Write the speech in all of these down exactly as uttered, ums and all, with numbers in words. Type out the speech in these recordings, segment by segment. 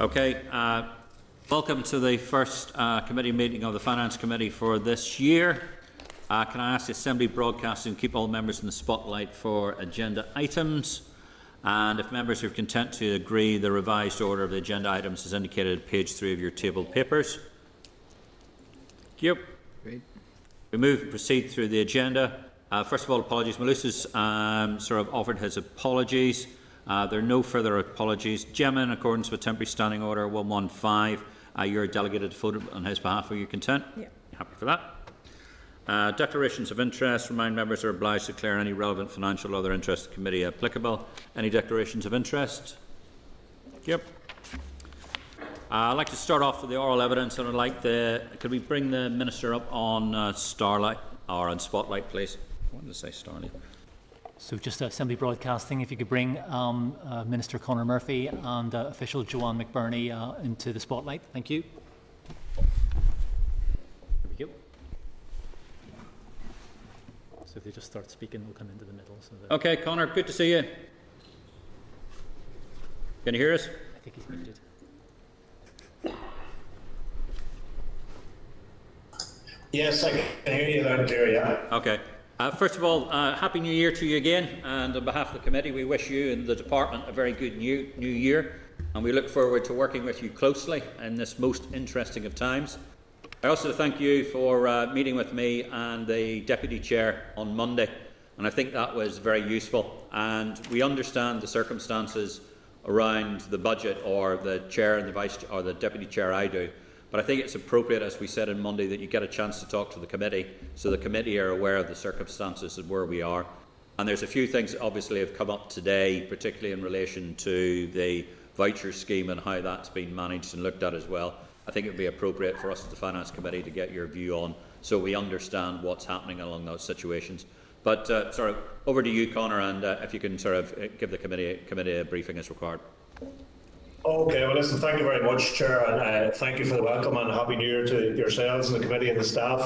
Okay. Uh, welcome to the first uh, committee meeting of the Finance Committee for this year. Uh, can I ask the Assembly Broadcasting to keep all members in the spotlight for agenda items? And if members are content to agree, the revised order of the agenda items is indicated at page three of your tabled papers. Thank you. Great. We move and proceed through the agenda. Uh, first of all, apologies. Melusa's um, sort of offered his apologies. Uh, there are no further apologies. Gemma, in accordance with Temporary Standing Order one fifteen, uh, you are delegated to vote on his behalf. Are you content? Yeah. Happy for that. Uh, declarations of interest. Remind members are obliged to declare any relevant financial or other interest to the committee applicable. Any declarations of interest? Yep. Uh, I'd like to start off with the oral evidence, and I'd like the. Could we bring the minister up on uh, Starlight or on Spotlight, please? I wanted to say Starlight. So, just uh, Assembly Broadcasting, if you could bring um, uh, Minister Conor Murphy and uh, official Joanne McBurney uh, into the spotlight. Thank you. There we go. So, if they just start speaking, we'll come into the middle. So okay, Conor, good to see you. Can you hear us? I think he's muted. Yes, I can hear you loud there, yeah. Okay. Uh, first of all, uh, Happy New Year to you again, and on behalf of the committee we wish you and the department a very good new, new year, and we look forward to working with you closely in this most interesting of times. I also thank you for uh, meeting with me and the Deputy Chair on Monday, and I think that was very useful, and we understand the circumstances around the budget, or the Chair and the Vice or the Deputy Chair I do. But I think it's appropriate, as we said on Monday, that you get a chance to talk to the committee, so the committee are aware of the circumstances and where we are. And there's a few things that obviously have come up today, particularly in relation to the voucher scheme and how that's been managed and looked at as well. I think it would be appropriate for us as the Finance Committee to get your view on, so we understand what's happening along those situations. But uh, sorry, over to you, Conor, and uh, if you can sort of give the committee, committee a briefing as required. Okay, well, listen, thank you very much, Chair, and uh, thank you for the welcome, and Happy New Year to yourselves and the committee and the staff.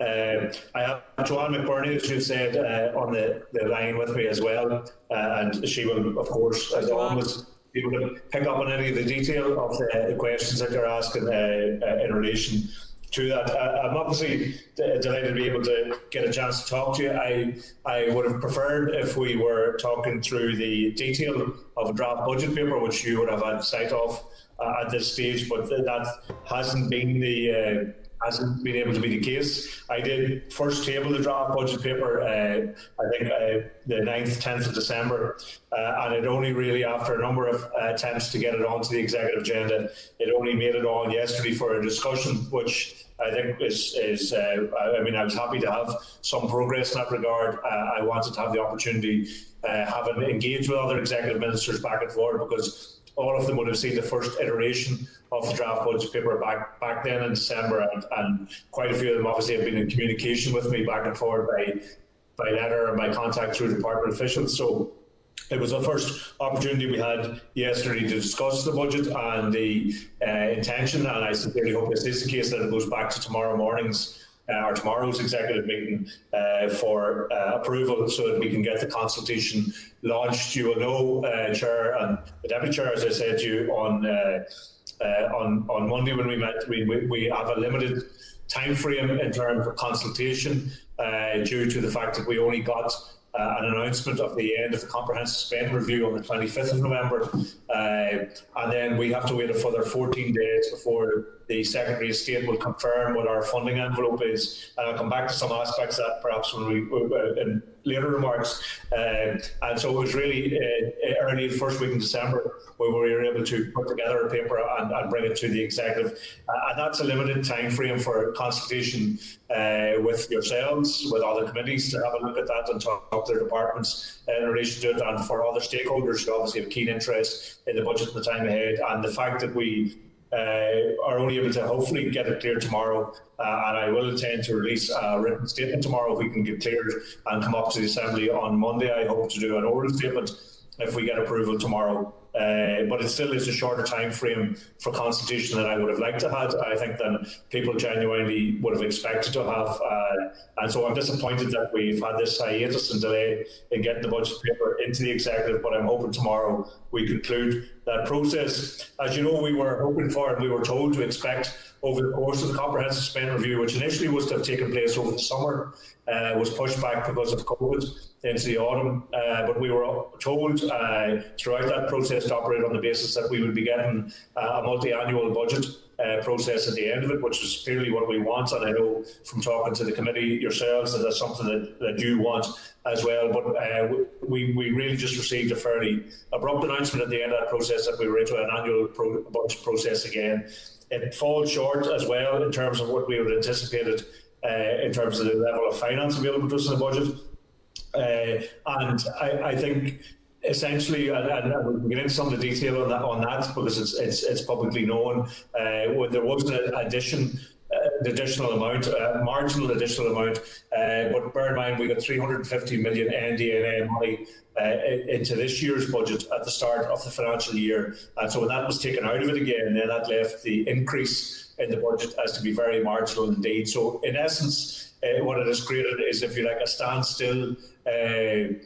Um, I have Joanne McBurney, as you said, uh, on the, the line with me as well, uh, and she will, of course, as always, be able to pick up on any of the detail of the, the questions that you're asking uh, uh, in relation to that. I, I'm obviously delighted to be able to get a chance to talk to you. I, I would have preferred if we were talking through the detail of a draft budget paper, which you would have had sight of uh, at this stage, but that hasn't been the uh, hasn't been able to be the case. I did first table the draft budget paper, uh, I think uh, the ninth, tenth of December, uh, and it only really, after a number of uh, attempts to get it onto the executive agenda, it only made it on yesterday for a discussion, which I think is, is uh, I mean, I was happy to have some progress in that regard. Uh, I wanted to have the opportunity uh, having engaged with other executive ministers back and forth, because all of them would have seen the first iteration of the draft budget paper back back then in December, and, and quite a few of them obviously have been in communication with me back and forth by by letter and by contact through department officials. So it was the first opportunity we had yesterday to discuss the budget and the uh, intention, and I sincerely hope this is the case, that it goes back to tomorrow morning's uh, or tomorrow's executive meeting uh, for uh, approval, so that we can get the consultation launched. You will know, uh, Chair and the Deputy Chair, as I said to you on uh, uh, on on Monday when we met, we we, we have a limited time frame in terms of consultation uh, due to the fact that we only got Uh, an announcement of the end of the comprehensive spend review on the twenty-fifth of November, uh, and then we have to wait a further fourteen days before the Secretary of State will confirm what our funding envelope is. And I'll come back to some aspects of that perhaps when we uh, in later remarks. Uh, and so it was really uh, early the first week in December where we were able to put together a paper and, and bring it to the executive. Uh, and that's a limited time frame for consultation uh, with yourselves, with other committees, to have a look at that and talk to their departments in relation to it, and for other stakeholders who obviously have keen interest in the budget and the time ahead, and the fact that we Uh, are only able to hopefully get it cleared tomorrow, uh, and I will intend to release a written statement tomorrow if we can get cleared and come up to the Assembly on Monday. I hope to do an oral statement if we get approval tomorrow, uh, but it still is a shorter time frame for consultation than I would have liked to have. I think then people genuinely would have expected to have, uh, and so I'm disappointed that we've had this hiatus and delay in getting the budget paper into the executive, but I'm hoping tomorrow we conclude that process. As you know, we were hoping for and we were told to expect over the course of the comprehensive spend review, which initially was to have taken place over the summer, uh, was pushed back because of COVID into the autumn. Uh, but we were told uh, throughout that process to operate on the basis that we would be getting uh, a multi-annual budget uh, process at the end of it, which is clearly what we want. And I know from talking to the committee yourselves that that's something that, that you want as well. But uh, we, we really just received a fairly abrupt announcement at the end of that process that we were into an annual pro- budget process again. It falls short as well in terms of what we would anticipated uh, in terms of the level of finance available to us in the budget. Uh, and I, I think essentially, and, and we'll get into some of the detail on that, on that because it's, it's, it's publicly known, uh, when there was an addition The additional amount, uh, marginal additional amount, uh, but bear in mind we got three hundred fifty million N D N A money uh, into this year's budget at the start of the financial year, and so when that was taken out of it again, then that left the increase in the budget as to be very marginal indeed. So in essence, uh, what it has created is, if you like, a standstill Uh,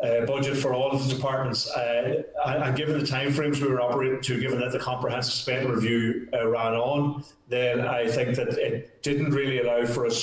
Uh, budget for all of the departments, uh, and, and given the timeframes we were operating to, given that the comprehensive spend review uh, ran on, then I think that it didn't really allow for us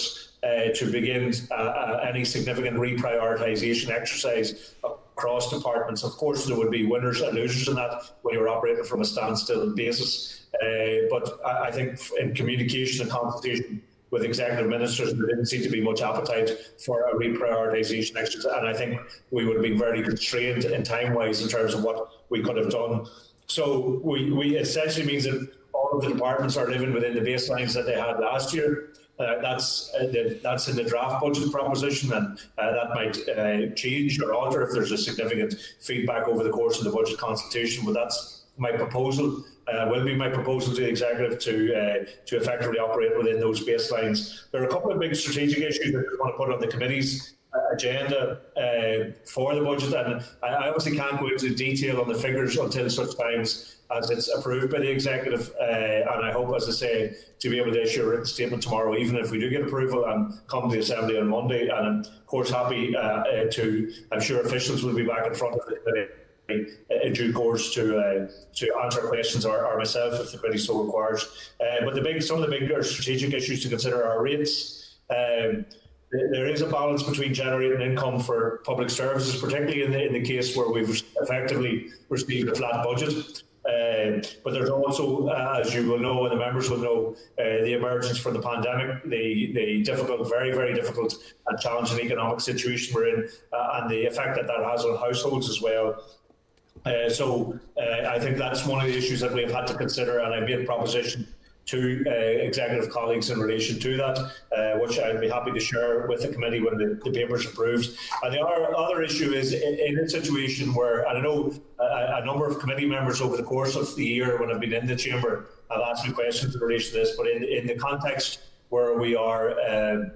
uh, to begin uh, uh, any significant reprioritisation exercise across departments. Of course, there would be winners and losers in that when you're operating from a standstill basis, uh, but I, I think in communication and consultation with executive ministers, there didn't seem to be much appetite for a reprioritisation exercise, and I think we would have been very constrained in time-wise in terms of what we could have done. So we, we essentially means that all of the departments are living within the baselines that they had last year. Uh, that's uh, the, that's in the draft budget proposition, and uh, that might uh, change or alter if there's a significant feedback over the course of the budget consultation. But that's my proposal. Uh, will be my proposal to the executive to uh, to effectively operate within those baselines. There are a couple of big strategic issues that we want to put on the committee's agenda uh, for the budget, and I obviously can't go into detail on the figures until such times as it's approved by the executive, uh, and I hope, as I say, to be able to issue a written statement tomorrow, even if we do get approval, and come to the Assembly on Monday. And I'm of course happy uh, to, I'm sure officials will be back in front of the committee in due course to uh, to answer questions, or, or myself if the committee so requires. Uh, but the big, some of the bigger strategic issues to consider are rates. Um, there is a balance between generating income for public services, particularly in the, in the case where we've effectively received a flat budget. Uh, but there's also, uh, as you will know, and the members will know, uh, the emergence from the pandemic, the, the difficult, very, very difficult and challenging economic situation we're in, uh, and the effect that that has on households as well. Uh, so uh, I think that's one of the issues that we've had to consider, and I made a proposition to uh, executive colleagues in relation to that, uh, which I'd be happy to share with the committee when the, the paper's approved. And the other, other issue is in, in a situation where, and I know a, a number of committee members over the course of the year when I've been in the chamber have asked me questions in relation to this, but in, in the context where we are um,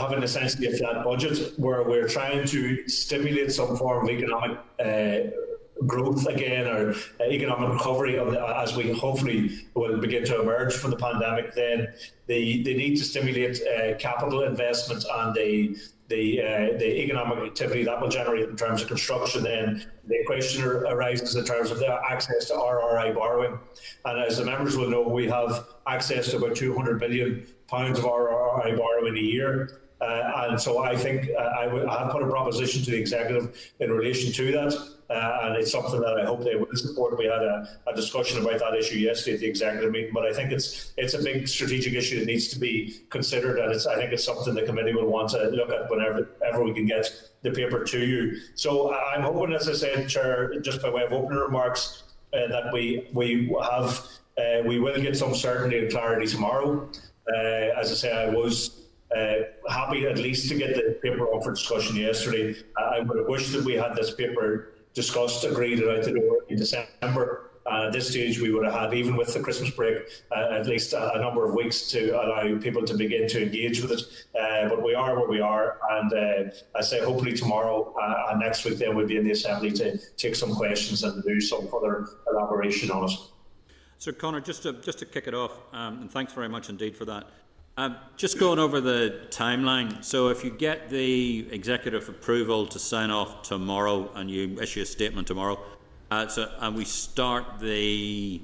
having essentially a flat budget, where we're trying to stimulate some form of economic uh, growth again, or uh, economic recovery on the, as we hopefully will begin to emerge from the pandemic, then the, the need to stimulate uh, capital investment and the the, uh, the economic activity that will generate in terms of construction. Then the question arises in terms of the access to R R I borrowing. And as the members will know, we have access to about two hundred billion pounds of R R I borrowing a year. Uh, and so I think uh, I, w- I have put a proposition to the executive in relation to that. Uh, and it's something that I hope they will support. We had a, a discussion about that issue yesterday at the executive meeting, but I think it's it's a big strategic issue that needs to be considered, and it's, I think it's something the committee will want to look at whenever ever we can get the paper to you. So I'm hoping, as I said, Chair, just by way of opening remarks, uh, that we we have uh, we will get some certainty and clarity tomorrow. Uh, as I say, I was Uh, happy at least to get the paper up for discussion yesterday. Uh, I would have wished that we had this paper discussed, agreed, and out the door in December. Uh, at this stage, we would have had, even with the Christmas break, uh, at least a, a number of weeks to allow people to begin to engage with it. Uh, but we are where we are, and uh, I say hopefully tomorrow uh, and next week then we'll be in the Assembly to take some questions and do some further elaboration on it. So, Conor, just to just to kick it off, um, and thanks very much indeed for that. Um, just going over the timeline, so if you get the executive approval to sign off tomorrow and you issue a statement tomorrow, Uh, so, and we start the,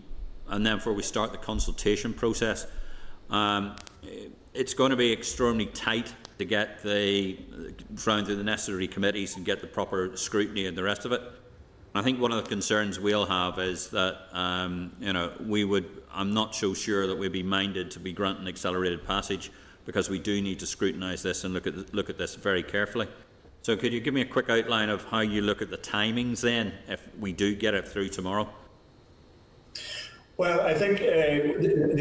and therefore we start the consultation process. Um, it's going to be extremely tight to get the round through the necessary committees and get the proper scrutiny and the rest of it. I think one of the concerns we'll have is that um, you know we would. I'm not so sure that we'd be minded to be granting accelerated passage, because we do need to scrutinise this and look at look at this very carefully. So, could you give me a quick outline of how you look at the timings then, if we do get it through tomorrow? Well, I think uh, the,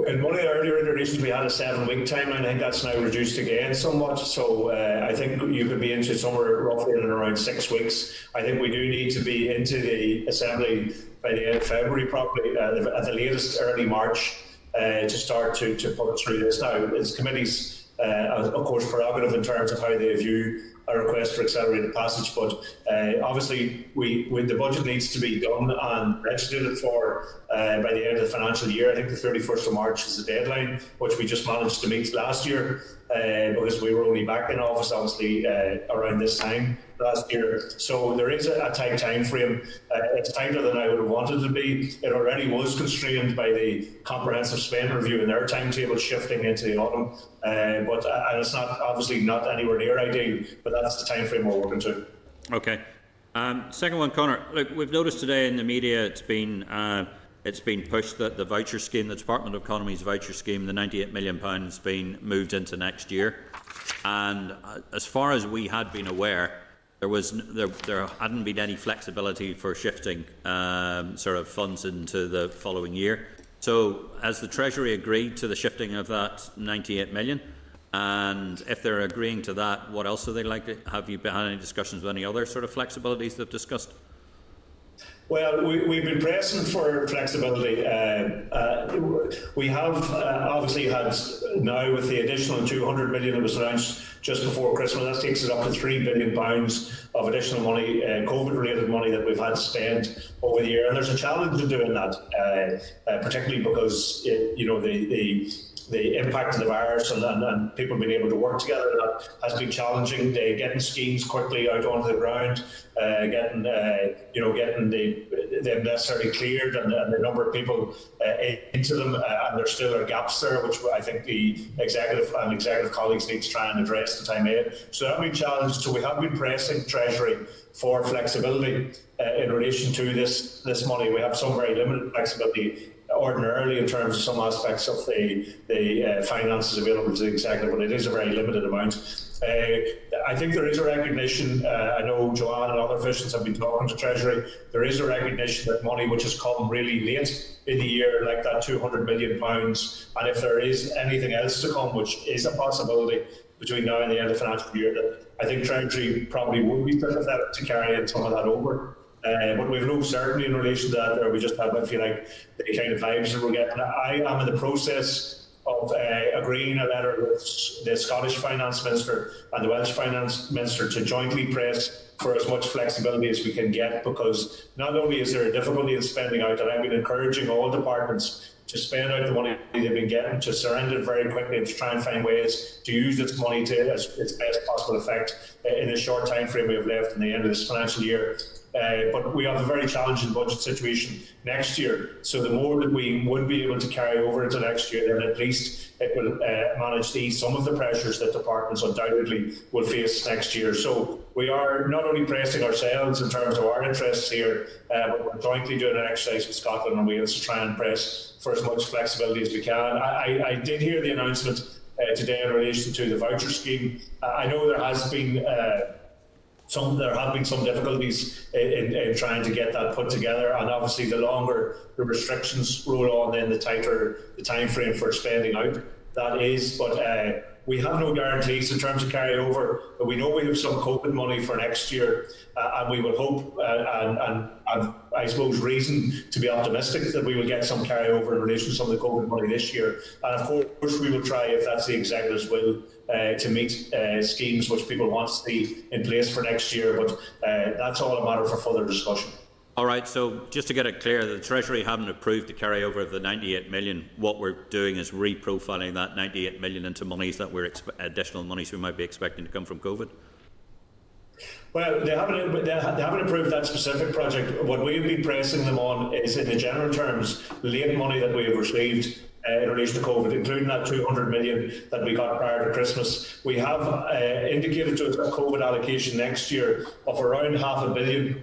the, in one of the earlier iterations we had a seven-week timeline. I think that's now reduced again somewhat. So, uh, I think you could be into somewhere roughly in around six weeks. I think we do need to be into the Assembly by the end of February, probably uh, at the latest early March, uh, to start to to put it through this. Now, it's committees. Uh, of course, prerogative in terms of how they view a request for accelerated passage, but uh, obviously we, we, the budget needs to be done and registered for uh, by the end of the financial year. I think the thirty-first of March is the deadline, which we just managed to meet last year uh, because we were only back in office, obviously, uh, around this time last year. So there is a, a tight time frame. Uh, it's tighter than I would have wanted it to be. It already was constrained by the comprehensive spend review and their timetable shifting into the autumn. Uh, but uh, and it's not obviously not anywhere near ideal, but that's the time frame we're working to. Okay. Um, second one, Conor. Look, we've noticed today in the media it's been uh, it's been pushed that the voucher scheme, the Department of Economy's voucher scheme, the ninety-eight million pounds, has been moved into next year. And uh, as far as we had been aware, There was there, there hadn't been any flexibility for shifting um, sort of funds into the following year. So, as the Treasury agreed to the shifting of that ninety-eight million, and if they're agreeing to that, what else are they likely? Have you had any discussions with any other sort of flexibilities they've discussed? Well, we, we've been pressing for flexibility. Uh, uh, we have uh, obviously had now with the additional two hundred million that was announced just before Christmas, that takes us up to three billion pounds of additional money, uh, COVID-related money that we've had to spend over the year. And there's a challenge in doing that, uh, uh, particularly because it, you know the, the the impact of the virus and, and, and people being able to work together that has been challenging. They, getting schemes quickly out onto the ground, uh, getting uh, you know getting the them necessarily cleared and, and the number of people uh, into them, uh, and there still are gaps there, which I think the executive and executive colleagues need to try and address the time ahead. So that been challenged. So we have been pressing Treasury for flexibility uh, in relation to this this money. We have some very limited flexibility ordinarily in terms of some aspects of the, the uh, finances available to the executive, but it is a very limited amount. Uh, I think there is a recognition, uh, I know Joanne and other officials have been talking to Treasury, there is a recognition that money which has come really late in the year, like that two hundred million pounds, and if there is anything else to come, which is a possibility between now and the end of the financial year, that I think Treasury probably would be better to carry in some of that over. Uh, but we've no certainty in relation to that there. We just have, if you like, the kind of vibes that we're getting. I am in the process of uh, agreeing a letter with the Scottish Finance Minister and the Welsh Finance Minister to jointly press for as much flexibility as we can get, because not only is there a difficulty in spending out, and I've been encouraging all departments to spend out the money they've been getting, to surrender it very quickly and to try and find ways to use this money to its, its best possible effect in the short time frame we have left in the end of this financial year. Uh, but we have a very challenging budget situation next year, so the more that we would be able to carry over into next year, then at least it will uh, manage to ease some of the pressures that departments undoubtedly will face next year. So we are not only pressing ourselves in terms of our interests here, uh, but we're jointly doing an exercise with Scotland and Wales to try and press for as much flexibility as we can. I, I did hear the announcement uh, today in relation to the voucher scheme. I know there has been uh, Some, there have been some difficulties in, in, in trying to get that put together, and obviously the longer the restrictions roll on, then the tighter the time frame for spending out that is. But uh, we have no guarantees in terms of carryover, but we know we have some COVID money for next year, uh, and we will hope uh, and, and have, I suppose, reason to be optimistic that we will get some carryover in relation to some of the COVID money this year. And of course we will try, if that's the executive's will, Uh, to meet uh, schemes which people want to see in place for next year, but uh, that's all a matter for further discussion. All right, so just to get it clear, the Treasury haven't approved the carryover of the ninety-eight million. What we're doing is reprofiling that ninety-eight million into monies that we're additional monies we might be expecting to come from COVID. Well, they haven't, they haven't approved that specific project. What we've been pressing them on is, in the general terms, late money that we have received uh, in relation to COVID, including that two hundred million that we got prior to Christmas. We have uh, indicated to us a COVID allocation next year of around half a billion,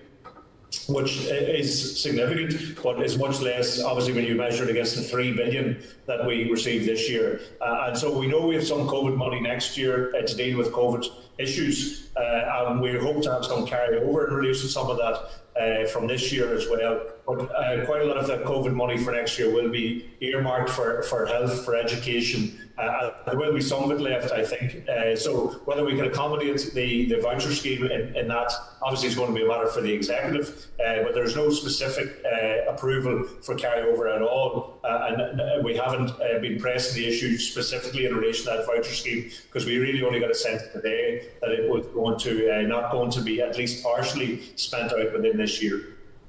which is significant, but is much less, obviously, when you measure it against the three billion that we received this year. Uh, and so we know we have some COVID money next year uh, to deal with COVID issues, uh, and we hope to have some carryover in relation to some of that uh, from this year as well. But uh, quite a lot of that COVID money for next year will be earmarked for, for health, for education. Uh, there will be some of it left, I think. Uh, so whether we can accommodate the, the voucher scheme in, in that, obviously, is going to be a matter for the executive, uh, but there's no specific uh, approval for carryover at all. Uh, and we haven't uh, been pressing the issue specifically in relation to that voucher scheme, because we really only got a sense today that it was going to uh, not going to be at least partially spent out within this year.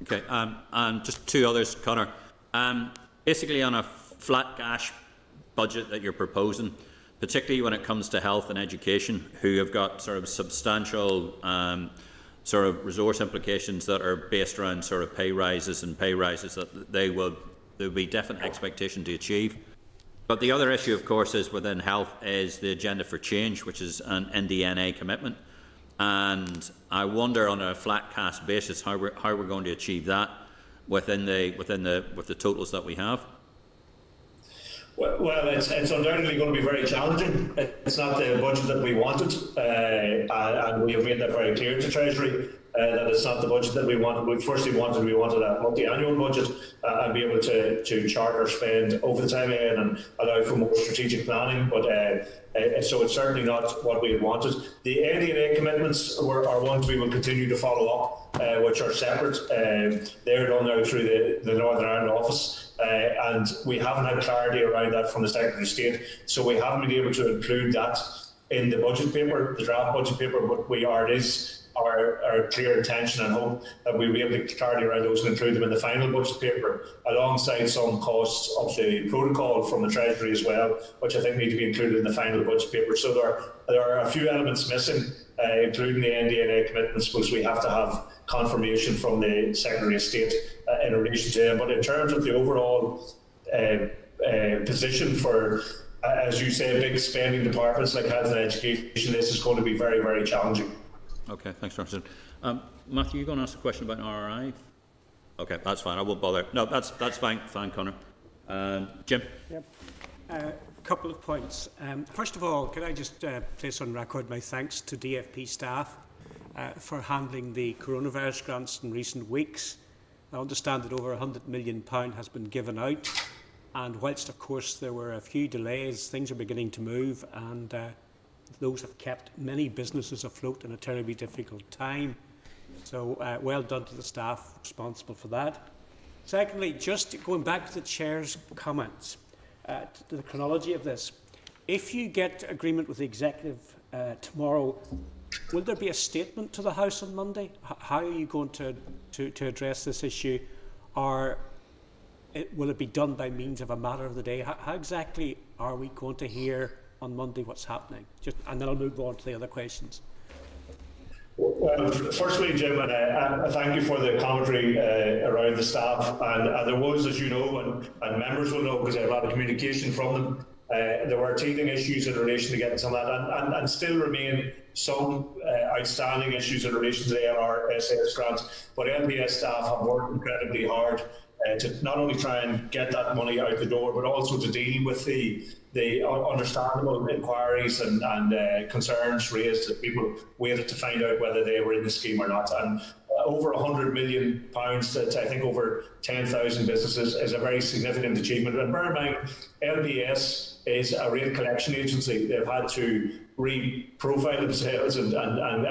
Okay, um, and just two others, Conor. Um, basically, on a flat cash budget that you're proposing, particularly when it comes to health and education, who have got sort of substantial um, sort of resource implications that are based around sort of pay rises and pay rises that they will there will be definite expectation to achieve. But the other issue, of course, is within health is the agenda for change, which is an N D N A commitment, and I wonder on a flat cash basis how we're how we're going to achieve that within the within the with the totals that we have. Well, it's, it's undoubtedly going to be very challenging. It's not the budget that we wanted, uh, and we have made that very clear to Treasury uh, that it's not the budget that we wanted. We firstly wanted we wanted a multi-annual budget uh, and be able to, to chart our spend over the time ahead and allow for more strategic planning. But uh, uh, so it's certainly not what we wanted. The N D N A commitments were, are ones we will continue to follow up, uh, which are separate. Uh, they're done now through the, the Northern Ireland office. Uh, and we haven't had clarity around that from the Secretary of State, so we haven't been able to include that in the budget paper, the draft budget paper, but we are, it is our, our clear intention and hope that we'll be able to get clarity around those and include them in the final budget paper, alongside some costs of the protocol from the Treasury as well, which I think need to be included in the final budget paper. So there are, there are a few elements missing, uh, including the N D N A commitments, which we have to have confirmation from the Secretary of State uh, in relation to him. But in terms of the overall uh, uh, position for, uh, as you say, big spending departments like health and education, this is going to be very, very challenging. Okay, thanks, Johnson. Um, Matthew, you're going to ask a question about R R I? Okay, that's fine. I won't bother. No, that's that's fine, fine, Conor. Um, Jim? Yep. Uh, couple of points. Um, first of all, could I just uh, place on record my thanks to D F P staff Uh, for handling the coronavirus grants in recent weeks. I understand that over one hundred million pounds has been given out, and whilst, of course, there were a few delays, things are beginning to move, and uh, those have kept many businesses afloat in a terribly difficult time. So uh, well done to the staff responsible for that. Secondly, just going back to the Chair's comments, uh, to the chronology of this, if you get agreement with the Executive uh, tomorrow, will there be a statement to the House on Monday? How are you going to, to, to address this issue? Or it, will it be done by means of a matter of the day? How, how exactly are we going to hear on Monday what's happening? Just, and then I'll move on to the other questions. Well, firstly, Jim, and I, I thank you for the commentary uh, around the staff. And, and there was, as you know, and, and members will know because I have had a communication from them, Uh, there were teething issues in relation to getting some of that, and, and, and still remain some uh, outstanding issues in relation to the N R S A S grant. But L P S staff have worked incredibly hard uh, to not only try and get that money out the door, but also to deal with the the understandable inquiries and, and uh, concerns raised that people waited to find out whether they were in the scheme or not. And, over one hundred million pounds, that's I think over ten thousand businesses, is a very significant achievement. And bear in mind, L B S is a rate collection agency. They've had to re-profile themselves and, and, and,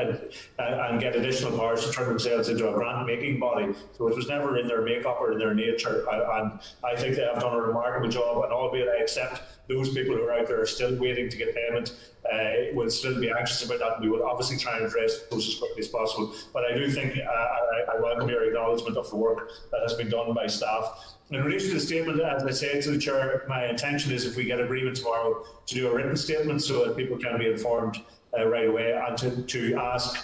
and, and get additional powers to turn themselves into a grant-making body. So it was never in their makeup or in their nature. And I think they have done a remarkable job, and albeit I accept those people who are out there are still waiting to get payment, uh, will still be anxious about that. We will obviously try and address those as quickly as possible. But I do think uh, I, I welcome your acknowledgement of the work that has been done by staff. In relation to the statement, as I said to the Chair, my intention is, if we get agreement tomorrow, to do a written statement so that people can be informed uh, right away, and to, to ask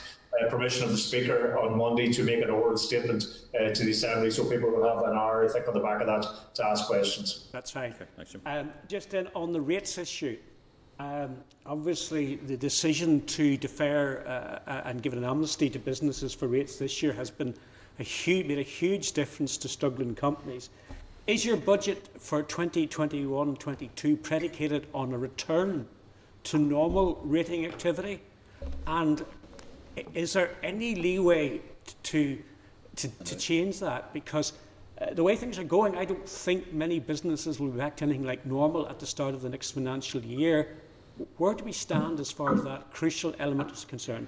uh, permission of the Speaker on Monday to make an oral statement uh, to the Assembly, so people will have an hour, I think, on the back of that to ask questions. That's right. Okay, um, just then on the rates issue, um, obviously the decision to defer uh, and give an amnesty to businesses for rates this year has been a huge, made a huge difference to struggling companies. Is your budget for twenty twenty-one twenty-two predicated on a return to normal rating activity, and is there any leeway to, to, to change that? Because uh, the way things are going, I don't think many businesses will be back to anything like normal at the start of the next financial year. Where do we stand as far as that crucial element is concerned?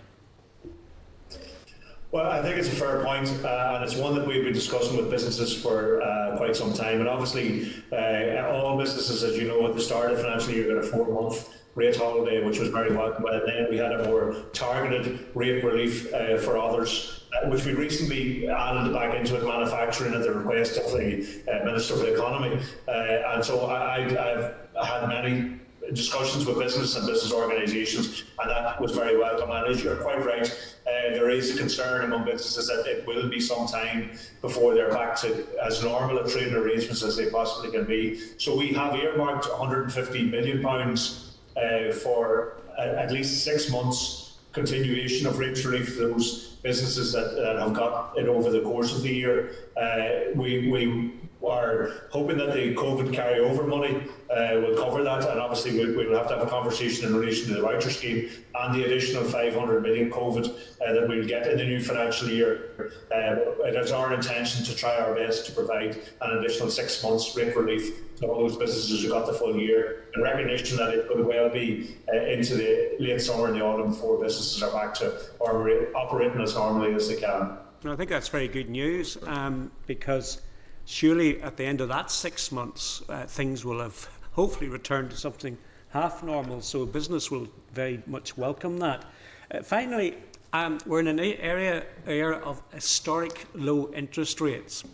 Well, I think it's a fair point, uh, and it's one that we've been discussing with businesses for uh, quite some time. And obviously, uh, all businesses, as you know, at the start of the financial year got a four-month rate holiday, which was very welcome. And then we had a more targeted rate relief uh, for others, uh, which we recently added back into it, manufacturing at the request of the uh, Minister for the Economy. Uh, and so I, I've had many discussions with business and business organisations, and that was very welcome. And as you're quite right, uh, there is a concern among businesses that it will be some time before they're back to as normal a trading arrangements as they possibly can be. So we have earmarked one hundred and fifty million pounds uh, for a, at least six months continuation of rate relief for those businesses that, that have got it over the course of the year. Uh, we, we are hoping that the COVID carryover money uh, will cover that, and obviously we, we will have to have a conversation in relation to the voucher scheme and the additional five hundred million COVID uh, that we'll get in the new financial year. Uh, it is our intention to try our best to provide an additional six months rate relief to all those businesses who got the full year, in recognition that it could well be uh, into the late summer and the autumn before businesses are back to operating as normally as they can. I think that's very good news, um, because surely at the end of that six months, uh, things will have hopefully returned to something half normal, so business will very much welcome that. Uh, finally, um, we're in an area, area of historic low interest rates.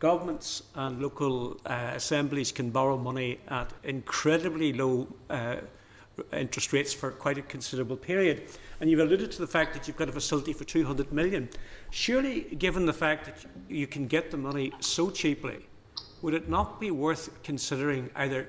Governments and local uh, assemblies can borrow money at incredibly low uh, interest rates for quite a considerable period. And you've alluded to the fact that you've got a facility for two hundred million pounds. Surely, given the fact that you can get the money so cheaply, would it not be worth considering either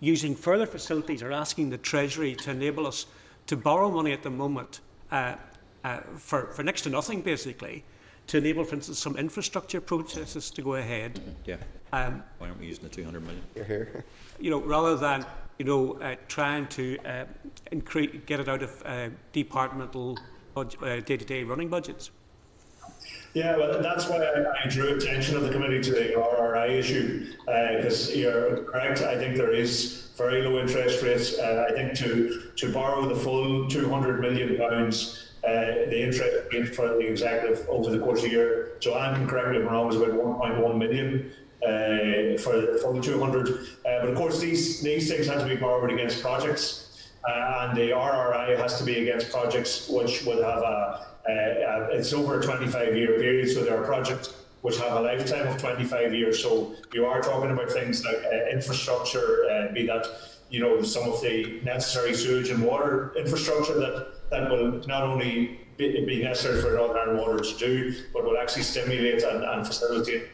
using further facilities or asking the Treasury to enable us to borrow money at the moment uh, uh, for, for next to nothing, basically, to enable, for instance, some infrastructure processes to go ahead? Yeah. Um, Why aren't we using the two hundred million pounds? You're here. You know, rather than you know, uh, trying to uh, increase, get it out of uh, departmental day-to-day uh, -day running budgets. Yeah, well, that's why I, I drew attention of the committee to the R R I issue, because uh, you're correct. I think there is very low interest rates. Uh, I think to to borrow the full two hundred million pounds, uh, the interest rate for the executive over the course of the year, Joanne can correct me if I'm wrong, was about one point one million. Uh, for the full two hundred, uh, but of course these these things have to be borrowed against projects, uh, and the R R I has to be against projects which would have a, a, a it's over a twenty-five year period, so there are projects which have a lifetime of twenty-five years. So you are talking about things like uh, infrastructure, uh, be that you know some of the necessary sewage and water infrastructure that that will not only be, be necessary for Northern Ireland Water to do, but will actually stimulate and, and facilitate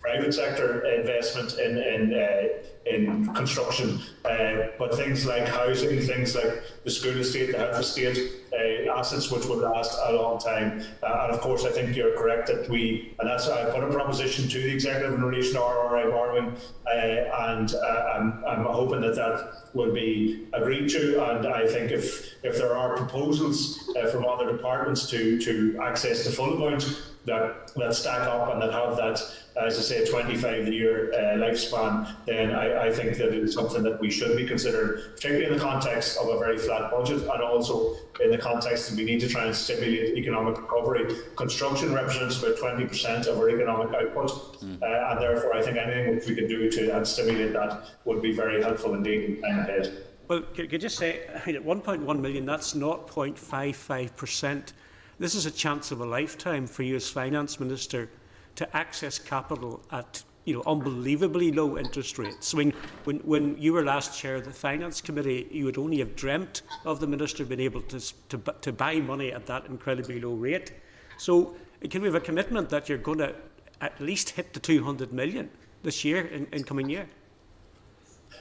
private sector investment in in, uh, in construction, uh, but things like housing, things like the school estate, the health estate, uh, assets which would last a long time. Uh, and of course, I think you're correct that we, and that's I put a proposition to the executive in relation to R R I borrowing, uh, and uh, I'm I'm hoping that that will be agreed to. And I think if if there are proposals uh, from other departments to to access the full amount, that, that stack up and that have that, as I say, twenty-five year uh, lifespan, then I, I think that it's something that we should be considering, particularly in the context of a very flat budget, and also in the context that we need to try and stimulate economic recovery. Construction represents about twenty percent of our economic output, mm. uh, and therefore I think anything which we can do to stimulate that would be very helpful indeed in time ahead. Well, could you just say, I mean, at one point one million, that's zero point five five percent. This is a chance of a lifetime for you as Finance Minister to access capital at you know, unbelievably low interest rates. When, when, when you were last chair of the Finance Committee, you would only have dreamt of the Minister being able to, to, to buy money at that incredibly low rate. So can we have a commitment that you're going to at least hit the two hundred million this year, in, in coming year?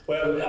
Well, I,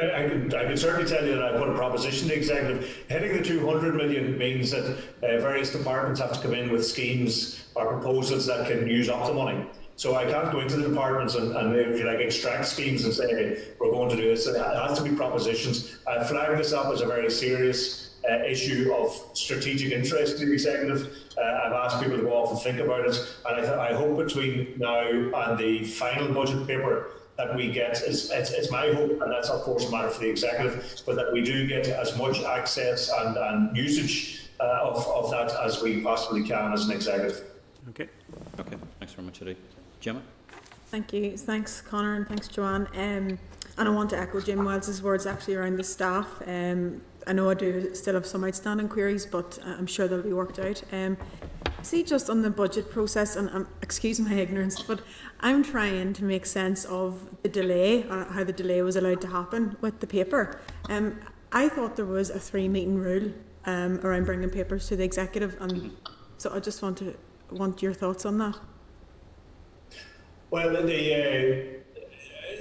I, I, can, I can certainly tell you that I put a proposition to the executive. Hitting the two hundred million means that uh, various departments have to come in with schemes or proposals that can use up the money. So I can't go into the departments and, and if you like, extract schemes and say, hey, we're going to do this. It has to be propositions. I flag this up as a very serious uh, issue of strategic interest to the executive. Uh, I've asked people to go off and think about it. And I, th I hope between now and the final budget paper that we get, it's, it's, it's my hope, and that's of course a matter for the executive, but that we do get as much access and, and usage uh, of, of that as we possibly can as an executive. Okay. Okay. Thanks very much, Eddie. Gemma. Thank you. Thanks, Conor, and thanks, Joanne. Um, and I want to echo Jim Wells's words actually around the staff. Um, I know I do still have some outstanding queries, but I'm sure they'll be worked out. Um, see, just on the budget process, and um, excuse my ignorance, but I'm trying to make sense of the delay, or how the delay was allowed to happen with the paper. Um, I thought there was a three-meeting rule um, around bringing papers to the executive, and so I just want to want your thoughts on that. Well, the, uh,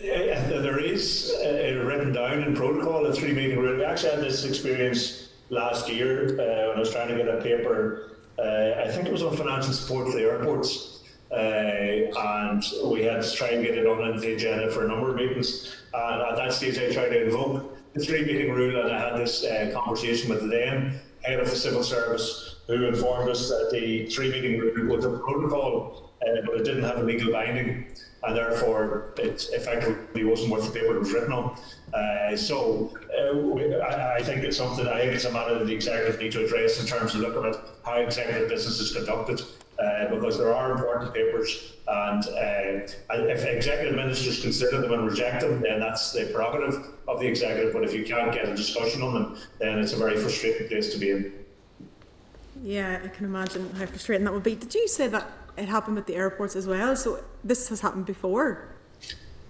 there is uh, written down in protocol a three-meeting rule. We actually had this experience last year uh, when I was trying to get a paper. Uh, I think it was on financial support for the airports, uh, and we had to try and get it on the agenda for a number of meetings. And at that stage, I tried to invoke the three-meeting rule, and I had this uh, conversation with the then head of the civil service, who informed us that the three-meeting rule was a protocol. Uh, but it didn't have a legal binding, and therefore it effectively wasn't worth the paper it was written on. Uh, so uh, we, I, I think it's something, I think it's a matter that the executive need to address in terms of looking at how executive business is conducted, uh, because there are important papers, and uh, if executive ministers consider them and reject them, then that's the prerogative of the executive, but if you can't get a discussion on them, then it's a very frustrating place to be in. Yeah, I can imagine how frustrating that would be. Did you say that it happened with the airports as well? So this has happened before?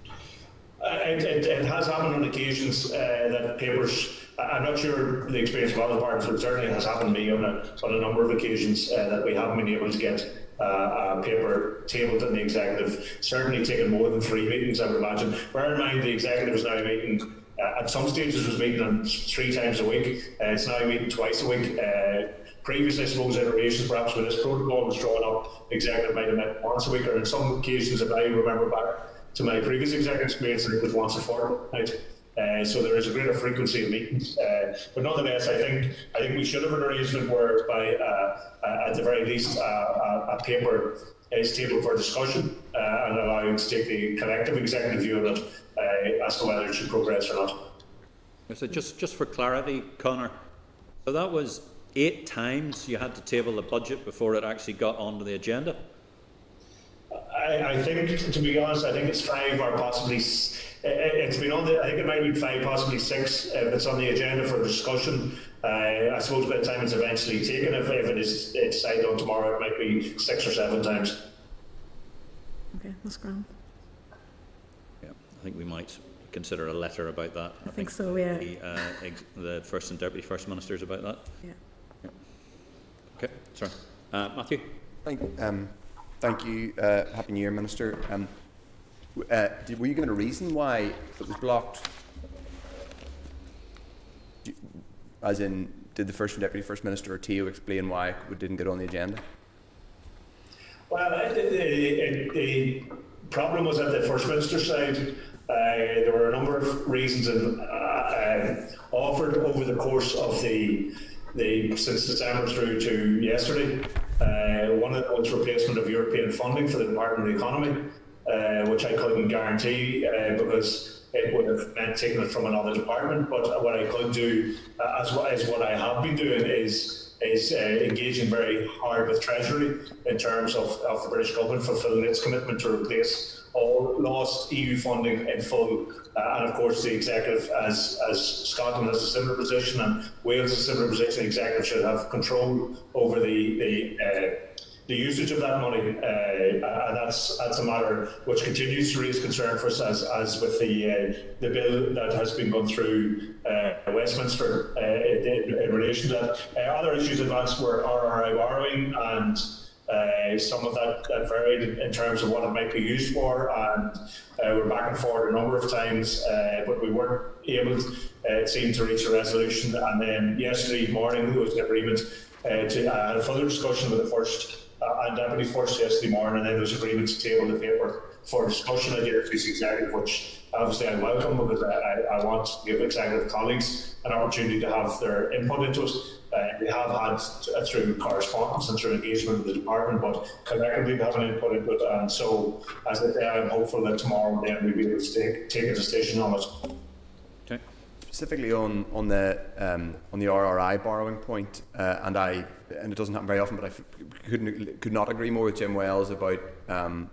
Uh, it, it, it has happened on occasions uh, that papers, I'm not sure the experience of other departments, but certainly it has happened to me on a, on a number of occasions uh, that we haven't been able to get uh, a paper tabled in the executive. Certainly taken more than three meetings, I would imagine. Bear in mind the executive is now meeting, uh, at some stages was meeting on three times a week, uh, it's now meeting twice a week. Uh, Previously, I suppose, iterations, perhaps when this protocol was drawn up, the executive might have met once a week, or in some occasions, if I remember back to my previous executive experience, it was once a fortnight. Uh, so there is a greater frequency of meetings. Uh, but nonetheless, I think I think we should have an arrangement where, by uh, at the very least, uh, a, a paper is tabled for discussion uh, and allowing to take the collective executive view of it uh, as to whether it should progress or not. So just, just for clarity, Conor, so that was eight times you had to table the budget before it actually got onto the agenda? I, I think, to be honest, I think it's five or possibly, it's been on the, I think it might be five, possibly six, if it's on the agenda for discussion. Uh, I suppose by the time it's eventually taken, if, if it is decided on tomorrow, it might be six or seven times. Okay, that's grand. Yeah, I think we might consider a letter about that. I, I think, think so, yeah. The, uh, ex the First and Deputy First Ministers about that. Yeah. Okay, sorry. Uh, Matthew. Thank, um, thank you. Uh, Happy New Year, Minister. Um, uh, did, were you given a reason why it was blocked? As in, did the First and Deputy First Minister or T O explain why it didn't get on the agenda? Well, uh, the, the, the problem was at the First Minister side. Uh, there were a number of reasons in, uh, uh, offered over the course of the The, since December through to yesterday. Uh, one of them was replacement of European funding for the Department of the Economy, uh, which I couldn't guarantee uh, because it would have meant taking it from another department. But what I could do, uh, as well as what I have been doing, is is uh, engaging very hard with Treasury in terms of, of the British government fulfilling its commitment to replace all lost E U funding in full, uh, and of course the executive, as as Scotland has a similar position and Wales has a similar position, the executive should have control over the the uh, the usage of that money, uh, and that's that's a matter which continues to raise concern for us, as as with the uh, the bill that has been gone through uh, Westminster uh, in, in relation to that. Uh, other issues advanced were R R I borrowing, and uh, some of that, that varied in terms of what it might be used for, and uh, we're back and forth a number of times, uh, but we weren't able, to, uh, it seemed, to reach a resolution. And then yesterday morning there was an agreement uh, to uh, had a further discussion with the first. Uh, and Deputy First yesterday morning, and then there was agreement to table the paper for discussion at the N R S A S Executive, which obviously I welcome, because I, I want to give Executive colleagues an opportunity to have their input into it. Uh, we have had, uh, through correspondence and through engagement with the Department, but collectively we have an input into it. And so, as I say, I'm hopeful that tomorrow then we'll be able to take, take a decision on it. Okay. Specifically on, on, the, um, on the R R I borrowing point, uh, and I... and it doesn't happen very often, but I f couldn't, could not agree more with Jim Wells about um,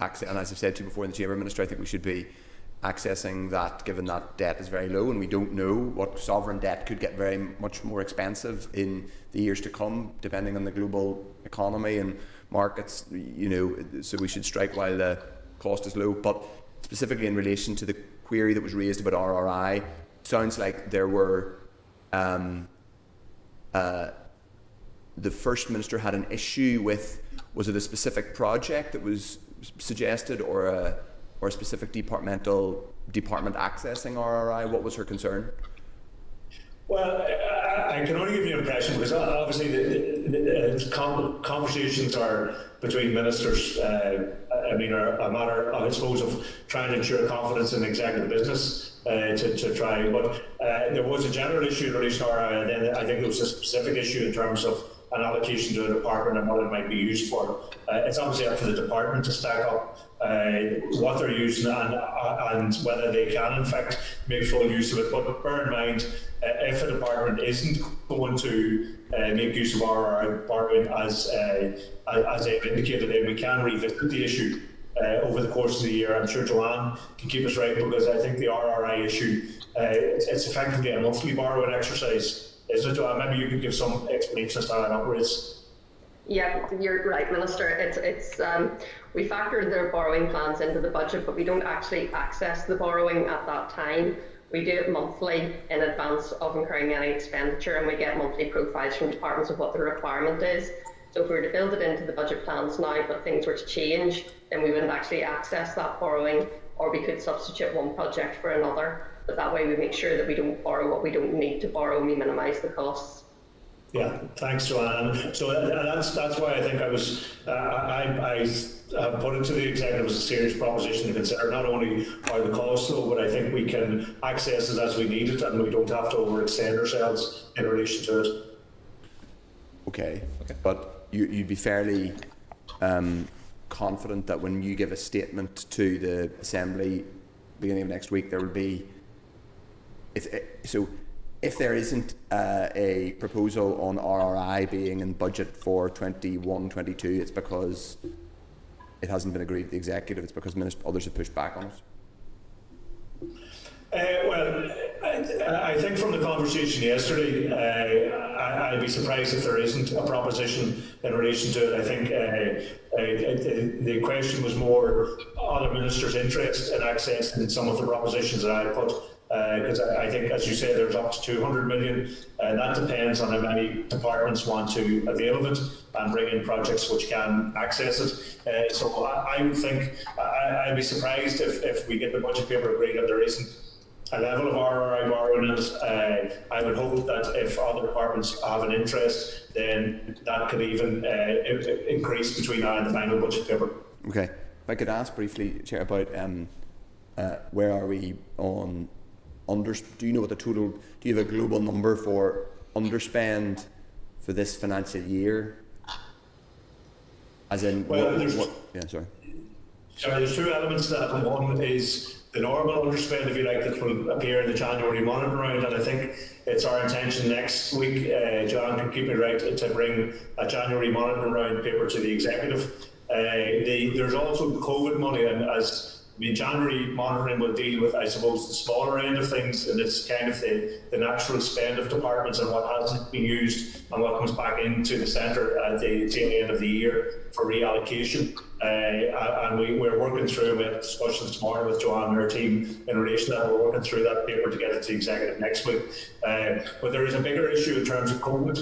access. And as I've said to you before in the Chamber, Minister, I think we should be accessing that, given that debt is very low, and we don't know what sovereign debt could get very much more expensive in the years to come, depending on the global economy and markets. You know, so we should strike while the cost is low. But specifically in relation to the query that was raised about R R I, it sounds like there were. Um, uh, The First Minister had an issue with, was it a specific project that was suggested, or a, or a specific departmental department accessing R R I? What was her concern? Well, I, I can only give you an impression, because obviously the, the, the conversations are between ministers. Uh, I mean, are a matter, I suppose, of trying to ensure confidence in executive business. Uh, to, to try, but uh, there was a general issue in relation to R R I, and then I think there was a specific issue in terms of an allocation to the department and what it might be used for. Uh, it's obviously up to the department to stack up uh, what they're using, and, uh, and whether they can, in fact, make full use of it. But bear in mind, uh, if a department isn't going to uh, make use of R R I borrowing, as uh, as they've indicated, then we can revisit the issue. Uh, over the course of the year, I'm sure Joanne can keep us right, because I think the R R I issue, uh, it's, it's effectively a monthly borrowing exercise, isn't it, Joanne? Maybe you could give some explanation as to how it operates. Yeah, you're right, Minister. It's it's um, we factor their borrowing plans into the budget, but we don't actually access the borrowing at that time. We do it monthly in advance of incurring any expenditure, and we get monthly profiles from departments of what the requirement is. So if we were to build it into the budget plans now, but things were to change, then we wouldn't actually access that borrowing, or we could substitute one project for another. But that way we make sure that we don't borrow what we don't need to borrow, and we minimise the costs. Yeah, thanks, Joanne. So that's that's why I think I was uh, I I put it to the executive as a serious proposition to consider. Not only are the costs low, but I think we can access it as we need it, and we don't have to overextend ourselves in relation to it. Okay, okay. But You, you'd be fairly um, confident that when you give a statement to the Assembly beginning of next week, there will be, if, so if there isn't uh, a proposal on R R I being in budget for twenty-one twenty-two, it's because it hasn't been agreed with the Executive, it's because others have pushed back on it? Uh, well, I, I think from the conversation yesterday, uh, I, I'd be surprised if there isn't a proposition in relation to it. I think uh, I, I, the, the question was more on the Minister's interest in accessing some of the propositions that I put. Because uh, I, I think, as you say, there's up to two hundred million, and that depends on how many departments want to avail of it and bring in projects which can access it. Uh, so I, I would think I, I'd be surprised if, if we get the budget paper agreed that there isn't a level of R R I borrowing. Uh, I would hope that if other departments have an interest, then that could even uh, increase between now and the final budget paper. Okay, if I could ask briefly, Chair, about um, uh, where are we on under? Do you know what the total? Do you have a global number for underspend for this financial year? As in, well, what, there's what, yeah, sorry. Sorry, there's two elements to that. One is the normal underspend, if you like, that will appear in the January monitor round, and I think it's our intention next week, uh, John can keep me right, to bring a January monitor round paper to the Executive. Uh, the, there's also COVID money, and as I mean, January monitoring will deal with, I suppose, the smaller end of things, and it's kind of the, the natural spend of departments and what hasn't been used and what comes back into the centre at the tail end of the year for reallocation. Uh, and we, we're working through, we had a discussion this morning with Joanne and her team in relation to that. We're working through that paper to get it to the executive next week. Uh, but there is a bigger issue in terms of COVID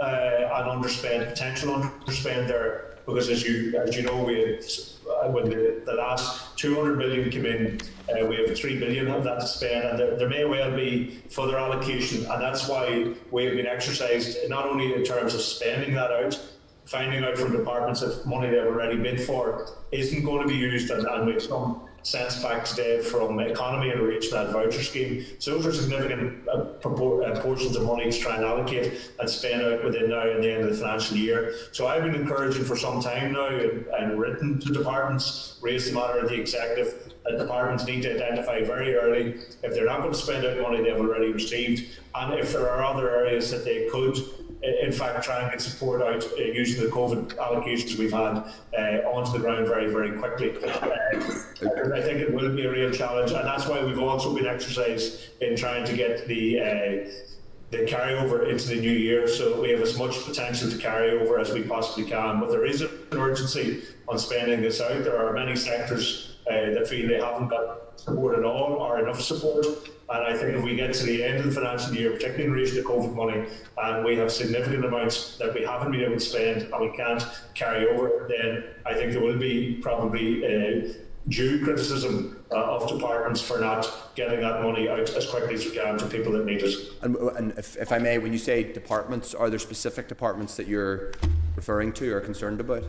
uh, and underspend, potential underspend there. Because as you as you know, we had, when the, the last two hundred million came in, uh, we have three billion of that to spend, and there, there may well be further allocation, and that's why we have been exercised not only in terms of spending that out, finding out from departments if money they've already bid for isn't going to be used, and, and we've some sense back today from economy and reach that voucher scheme. So those are significant uh, uh, portions of money to try and allocate and spend out within now and the end of the financial year. So I've been encouraging for some time now and, and written to departments, raised the matter of the executive, that departments need to identify very early if they're not going to spend out money they've already received, and if there are other areas that they could in fact try and get support out uh, using the COVID allocations we've had uh, onto the ground very, very quickly. Uh, I think it will be a real challenge, and that's why we've also been exercised in trying to get the uh, the carryover into the new year, so we have as much potential to carry over as we possibly can. But there is an urgency on spending this out. There are many sectors uh, that feel they haven't got support at all or enough support. And I think if we get to the end of the financial year, particularly in relation to COVID money, and we have significant amounts that we haven't been able to spend and we can't carry over, then I think there will be probably uh, due criticism uh, of departments for not getting that money out as quickly as we can to people that need it. And, and if, if I may, when you say departments, are there specific departments that you're referring to or concerned about?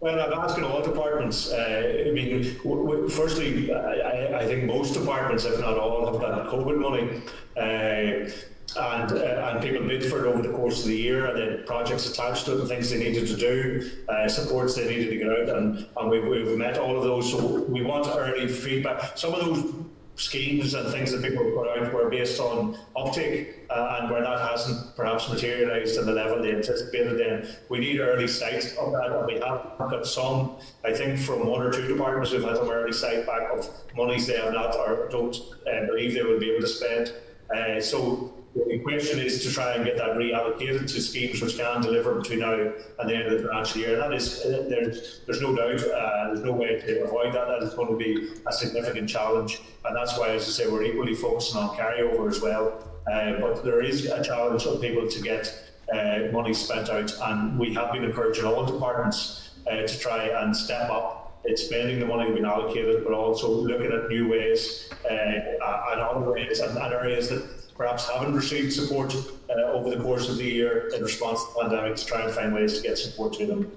Well, I'm asking all departments. Uh, I mean, w w firstly, I, I think most departments, if not all, have got COVID money, uh, and uh, and people bid for it over the course of the year, and then projects attached to it, and things they needed to do, uh, supports they needed to get out, and and we've, we've met all of those. So we want early feedback. Some of those schemes and things that people put out were based on uptake, uh, and where that hasn't perhaps materialised to the level they anticipated, then we need early sight of that, and we have got some. I think from one or two departments we've had some early sight back of monies they have not or don't uh, believe they will be able to spend. Uh, so the question is to try and get that reallocated to schemes which can deliver between now and the end of the financial year. And that is, there's, there's no doubt, uh, there's no way to avoid that. That is going to be a significant challenge. And that's why, as I say, we're equally focusing on carryover as well. Uh, but there is a challenge for people to get uh, money spent out. And we have been encouraging all departments uh, to try and step up. It's spending the money being allocated, but also looking at new ways uh, and other ways and, and areas that perhaps haven't received support uh, over the course of the year in response to the pandemic, to try and find ways to get support to them.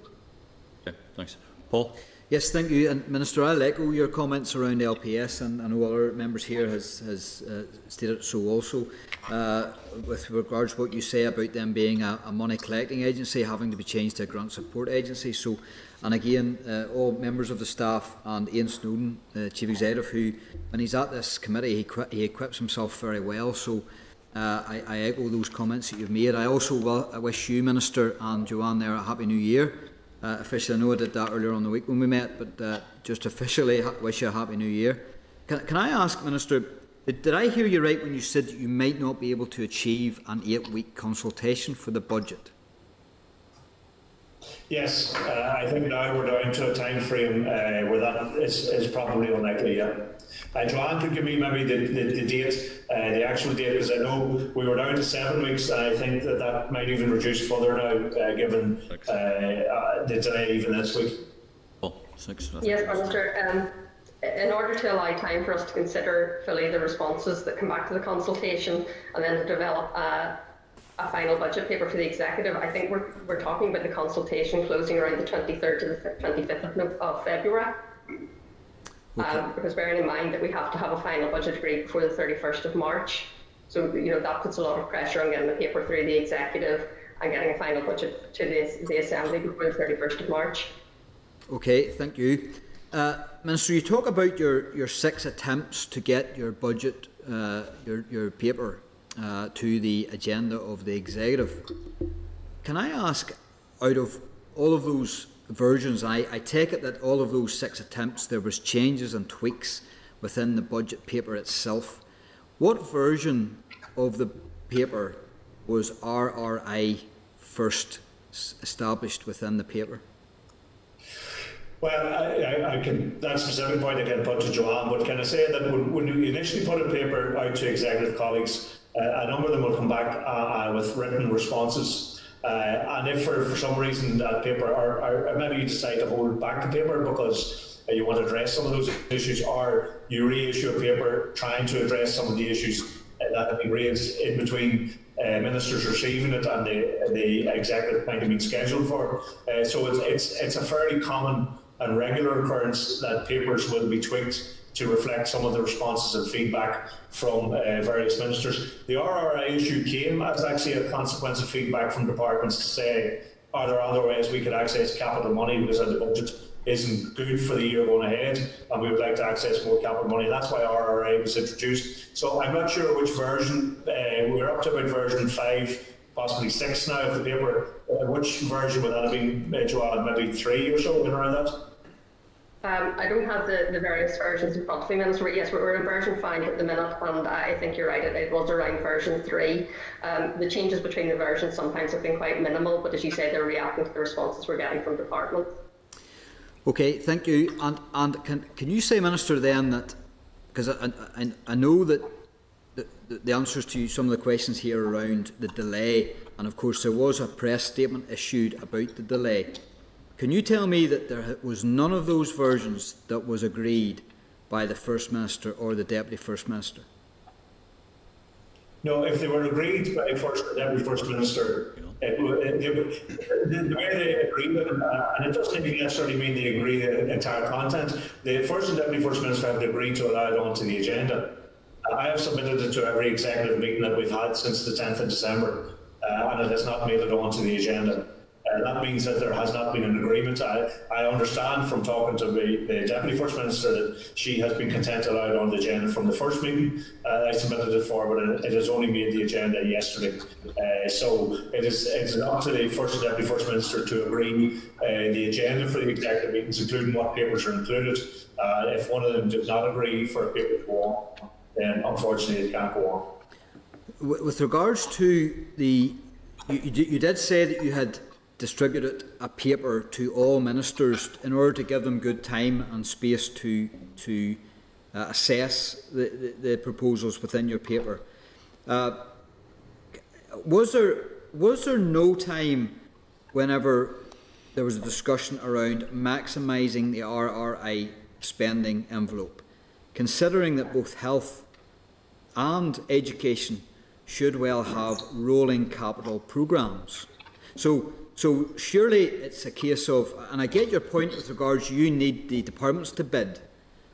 Okay, thanks. Paul? Yes, thank you. And Minister, I'll echo your comments around L P S, and I know other members here has, has uh, stated so also, uh, with regards to what you say about them being a, a money collecting agency having to be changed to a grant support agency. So, and again, uh, all members of the staff and Ian Snowden, uh, Chief Executive, who, when he's at this committee, he, he equips himself very well. So uh, I, I echo those comments that you've made. I also will, I wish you, Minister, and Joanne there a Happy New Year. Uh, officially, I know I did that earlier on the week when we met, but uh, just officially wish you a Happy New Year. Can, can I ask, Minister, did, did I hear you right when you said that you might not be able to achieve an eight-week consultation for the budget? Yes, uh, I think now we're down to a time frame uh, where that is, is probably unlikely, yeah. Uh, Joanne could give me maybe the, the, the date, uh, the actual date, because I know we were down to seven weeks, and I think that that might even reduce further now, uh, given uh, uh, the delay even this week. Oh, six, yes, Minister. Um, in order to allow time for us to consider fully the responses that come back to the consultation, and then to develop a uh, a final budget paper for the executive, I think we're, we're talking about the consultation closing around the twenty-third to the twenty-fifth of February. Okay. Um, because bearing in mind that we have to have a final budget agreed before the thirty-first of March. So, you know, that puts a lot of pressure on getting the paper through the executive and getting a final budget to the, the Assembly before the thirty-first of March. Okay, thank you. Uh, Minister, you talk about your, your six attempts to get your budget, uh, your, your paper, Uh, to the agenda of the executive. Can I ask, out of all of those versions. I, I take it that all of those six attempts, there was changes and tweaks within the budget paper itself. What version of the paper was R R I first established within the paper? Well, I, I can, that specific point I can put to Joanne, but can I say that when, when you initially put a paper out to executive colleagues, uh, a number of them will come back uh, with written responses. Uh, and if for, for some reason that paper, or, or maybe you decide to hold back the paper because uh, you want to address some of those issues, or you reissue a paper trying to address some of the issues that have been raised in between uh, ministers receiving it and the, the executive might have been scheduled for. Uh, so it's, it's, it's a fairly common and regular occurrence that papers will be tweaked to reflect some of the responses and feedback from uh, various ministers. The R R I issue came as actually a consequence of feedback from departments to say, are there other ways we could access capital money because the budget isn't good for the year going ahead and we would like to access more capital money. That's why R R I was introduced. So I'm not sure which version, uh, we're up to about version five, possibly six now of the paper. Uh, which version would that have been, uh, Joanna, maybe three or so, around that? Um, I don't have the, the various versions in front of me, Minister, but yes, we're in version five at the minute, and I think you're right, it, it was around version three. Um, the changes between the versions sometimes have been quite minimal, but as you say, they're reacting to the responses we're getting from departments. Okay, thank you. And, and can, can you say, Minister, then that, because I, I, I know that The, the answers to some of the questions here around the delay, and of course there was a press statement issued about the delay. Can you tell me that there was none of those versions that was agreed by the First Minister or the Deputy First Minister? No, if they were agreed by First Deputy First Minister, it, it, it, the, the way they agree with them, uh, and it doesn't necessarily mean they agree the entire content, the First and Deputy First Minister have agreed to allow it onto the agenda. I have submitted it to every executive meeting that we've had since the tenth of December, uh, and it has not made it onto the agenda. Uh, that means that there has not been an agreement. I, I understand from talking to the, the Deputy First Minister that she has been content to allow it on the agenda from the first meeting. Uh, I submitted it for, but it, it has only made the agenda yesterday. Uh, so it is it is up to the First Deputy First Minister to agree uh, the agenda for the executive meetings, including what papers are included. Uh, if one of them did not agree for a paper to go on, then unfortunately it can't go on. With regards to the, you, you did say that you had distributed a paper to all ministers in order to give them good time and space to to uh, assess the, the, the proposals within your paper. Uh, was there was there no time whenever there was a discussion around maximising the R R I spending envelope, considering that both health and education should well have rolling capital programmes? So, so surely it's a case of, and I get your point with regards you need the departments to bid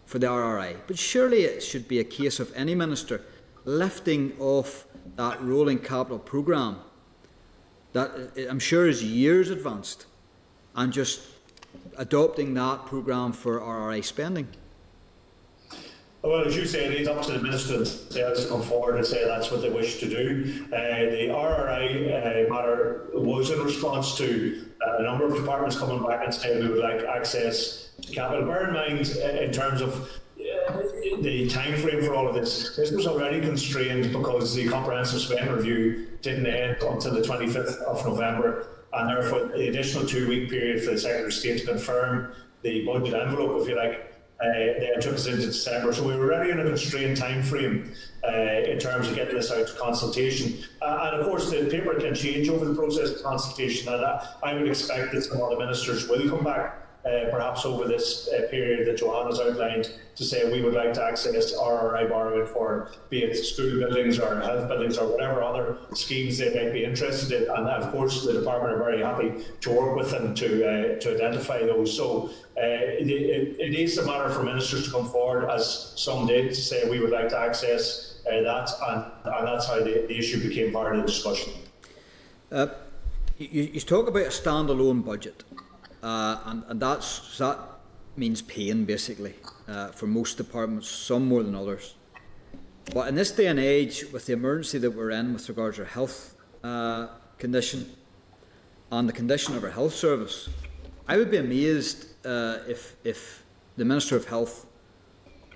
for the R R I, but surely it should be a case of any minister lifting off that rolling capital programme that I'm sure is years advanced and just adopting that programme for R R I spending. Well, as you say, it is up to the minister themselves to come forward and say that's what they wish to do. Uh, the R R I uh, matter was in response to a number of departments coming back and saying we would like access to capital. Bear in mind, in terms of the time frame for all of this, this was already constrained because the comprehensive spend review didn't end until the twenty-fifth of November, and therefore the additional two-week period for the Secretary of State to confirm the budget envelope, if you like, Uh, they took us into December, so we were already in a constrained time frame uh, in terms of getting this out to consultation. Uh, and of course, the paper can change over the process of consultation, and I, I would expect that some of the ministers will come back, uh, perhaps over this uh, period that Joanne has outlined, to say we would like to access R R I borrowing for, be it school buildings or health buildings or whatever other schemes they might be interested in. And of course, the department are very happy to work with them to uh, to identify those. So. Uh, it, it, it is a matter for ministers to come forward, as some did, to say we would like to access uh, that, and, and that's how the, the issue became part of the discussion. Uh, you, you talk about a standalone budget, uh, and, and that's, that means pain, basically, uh, for most departments, some more than others. But in this day and age, with the emergency that we're in with regards to our health uh, condition and the condition of our health service, I would be amazed uh, if, if the Minister of Health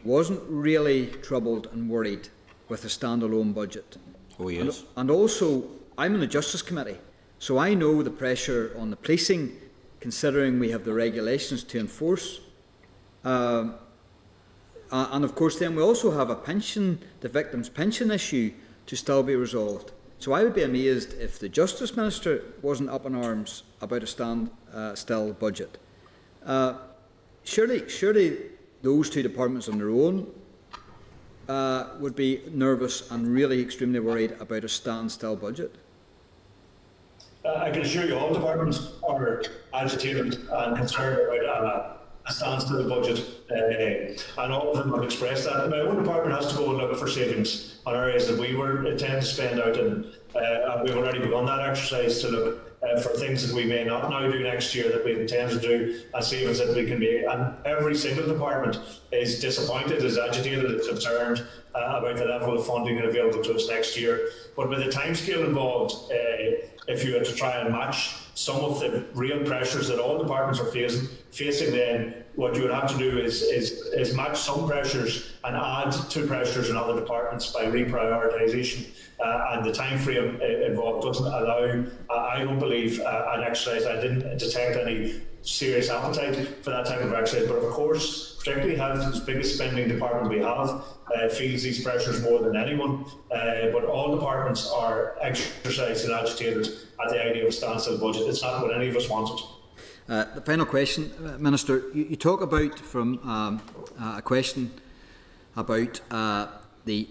wasn't really troubled and worried with a standalone budget. Oh, yes. And, and also, I'm on the Justice Committee, so I know the pressure on the policing, considering we have the regulations to enforce. Uh, and, of course, then we also have a pension, the victims' pension issue to still be resolved. So I would be amazed if the Justice Minister wasn't up in arms about a stand uh, still budget. Uh, surely, surely those two departments on their own uh, would be nervous and really extremely worried about a standstill budget. Uh, I can assure you all departments are agitated and concerned about uh, a standstill budget, uh, and all of them have expressed that. My own department has to go and look for savings on areas that we were intending to spend out in, uh, and we've already begun that exercise to look uh, for things that we may not now do next year that we intend to do, and savings that we can make. And every single department is disappointed, is agitated, is concerned uh, about the level of funding available to us next year. But with the timescale involved, uh, if you were to try and match some of the real pressures that all departments are facing, facing then what you would have to do is, is, is match some pressures and add to pressures in other departments by reprioritisation. Uh, and the time frame involved doesn't allow, I don't believe, uh, an exercise. I didn't detect any serious appetite for that type of exercise. But of course, particularly health, the biggest spending department we have, uh, feels these pressures more than anyone. Uh, but all departments are exercised and agitated at the idea of a standstill budget. It's not what any of us wanted. Uh, the final question, uh, Minister. You, you talk about from um, uh, a question about uh, the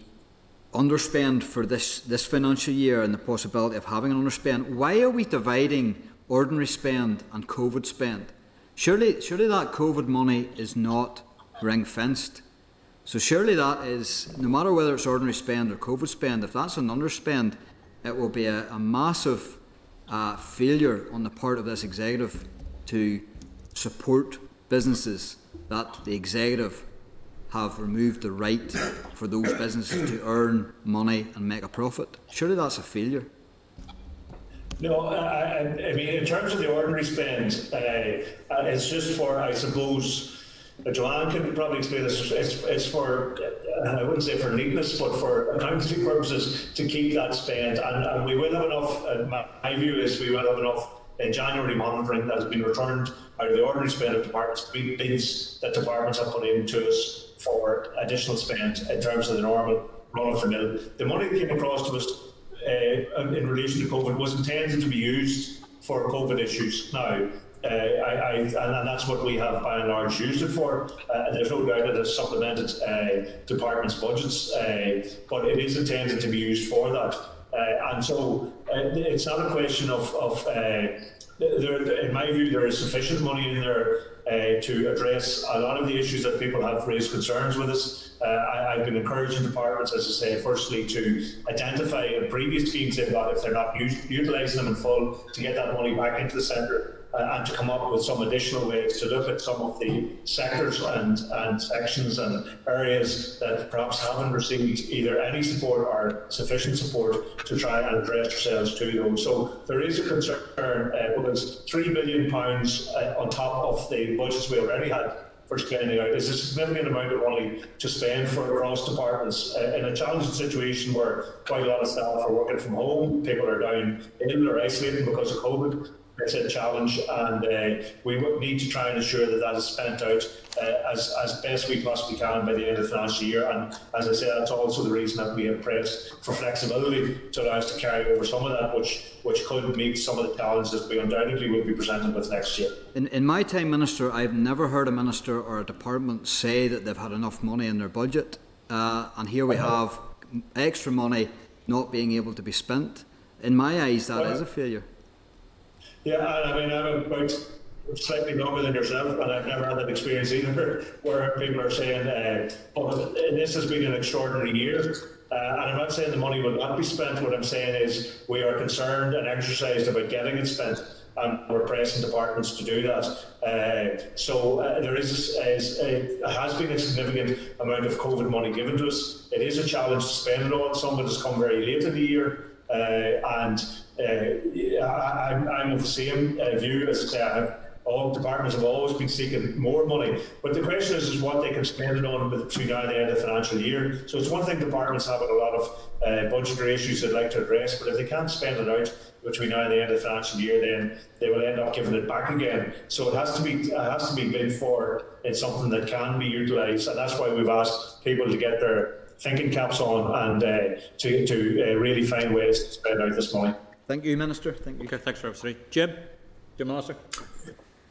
underspend for this, this financial year and the possibility of having an underspend. Why are we dividing ordinary spend and COVID spend? Surely, surely that COVID money is not ring-fenced. So surely that is, no matter whether it's ordinary spend or COVID spend, if that's an underspend, it will be a, a massive uh, failure on the part of this executive to support businesses that the executive have removed the right for those businesses to earn money and make a profit. Surely that's a failure. No, I, I mean, in terms of the ordinary spend, uh, it's just for, I suppose, Joanne can probably explain this, it's, it's for, I wouldn't say for neatness, but for accounting purposes, to keep that spend. And, and we will have enough, and my, my view is we will have enough in January monitoring that has been returned out of the ordinary spend of departments, the bids that departments have put in to us for additional spend in terms of the normal run-of-the-mill. The money that came across to us Uh, in relation to COVID was intended to be used for COVID issues. Now, uh, I, I, and, and that's what we have by and large used it for. Uh, there's no doubt that it has supplemented uh, departments' budgets, uh, but it is intended to be used for that. Uh, and so uh, it's not a question of, of uh, there, in my view, there is sufficient money in there Uh, to address a lot of the issues that people have raised concerns with us. Uh, I, I've been encouraging departments, as I say, firstly to identify previous schemes they've got if they're not utilising them in full, to get that money back into the centre uh, and to come up with some additional ways to look at some of the sectors and, and sections and areas that perhaps haven't received either any support or sufficient support to try and address ourselves to those. So there is a concern, uh, because three billion pounds uh, on top of the budgets we already had for spending out is a significant amount of money to spend for across departments uh, in a challenging situation where quite a lot of staff are working from home, people are down ill or isolating because of COVID. It's a challenge, and uh, we need to try and ensure that that is spent out uh, as, as best we possibly can by the end of the financial year. And as I say, that's also the reason that we have pressed for flexibility to allow us to carry over some of that, which, which could meet some of the challenges we undoubtedly will be presented with next year. In, in my time, Minister, I've never heard a minister or a department say that they've had enough money in their budget. Uh, and here we have extra money not being able to be spent. In my eyes, that well, is a failure. Yeah, I mean, I'm about slightly younger than yourself, and I've never had that experience either, where people are saying, uh, oh, this has been an extraordinary year. Uh, and I'm not saying the money will not be spent. What I'm saying is we are concerned and exercised about getting it spent, and we're pressing departments to do that. Uh, so uh, there is, is a, has been a significant amount of COVID money given to us. It is a challenge to spend it on. Some of it has come very late in the year. Uh, and uh, I, I'm of the same uh, view as I say. I have all departments have always been seeking more money. But the question is, is what they can spend it on between now and the end of the financial year. So it's one thing departments have a lot of uh, budgetary issues they'd like to address, but if they can't spend it out between now and the end of the financial year, then they will end up giving it back again. So it has to be, it has to be bid for. It's something that can be utilised, and that's why we've asked people to get their thinking caps on and uh, to, to uh, really find ways to spend out this money. Thank you, Minister. Thank you. Okay, thanks for obviously. Jim, Jim Minister.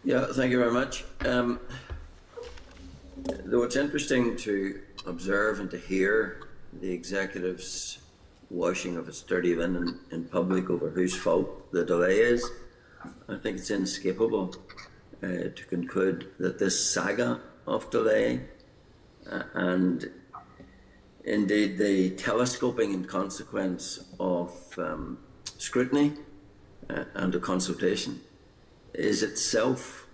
Yeah, thank you very much. Um, though it's interesting to observe and to hear the executive's washing of its dirty linen in, in public over whose fault the delay is. I think it's inescapable uh, to conclude that this saga of delay uh, and indeed the telescoping in consequence of um, scrutiny uh, and a consultation is itself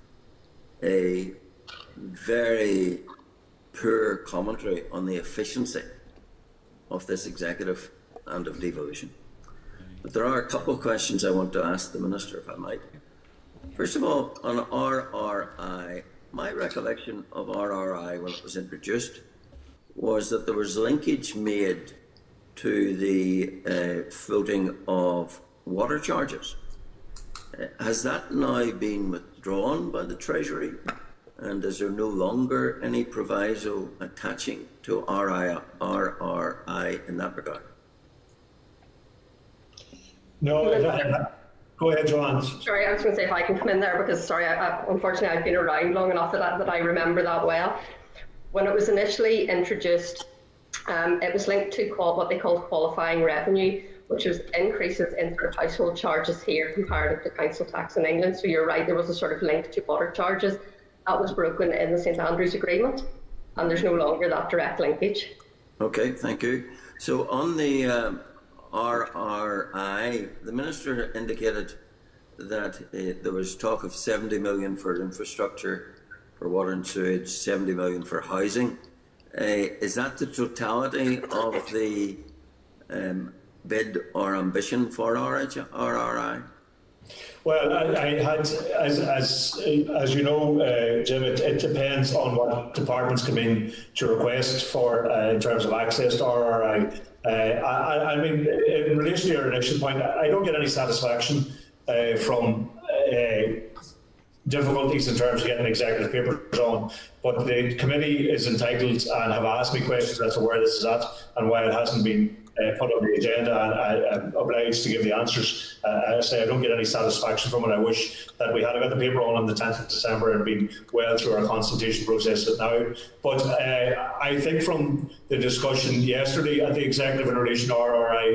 a very poor commentary on the efficiency of this executive and of devolution. But there are a couple of questions I want to ask the Minister, if I might. First of all, on R R I, my recollection of R R I when it was introduced was that there was linkage made to the uh, floating of water charges. Has that now been withdrawn by the Treasury, and is there no longer any proviso attaching to R R I in that regard? No. That, go ahead, Joanne. Sorry, I was going to say if I can come in there, because sorry, I, I, unfortunately I've been around long enough that I, that I remember that well. When it was initially introduced, um, it was linked to qual what they called qualifying revenue, which was increases in sort of household charges here comparative to council tax in England. So you're right, there was a sort of link to water charges. That was broken in the Saint Andrews Agreement, and there's no longer that direct linkage. Okay, thank you. So on the um, R R I, the Minister indicated that uh, there was talk of seventy million for infrastructure, for water and sewage, seventy million for housing. Uh, is that the totality of the um, bid or ambition for R R I? Well, I, I had, as as as you know, uh, Jim, it, it depends on what departments come in to request for uh, in terms of access to R R I. Uh, I, I mean, in relation to your initial point, I don't get any satisfaction uh, from uh, difficulties in terms of getting executive papers on, but the committee is entitled and have asked me questions as to where this is at and why it hasn't been Uh, put on the agenda, and I, I'm obliged to give the answers. Uh, I say I don't get any satisfaction from it. I wish that we had got the paper on on the tenth of December and been well through our consultation process now. But uh, I think from the discussion yesterday at the executive in relation to R R I,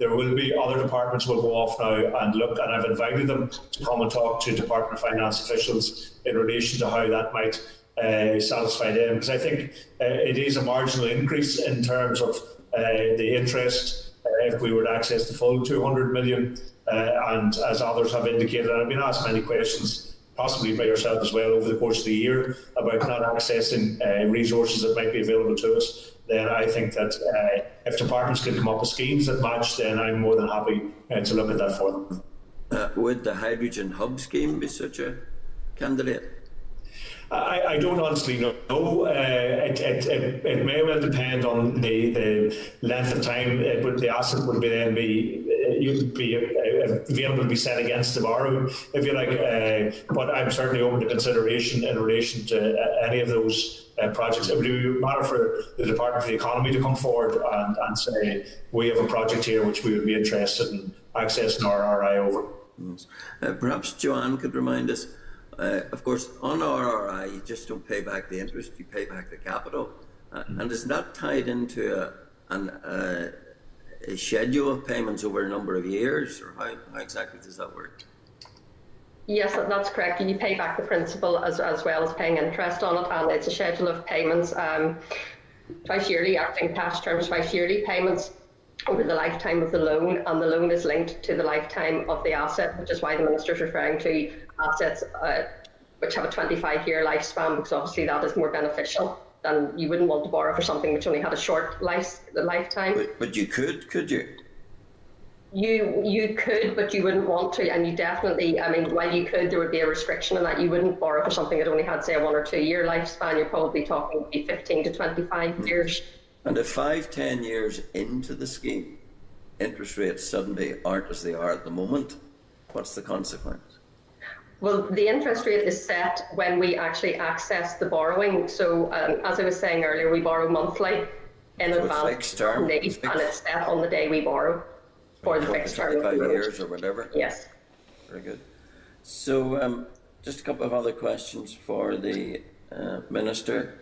there will be other departments will go off now and look, and I've invited them to come and talk to Department of Finance officials in relation to how that might uh, satisfy them. Because I think uh, it is a marginal increase in terms of Uh, the interest uh, if we would access the full two hundred million, uh, and as others have indicated, and I've been asked many questions, possibly by yourself as well, over the course of the year about not accessing uh, resources that might be available to us. Then I think that uh, if departments can come up with schemes that match, then I'm more than happy uh, to look at that for them. Uh, would the hydrogen hub scheme be such a candidate? I, I don't honestly know. Uh, it, it, it, it may well depend on the, the length of time it would, the asset would be then be you'd be available to be set against tomorrow, if you like. Uh, but I'm certainly open to consideration in relation to uh, any of those uh, projects. It would be a matter for the Department for the Economy to come forward and, and say we have a project here which we would be interested in accessing R R I over. Yes. Uh, perhaps Joanne could remind us. Uh, of course, on R R I, you just don't pay back the interest, you pay back the capital. Uh, mm-hmm. And is that tied into a, an, uh, a schedule of payments over a number of years, or how, how exactly does that work? Yes, that's correct. You pay back the principal as, as well as paying interest on it, and it's a schedule of payments, um, twice yearly, acting in cash terms, twice yearly payments over the lifetime of the loan, and the loan is linked to the lifetime of the asset, which is why the Minister's referring to assets uh, which have a twenty-five year lifespan, because obviously that is more beneficial than you wouldn't want to borrow for something which only had a short life, the lifetime. But, but you could, could you? You you could, but you wouldn't want to, and you definitely, I mean, while you could, there would be a restriction on that. You wouldn't borrow for something that only had, say, a one or two year lifespan. You're probably talking fifteen to twenty-five years. And if five, ten years into the scheme, interest rates suddenly aren't as they are at the moment, what's the consequence? Well, the interest rate is set when we actually access the borrowing. So, um, as I was saying earlier, we borrow monthly in so advance, fixed term, need, fixed. And it's set on the day we borrow. For the fixed term, twenty-five years or whatever. Yes. Very good. So, um, just a couple of other questions for the uh, Minister.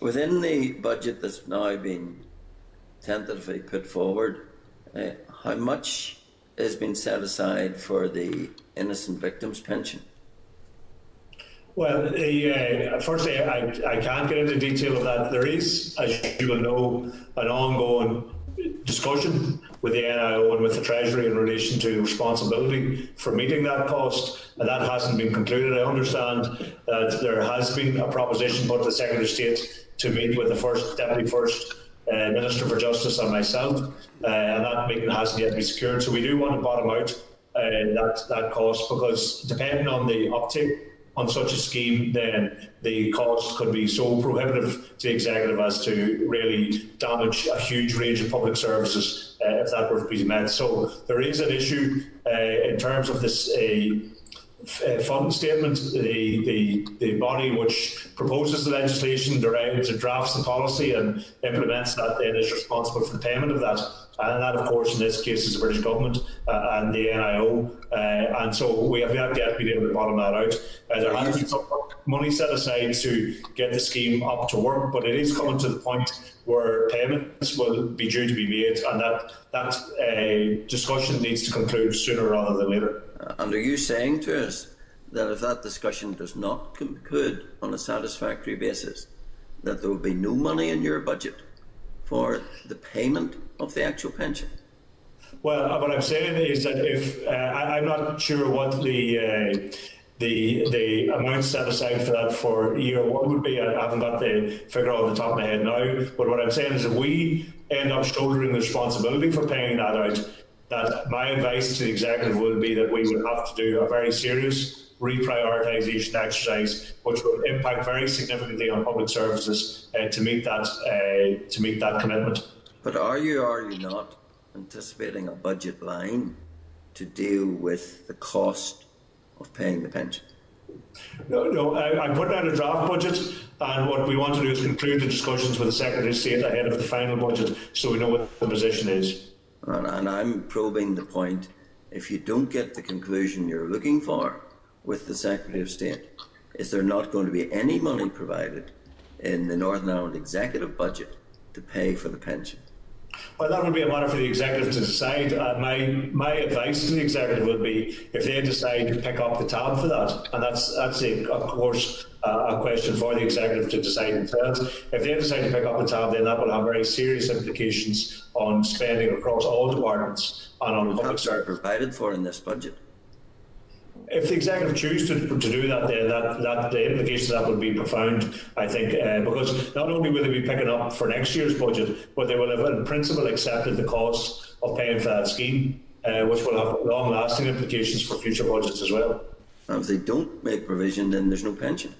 Within the budget that's now been tentatively put forward, uh, how much has been set aside for the innocent victims' pension? Well, uh, firstly, I, I can't get into detail of that. There is, as you will know, an ongoing discussion with the N I O and with the Treasury in relation to responsibility for meeting that cost, and that hasn't been concluded. I understand that there has been a proposition put to the Secretary of State to meet with the First Deputy First uh, Minister for Justice and myself, uh, and that meeting hasn't yet been secured. So we do want to bottom out uh, that, that cost, because depending on the uptake on such a scheme, then the cost could be so prohibitive to the executive as to really damage a huge range of public services uh, if that were to be met. So there is an issue uh, in terms of this uh, uh, fund statement. The, the, the body which proposes the legislation, drafts the policy and implements that, then is responsible for the payment of that. And that, of course, in this case, is the British government uh, and the N I O, uh, and so we have not yet been able to bottom that out. Uh, there has been some money set aside to get the scheme up to work, but it is coming to the point where payments will be due to be made, and that that uh, discussion needs to conclude sooner rather than later. And are you saying to us that if that discussion does not conclude on a satisfactory basis, that there will be no money in your budget for the payment of the actual pension? Well, what I'm saying is that if uh, I, I'm not sure what the uh, the the amount set aside for that for year one would be. I haven't got the figure off the top of my head now. But what I'm saying is, if we end up shouldering the responsibility for paying that out, that my advice to the executive would be that we would have to do a very serious reprioritisation exercise, which will impact very significantly on public services uh, to meet that uh, to meet that commitment. But are you or are you not anticipating a budget line to deal with the cost of paying the pension? No, no. I, I put out a draft budget, and what we want to do is conclude the discussions with the Secretary of State ahead of the final budget, so we know what the position is. And, and I'm probing the point: if you don't get the conclusion you're looking for with the Secretary of State, is there not going to be any money provided in the Northern Ireland executive budget to pay for the pension? Well, that would be a matter for the executive to decide. Uh, my my advice to the executive would be, if they decide to pick up the tab for that, and that's that's a, of course uh, a question for the executive to decide themselves. If they decide to pick up the tab, then that will have very serious implications on spending across all departments and on public service provided for in this budget. If the executive choose to, to do that, then that, that the implications of that would be profound, I think, uh, because not only will they be picking up for next year's budget, but they will have in principle accepted the cost of paying for that scheme, uh, which will have long-lasting implications for future budgets as well. And if they don't make provision, then there's no pension.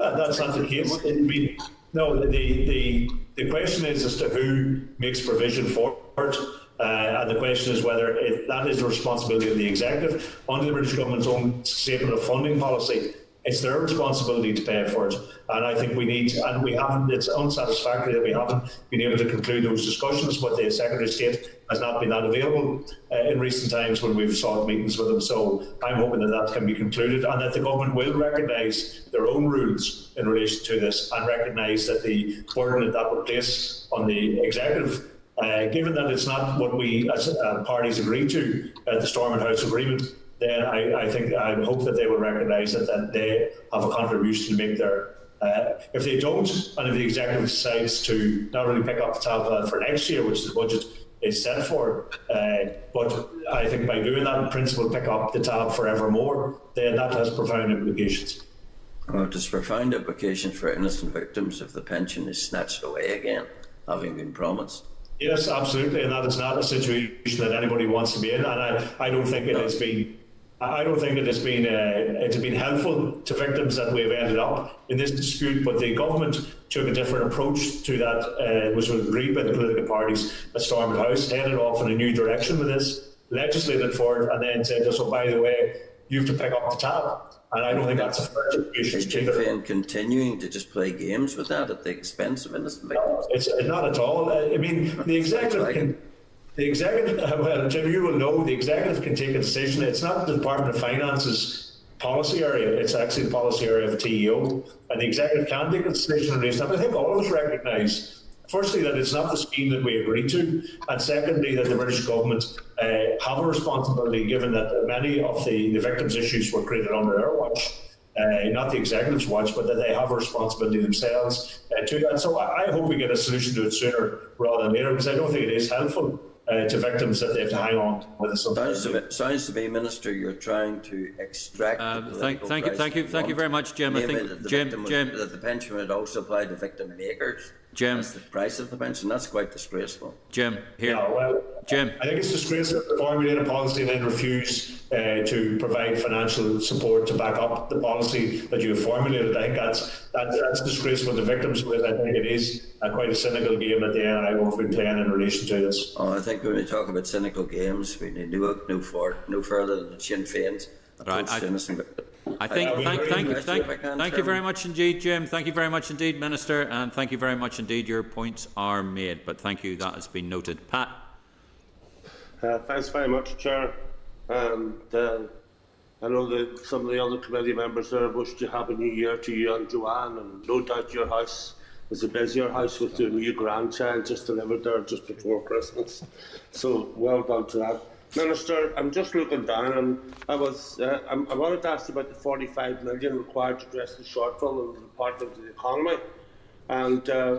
Uh, that's not the case. It'd be, no, the, the, the question is as to who makes provision for it. Uh, and the question is whether it, that is the responsibility of the executive. Under the British government's own statement of funding policy, it's their responsibility to pay for it. And I think we need, and we haven't, it's unsatisfactory that we haven't been able to conclude those discussions, but the Secretary of State has not been that available uh, in recent times when we've sought meetings with them. So I'm hoping that that can be concluded, and that the government will recognise their own rules in relation to this, and recognise that the burden that that would place on the executive, Uh, given that it's not what we as uh, parties agreed to at the Stormont House Agreement, then I, I think I hope that they will recognise that, that they have a contribution to make their. Uh, if they don't, and if the executive decides to not only pick up the tab uh, for next year, which the budget is set for, uh, but I think by doing that, in principle, pick up the tab forevermore, then that has profound implications. Well, there's profound implications for innocent victims if the pension is snatched away again, having been promised. Yes, absolutely, and that is not a situation that anybody wants to be in, and I, I don't think it has been. I don't think it has been uh, it's been helpful to victims that we have ended up in this dispute, but the government took a different approach to that, uh, which was agreed by the political parties at Stormont House, headed off in a new direction with this, legislated for it, and then said, "Just oh, by the way, you have to pick up the tab." And I don't think that's a fair situation. Continuing to just play games with that at the expense of innocent victims. It's not at all. I mean, the executive can. The executive, well, Jim, you will know the executive can take a decision. It's not the Department of Finance's policy area. It's actually the policy area of T E O. And the executive can take a decision on this. I think all of us recognise, firstly, that it's not the scheme that we agreed to. And secondly, that the British government uh, have a responsibility, given that many of the, the victims' issues were created under their watch. Uh, not the executive's watch, but that they have a responsibility themselves uh, to that. So I, I hope we get a solution to it sooner rather than later, because I don't think it is helpful Uh, to victims that they have to hang on with. Sounds to, me, sounds to me, Minister, you're trying to extract. Um, the thank, thank you, thank you, thank you very much, Jim. I think the Jim, would, Jim, that the pension would also apply to victim makers. Jim, that's the price of the pension. That's quite disgraceful. Jim, here. Yeah, well, Jim, I think it's disgraceful to formulate a policy and then refuse uh, to provide financial support to back up the policy that you have formulated. I think that's that, that's disgraceful to victims, because I think it is a, quite a cynical game that the N I O have been playing in relation to this. Oh, I think when we talk about cynical games, we need to look no, for, no further than Sinn Féin's approach to innocent victims. I think. Uh, thank, thank, you, thank, thank, thank you very much indeed, Jim. Thank you very much indeed, Minister, and thank you very much indeed. Your points are made, but thank you. That has been noted. Pat. Uh, thanks very much, Chair. And uh, I know that some of the other committee members there wish to have a new year to you and Joanne, and no doubt your house is a busier house with your new grandchild just delivered there just before Christmas. So well done to that. Minister, I'm just looking down, and I was uh, I'm, I wanted to ask you about the forty-five million required to address the shortfall in the Department of the Economy, and uh,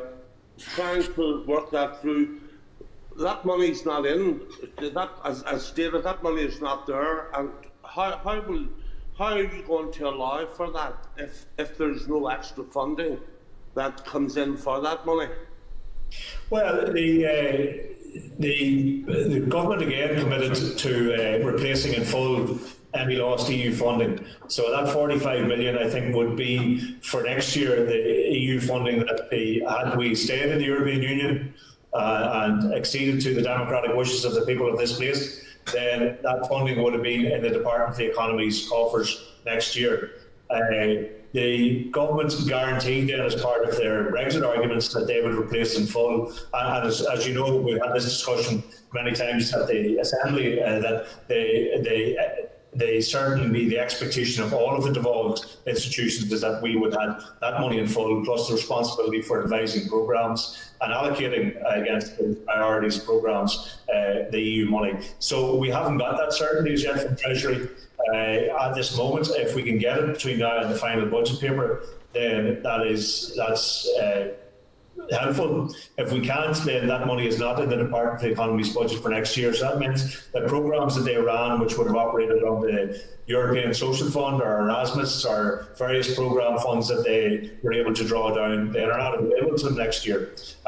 trying to work that through. That money's not in. That, as, as stated, that money is not there. And how how will how are you going to allow for that if if there's no extra funding that comes in for that money? Well, the. Uh... The, the government again committed to uh, replacing in full any lost E U funding. So that forty-five million, I think, would be for next year the E U funding that the, had we stayed in the European Union uh, and acceded to the democratic wishes of the people of this place, then that funding would have been in the Department of the Economy's coffers next year. Uh, The government guaranteed then, as part of their Brexit arguments, that they would replace in full. And as, as you know, we've had this discussion many times at the Assembly uh, that they, they, they certainly the expectation of all of the devolved institutions is that we would have that money in full, plus the responsibility for advising programmes and allocating uh, against the priorities programmes uh, the E U money. So we haven't got that certainty as yet from Treasury. Uh, at this moment, if we can get it between now and the final budget paper, then that is that's uh, helpful. If we can't, then that money is not in the Department of the Economy's budget for next year. So that means that programmes that they ran, which would have operated on the European Social Fund or Erasmus or various programme funds that they were able to draw down, they are not available until next year.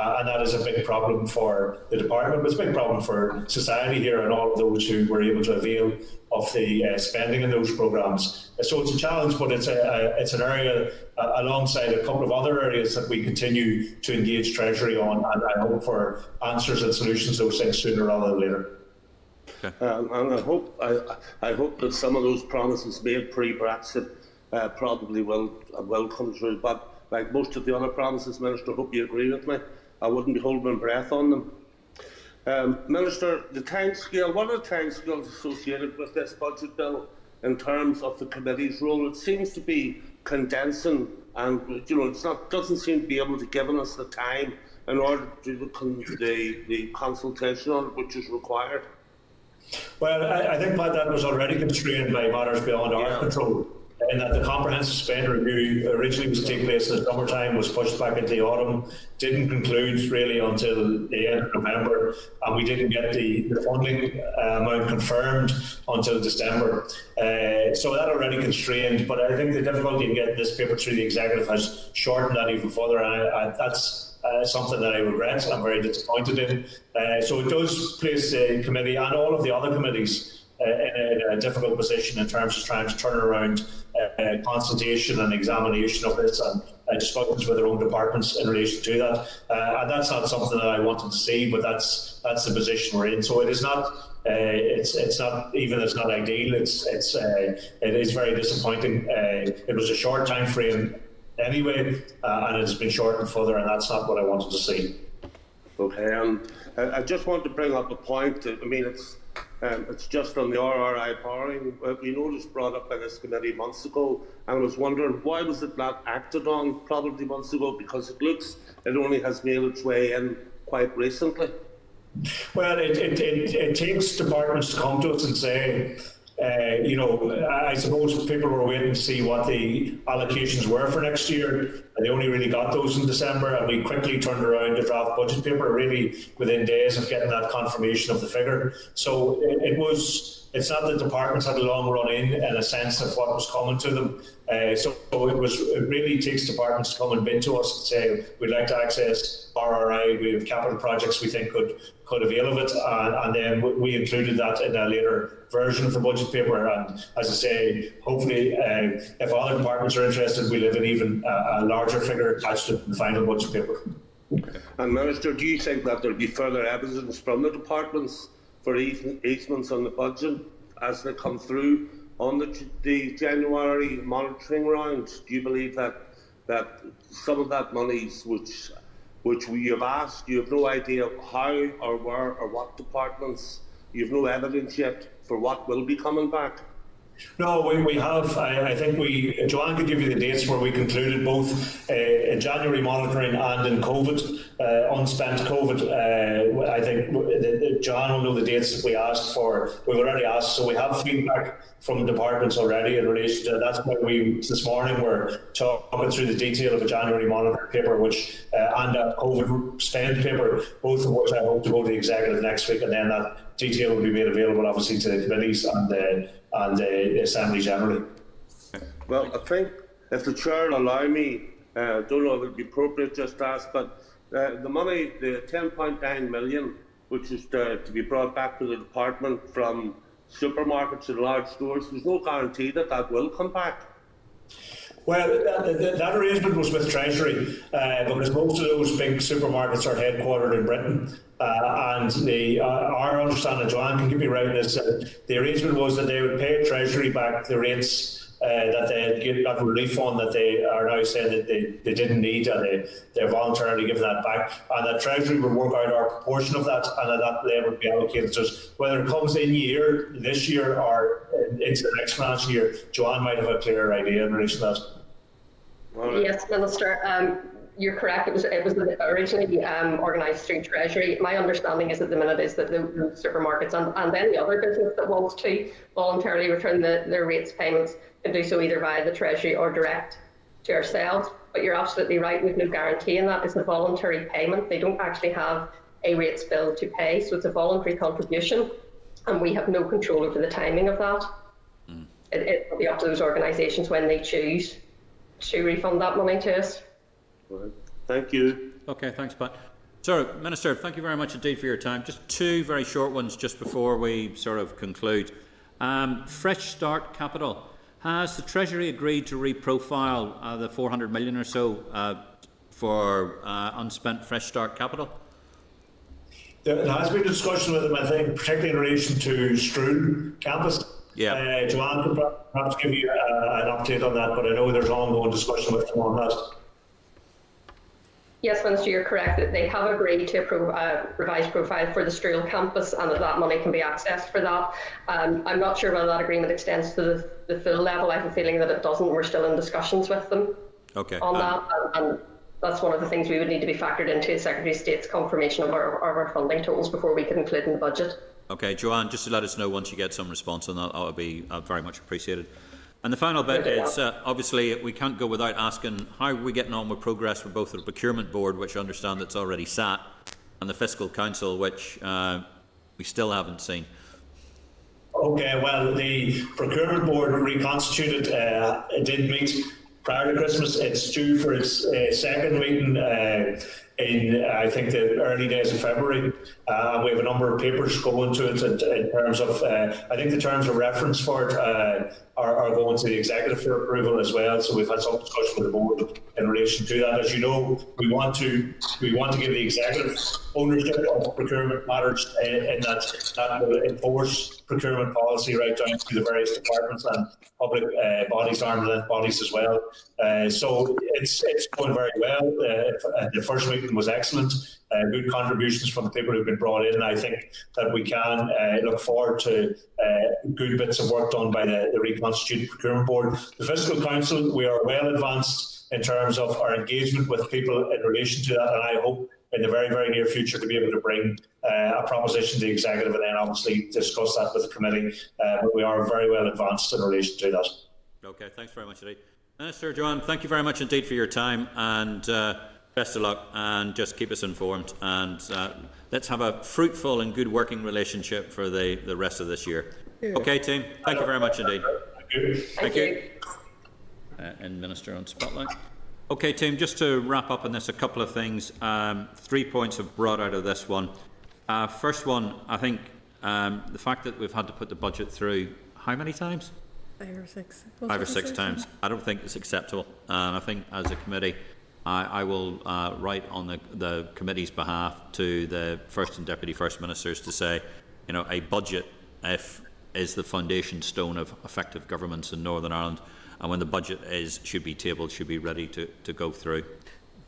Uh, and that is a big problem for the department, but it's a big problem for society here and all of those who were able to avail of the uh, spending in those programmes. So it's a challenge, but it's, a, a, it's an area uh, alongside a couple of other areas that we continue to engage Treasury on, and I hope for answers and solutions to those things sooner rather than later. Okay. Um, and I hope I, I hope that some of those promises made pre-Brexit uh, probably will uh, will come through. But like most of the other promises, Minister, I hope you agree with me. I wouldn't be holding my breath on them. Um, Minister, the timescale. What are the timescales associated with this budget bill in terms of the committee's role? It seems to be condensing, and you know, it's not doesn't seem to be able to give us the time in order to do the the, the consultation on it, which is required. Well, I, I think that, that was already constrained by matters beyond our yeah. control, and that the comprehensive spend review originally was to take place in the summertime, was pushed back into the autumn, didn't conclude really until the end of November, and we didn't get the, the funding amount confirmed until December. Uh, so that already constrained, but I think the difficulty in getting this paper through the executive has shortened that even further, and I, I, that's uh, something that I regret and I'm very disappointed in. Uh, so it does place the committee and all of the other committees uh, in a, a difficult position in terms of trying to turn around uh, consultation and examination of this and uh, discussions with their own departments in relation to that. Uh, and that's not something that I wanted to see, but that's that's the position we're in. So it is not... Uh, it's it's not even it's not ideal. It's it's uh, it is very disappointing. Uh, it was a short time frame anyway, uh, and it's been shortened further, and that's not what I wanted to see. Okay, um, I just want to bring up a point. I mean, it's um, it's just on the R R I borrowing. We noticed brought up by this committee months ago, and I was wondering why was it not acted on probably months ago? Because it looks it only has made its way in quite recently. Well, it, it, it, it takes departments to come to us and say, uh, you know, I suppose people were waiting to see what the allocations were for next year. And they only really got those in December, and we quickly turned around the draft budget paper really within days of getting that confirmation of the figure. So it, it was... It's not that departments had a long run in in a sense of what was coming to them. Uh, so it was it really takes departments to come and bid to us and say we'd like to access R R I. We have capital projects we think could could avail of it, and, and then we included that in a later version of the budget paper. And as I say, hopefully, uh, if other departments are interested, we'll have an even uh, a larger figure attached to the final budget paper. And Minister, do you think that there'll be further evidence from the departments for easements on the budget as they come through on the, the January monitoring round? Do you believe that that some of that monies which which we have asked, you have no idea how or where or what departments, you have no evidence yet for what will be coming back? No, we, we have. I, I think we, Joanne could give you the dates where we concluded both uh, in January monitoring and in COVID, uh, unspent COVID. Uh, I think the, the, Joanne will know the dates that we asked for. We've already asked, so we have feedback from departments already in relation to that's why we this morning were talking through the detail of a January monitoring paper, which uh, and a COVID spend paper, both of which I hope to go to the executive next week, and then that detail will be made available, obviously, to the committees and the, and the Assembly generally. Well, I think, if the Chair will allow me, I uh, don't know if it would be appropriate just to ask, but uh, the money, the ten point nine million, which is to, to be brought back to the department from supermarkets and large stores, there's no guarantee that that will come back. Well, that, that, that arrangement was with Treasury, uh, because most of those big supermarkets are headquartered in Britain. Uh, and the, uh, our understanding, Joanne can give me right, is that the arrangement was that they would pay Treasury back the rates Uh, that they got relief on that they are now saying that they, they didn't need, and they, they're voluntarily giving that back, and that Treasury would work out our proportion of that, and that, that they would be allocated to us. Whether it comes in year, this year, or into the next financial year, Joanne might have a clearer idea in relation to that. Right. Yes, Minister, um, you're correct. It was, it was originally um, organised through Treasury. My understanding is at the minute is that the supermarkets and, and then the other business that wants to voluntarily return the, their rates payments can do so either via the Treasury or direct to ourselves. But you're absolutely right, we've no guarantee in that. It's a voluntary payment. They don't actually have a rates bill to pay, so it's a voluntary contribution, and we have no control over the timing of that. Mm. It will be up to those organisations when they choose to refund that money to us. Right. Thank you. Okay, thanks, Pat. So, Minister, thank you very much indeed for your time. Just two very short ones just before we sort of conclude. Um, Fresh Start Capital. Has the Treasury agreed to reprofile uh, the four hundred million or so uh, for uh, unspent Fresh Start Capital? There has been discussion with them, I think, particularly in relation to Strood campus. Yeah. Uh, Joanne could perhaps give you uh, an update on that, but I know there's ongoing discussion with them on that. Yes, Minister, you're correct that they have agreed to a pro, uh, revised profile for the Strood campus, and that that money can be accessed for that. Um, I'm not sure whether that agreement extends to the, the full level. I have a feeling that it doesn't. We're still in discussions with them okay. on um, that, and, and that's one of the things we would need to be factored into Secretary of State's confirmation of our, of our funding totals before we can include in the budget. Okay, Joanne, just to let us know once you get some response on that, that would be uh, very much appreciated. And the final bit is, uh, obviously, we can't go without asking how are we getting on with progress for both the Procurement Board, which I understand that's already sat, and the Fiscal Council, which uh, we still haven't seen. Okay, well, the Procurement Board reconstituted uh, did meet prior to Christmas. It's due for its uh, second meeting uh, in, I think, the early days of February. Uh, we have a number of papers going to it in, in terms of, uh, I think the terms of reference for it uh, are, are going to the executive for approval as well. So we've had some discussion with the board in relation to that. As you know, we want to we want to give the executive ownership of procurement matters, and, and that, that will enforce procurement policy right down to the various departments and public uh, bodies, armed bodies as well. Uh, so it's, it's going very well. Uh, the first week was excellent. Uh, good contributions from the people who've been brought in. I think that we can uh, look forward to uh, good bits of work done by the, the reconstituted procurement board. The Fiscal Council, we are well advanced in terms of our engagement with people in relation to that, and I hope in the very, very near future to be able to bring uh, a proposition to the executive and then obviously discuss that with the committee. Uh, but we are very well advanced in relation to that. Okay, thanks very much indeed. Minister Joanne, thank you very much indeed for your time, and uh, best of luck, and just keep us informed, and uh, let's have a fruitful and good working relationship for the, the rest of this year. Yeah. Okay, team. Thank you very much indeed. Thank you. Thank you. Uh, and Minister on Spotlight. Okay, team, just to wrap up on this, a couple of things. Um, three points have brought out of this one. Uh, first one, I think um, the fact that we've had to put the budget through how many times? Five or six. Well, Five or six, six times. I don't think it's acceptable, and I think as a committee, I will uh, write on the, the committee's behalf to the First and Deputy First Ministers to say, you know, a budget if, is the foundation stone of effective governments in Northern Ireland, and when the budget is should be tabled, should be ready to, to go through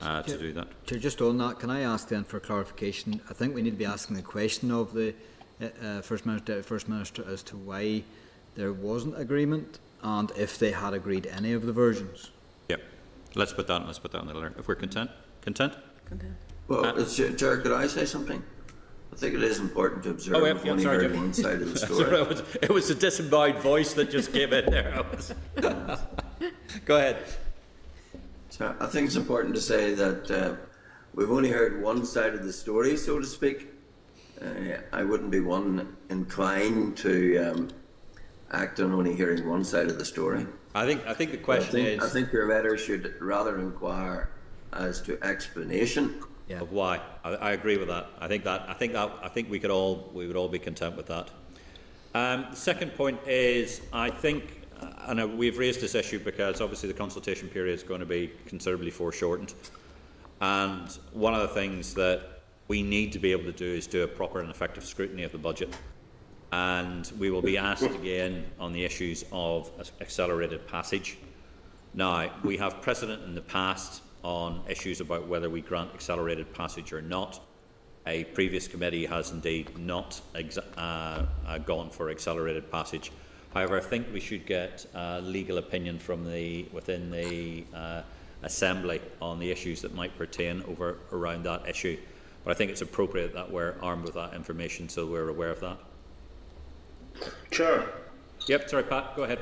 uh, to, to do that. Chair, just on that, can I ask then for clarification? I think we need to be asking the question of the uh, First Minister, First Minister as to why there wasn't agreement and if they had agreed any of the versions. Let's put that. Let's put that on the letter. If we're content, content. Content. Well, uh, Chair, could I say something? I think it is important to observe. Oh, yeah, yeah, sorry, one side of the story. It was, it was a disembodied voice that just came in there. Go ahead. So I think it's important to say that uh, we've only heard one side of the story, so to speak. Uh, I wouldn't be one inclined to um, act on only hearing one side of the story. I think, I think the question I think, is... I think your letter should rather inquire as to explanation yeah. of why. I, I agree with that. I think that. I think that. I think we could all. We would all be content with that. Um, the second point is, I think, and we've raised this issue because obviously the consultation period is going to be considerably foreshortened. And one of the things that we need to be able to do is do a proper and effective scrutiny of the budget. And we will be asked again on the issues of accelerated passage. Now, we have precedent in the past on issues about whether we grant accelerated passage or not. A previous committee has indeed not uh, gone for accelerated passage. However, I think we should get uh, legal opinion from the within the uh, Assembly on the issues that might pertain over around that issue. But I think it's appropriate that we're armed with that information, so we're aware of that. Sure. Yep, sorry Pat, go ahead.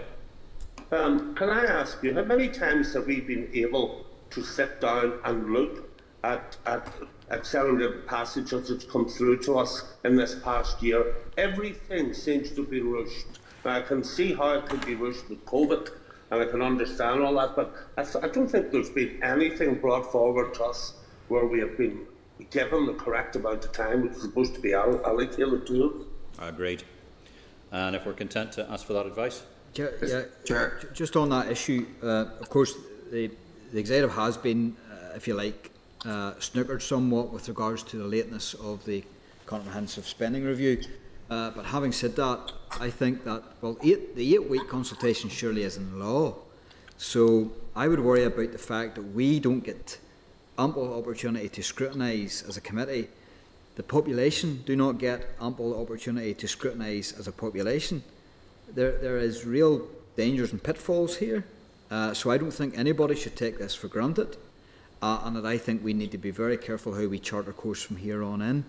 Um, can I ask you, how many times have we been able to sit down and look at, at accelerated passage as it's come through to us in this past year? Everything seems to be rushed. Now, I can see how it could be rushed with COVID, and I can understand all that, but I, I don't think there's been anything brought forward to us where we have been given the correct amount of time which is supposed to be allocated to us. Agreed. And if we're content to ask for that advice? Yeah, yeah, sure. Just on that issue, uh, of course, the, the executive has been, uh, if you like, uh, snookered somewhat with regards to the lateness of the comprehensive spending review. Uh, but having said that, I think that, well, eight, the eight-week consultation surely is in law. So I would worry about the fact that we don't get ample opportunity to scrutinise as a committee. The population do not get ample opportunity to scrutinise as a population. There, there is real dangers and pitfalls here, uh, so I don't think anybody should take this for granted, uh, and that I think we need to be very careful how we chart our course from here on in.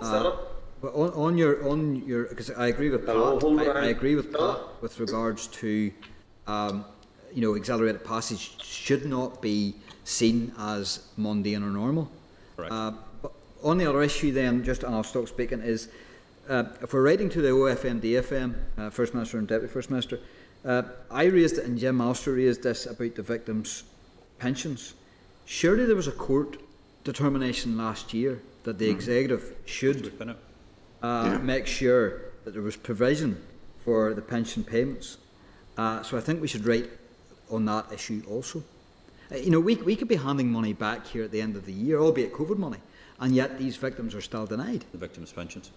Uh, but on, on your, on your, because I agree with Pat. I, I agree with Pat with regards to, um, you know, accelerated passage should not be seen as mundane or normal. Correct. Uh, On the other issue then, just and I'll stop speaking, is uh, if we're writing to the O F M D F M, uh, First Minister and Deputy First Minister, uh, I raised it and Jim Alster raised this about the victims' pensions. Surely there was a court determination last year that the mm. executive should uh, yeah. make sure that there was provision for the pension payments. Uh, so I think we should write on that issue also. Uh, you know, we, we could be handing money back here at the end of the year, albeit COVID money, and yet these victims are still denied. The victims' pensions.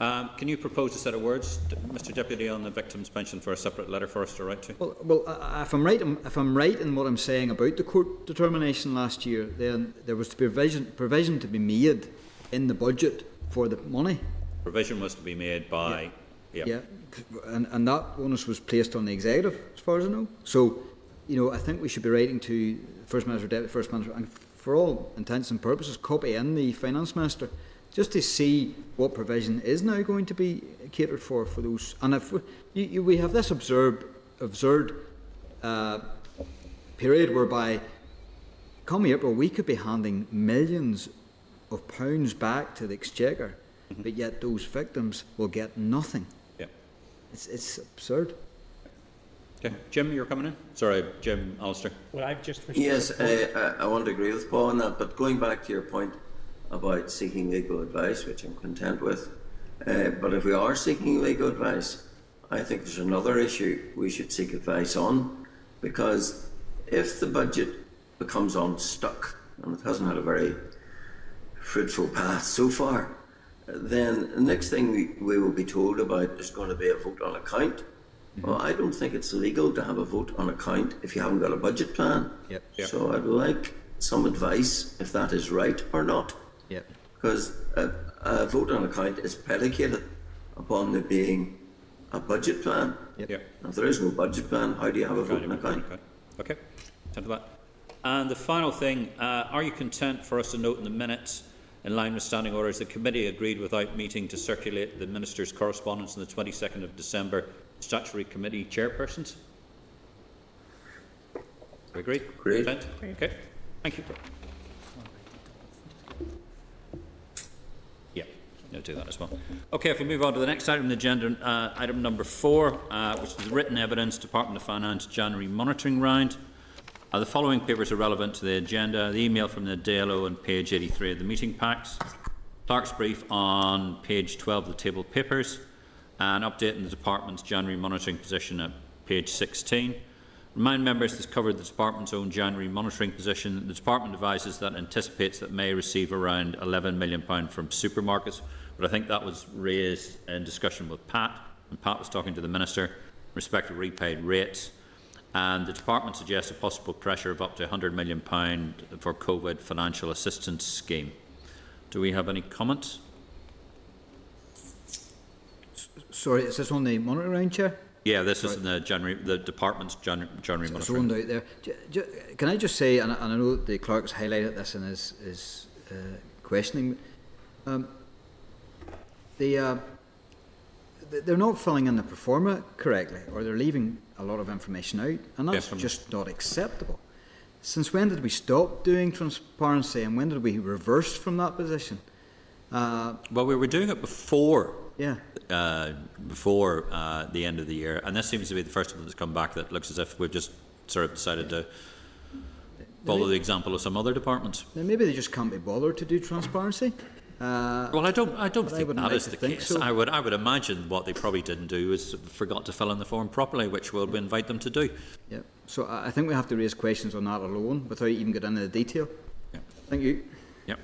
Um, can you propose a set of words, Mister Deputy, on the victims' pension for a separate letter for us to write to? Well, well uh, if I'm right, if I'm right in what I'm saying about the court determination last year, then there was provision provision to be made in the budget for the money. Provision was to be made by, yeah, yeah. yeah. And, and that onus was placed on the executive, as far as I know. So, you know, I think we should be writing to First Minister, Deputy First Minister, and for all intents and purposes, copy in the Finance Minister, just to see what provision is now going to be catered for for those. And if we, you, you, we have this absurd, absurd uh, period whereby, come April, we could be handing millions of pounds back to the Exchequer, mm-hmm. but yet those victims will get nothing. Yeah, it's it's absurd. Okay, Jim, you're coming in. Sorry, Jim Ulster. Well, I've just yes, uh, I, I want to agree with Paul on that, but going back to your point about seeking legal advice, which I'm content with. Uh, but if we are seeking legal advice, I think there's another issue we should seek advice on, because if the budget becomes unstuck, and it hasn't had a very fruitful path so far, then the next thing we, we will be told about is going to be a vote on account. Well, I don't think it's legal to have a vote on account if you haven't got a budget plan. Yep, yep. So I'd like some advice if that is right or not. Yep. Because a, a vote on account is predicated upon there being a budget plan. Yep. Yep. If there is no budget plan, how do you have a vote on account? Okay, turn to that. And the final thing, uh, are you content for us to note in the minutes, in line with standing orders, the committee agreed without meeting to circulate the Minister's correspondence on the twenty-second of December to statutory committee chairpersons? We agree? Agreed. Content? Okay. Thank you. I'll do that as well. Okay, if we move on to the next item on the agenda, uh, item number four, uh, which is written evidence, Department of Finance January monitoring round. Uh, the following papers are relevant to the agenda: the email from the D L O on page eighty-three of the meeting packs, Clerk's brief on page twelve of the table papers, an update on the Department's January monitoring position at page sixteen. Remind members this covered the Department's own January monitoring position. The Department advises that it anticipates that may receive around eleven million pounds from supermarkets, but I think that was raised in discussion with Pat, and Pat was talking to the Minister in respect to repaid rates. And the Department suggests a possible pressure of up to one hundred million pounds for COVID financial assistance scheme. Do we have any comments? Sorry, is this on the monitoring round, Chair? Yeah, this Sorry. is in the January, the Department's January, January monitoring. Zoned out there. Do, do, can I just say, and I, and I know the Clerk's highlighted this in his, his uh, questioning, um, the, uh, they're not filling in the performa correctly, or they're leaving a lot of information out, and that's yes, just not acceptable. Since when did we stop doing transparency, and when did we reverse from that position? Uh, well, we were doing it before. Yeah. Uh, before uh, the end of the year, and this seems to be the first one that's come back that looks as if we've just sort of decided to follow maybe, the example of some other departments. Maybe they just can't be bothered to do transparency. Uh, well, I don't. I don't think I that like is the case. So. I would. I would imagine what they probably didn't do is forgot to fill in the form properly, which we'll yeah. invite them to do. Yeah. So I think we have to raise questions on that alone, without even getting into the detail. Yeah. Thank you. Yeah.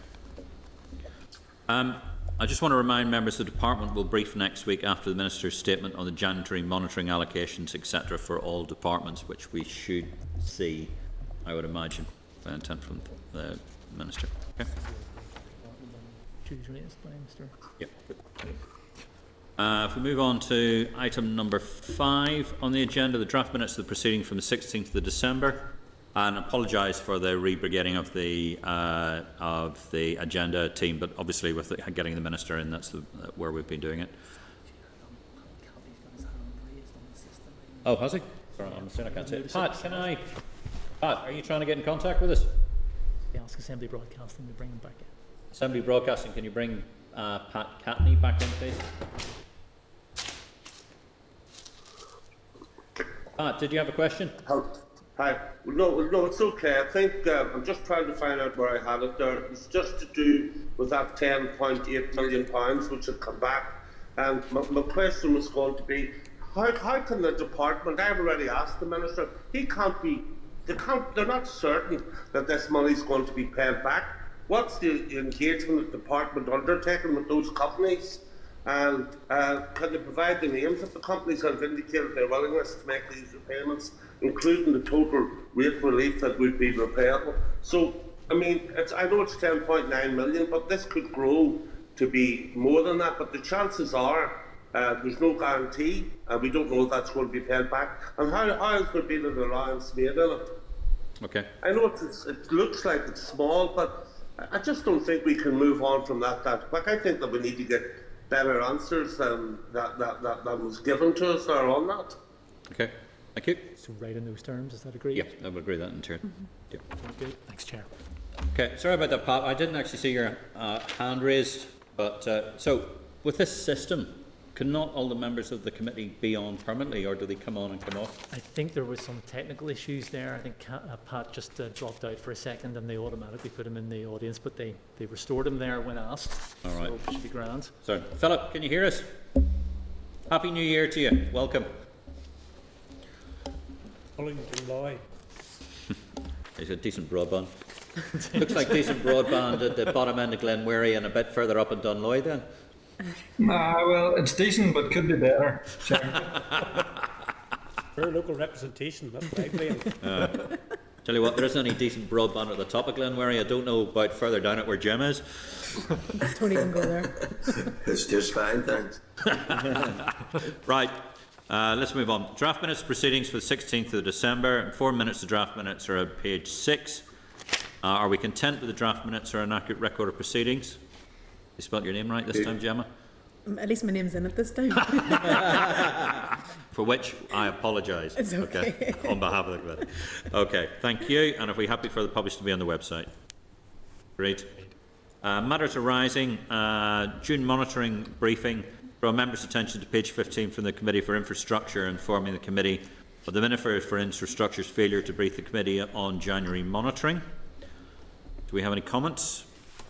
Um, I just want to remind members the Department will brief next week after the Minister's statement on the January monitoring allocations, et cetera, for all departments, which we should see, I would imagine, by intent from the Minister. Okay. Yep. Uh, if we move on to item number five on the agenda, the draft minutes of the proceeding from the sixteenth of December. And apologise for the re-brigading of the uh, of the agenda team, but obviously with the, getting the minister in, that's the, where we've been doing it. Oh, has he? Sorry, I'm saying I can't see it. Pat, can I? Pat, are you trying to get in contact with us? Yeah, ask Assembly Broadcasting to bring him back in. Assembly Broadcasting, can you bring uh, Pat Catney back in, please? Pat, did you have a question? Help. Hi. Well, no, well, no, it's okay. I think uh, I'm just trying to find out where I had it there. It was just to do with that ten point eight million pounds which had come back. And my, my question was going to be, how, how can the department, I've already asked the Minister, he can't be, they can't, they're not certain that this money is going to be paid back. What's the engagement the department undertaken with those companies? And uh, can they provide the names of the companies that have indicated their willingness to make these repayments, including the total rate relief that would be repayable? So, I mean, it's, I know it's ten point nine million, but this could grow to be more than that. But the chances are uh, there's no guarantee, and we don't know that's going to be paid back. And how, how has there been an allowance made in it? Okay. I know it's, it looks like it's small, but I just don't think we can move on from that that quick. I think that we need to get better answers than that, that, that, that was given to us there on that. Okay. Thank you. So right in those terms, is that agreed? Yeah, I would agree that in turn. Mm-hmm. Yeah. Okay. Thanks, Chair. Okay. Sorry about that, Pat. I didn't actually see your uh, hand raised. But uh, so, with this system, cannot all the members of the committee be on permanently, or do they come on and come off? I think there was some technical issues there. I think uh, Pat just uh, dropped out for a second, and they automatically put him in the audience, but they, they restored him there when asked. All right. So it should be grand. So, Philip, can you hear us? Happy New Year to you. Welcome. Calling July. It's a decent broadband. Looks like decent broadband at the bottom end of Glenwherry and a bit further up in Dunloy then. Nah, well, it's decent, but could be better. Sure. Fair local representation, that's what I feel. Uh, tell you what, there isn't any decent broadband at the top of Glenwherry. I don't know about further down at where Gemma is. Don't even go there. It's just fine, thanks. Right. Uh, let's move on. Draft minutes proceedings for the sixteenth of December. Four minutes of draft minutes are on page six. Uh, are we content with the draft minutes or an accurate record of proceedings? You spelt your name right this time, Gemma? At least my name's in it this time. For which I apologise. It's okay. Okay. On behalf of the committee. Okay, thank you. And if we happy for the publish to be on the website. Great. Uh, matters arising, uh, June monitoring briefing. Draw members' attention to page fifteen from the Committee for Infrastructure, informing the committee of the Minister for Infrastructure's failure to brief the committee on January monitoring. Do we have any comments?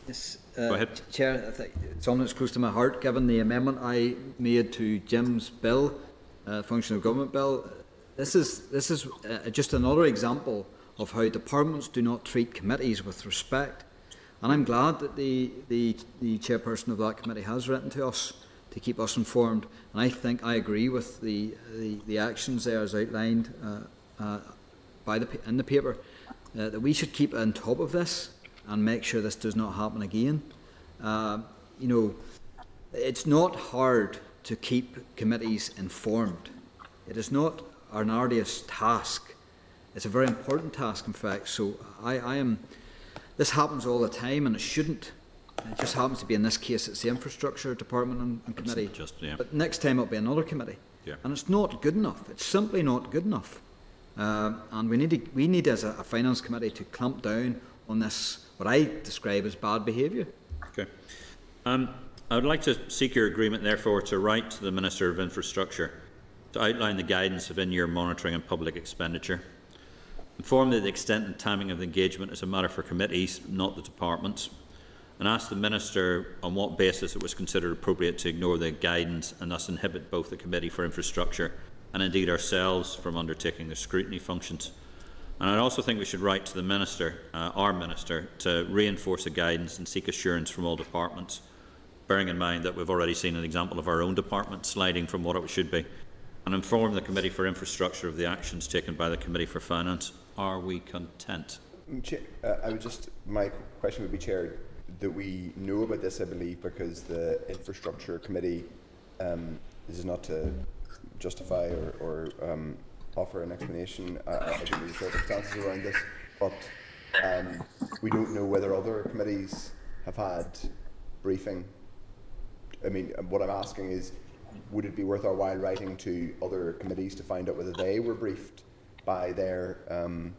Yes, uh, Go ahead. Chair, I think something that's close to my heart, given the amendment I made to Jim's bill, uh, Functional Government Bill. This is, this is uh, just another example of how departments do not treat committees with respect. And I'm glad that the, the, the chairperson of that committee has written to us to keep us informed. And I think I agree with the, the, the actions there as outlined uh, uh, by the, in the paper, uh, that we should keep on top of this and make sure this does not happen again. Uh, you know, it's not hard to keep committees informed. It is not an arduous task. It's a very important task, in fact. So I, I am. This happens all the time, and it shouldn't. It just happens to be in this case. It's the infrastructure department and, and committee. Just, yeah. But next time it'll be another committee. Yeah. And it's not good enough. It's simply not good enough. Um, and we need to, we need as a, a finance committee to clamp down on this. What I describe as bad behaviour. Okay. Um, I would like to seek your agreement, therefore, to write to the Minister of Infrastructure to outline the guidance of in-year monitoring and public expenditure. Inform that the extent and timing of the engagement is a matter for committees, not the departments, and ask the Minister on what basis it was considered appropriate to ignore the guidance and thus inhibit both the Committee for Infrastructure and indeed ourselves from undertaking the scrutiny functions. And I also think we should write to the Minister, uh, our Minister, to reinforce the guidance and seek assurance from all departments, bearing in mind that we've already seen an example of our own department sliding from what it should be, and inform the Committee for Infrastructure of the actions taken by the Committee for Finance. Are we content? Uh, I would just, my question would be, Chair, that we know about this, I believe, because the Infrastructure Committee, um, this is not to justify or, or um, offer an explanation uh, of the circumstances around this, but um, we don't know whether other committees have had briefing. I mean, what I'm asking is, would it be worth our while writing to other committees to find out whether they were briefed by their um,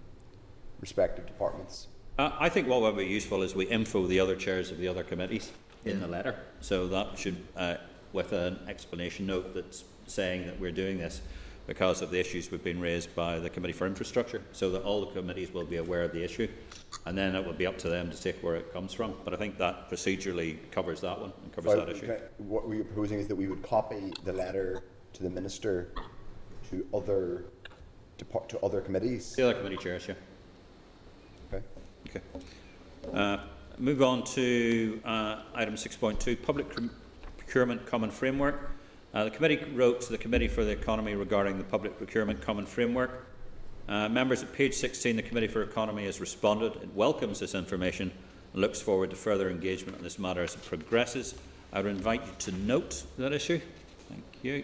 respective departments? Uh, I think what would be useful is we info the other chairs of the other committees yeah. in the letter, so that should, uh, with an explanation note that's saying that we're doing this, because of the issues we've been raised by the Committee for Infrastructure, so that all the committees will be aware of the issue, and then it will be up to them to take where it comes from. But I think that procedurally covers that one and covers so that issue. What we're proposing is that we would copy the letter to the Minister to other to, to other committees? The other committee chairs, yeah. Okay. Okay. Uh, move on to uh, item six point two, Public Procurement Common Framework. Uh, the committee wrote to the Committee for the Economy regarding the Public Procurement Common Framework. Uh, members, at page sixteen, the Committee for Economy has responded. It welcomes this information and looks forward to further engagement on this matter as it progresses. I would invite you to note that issue. Thank you.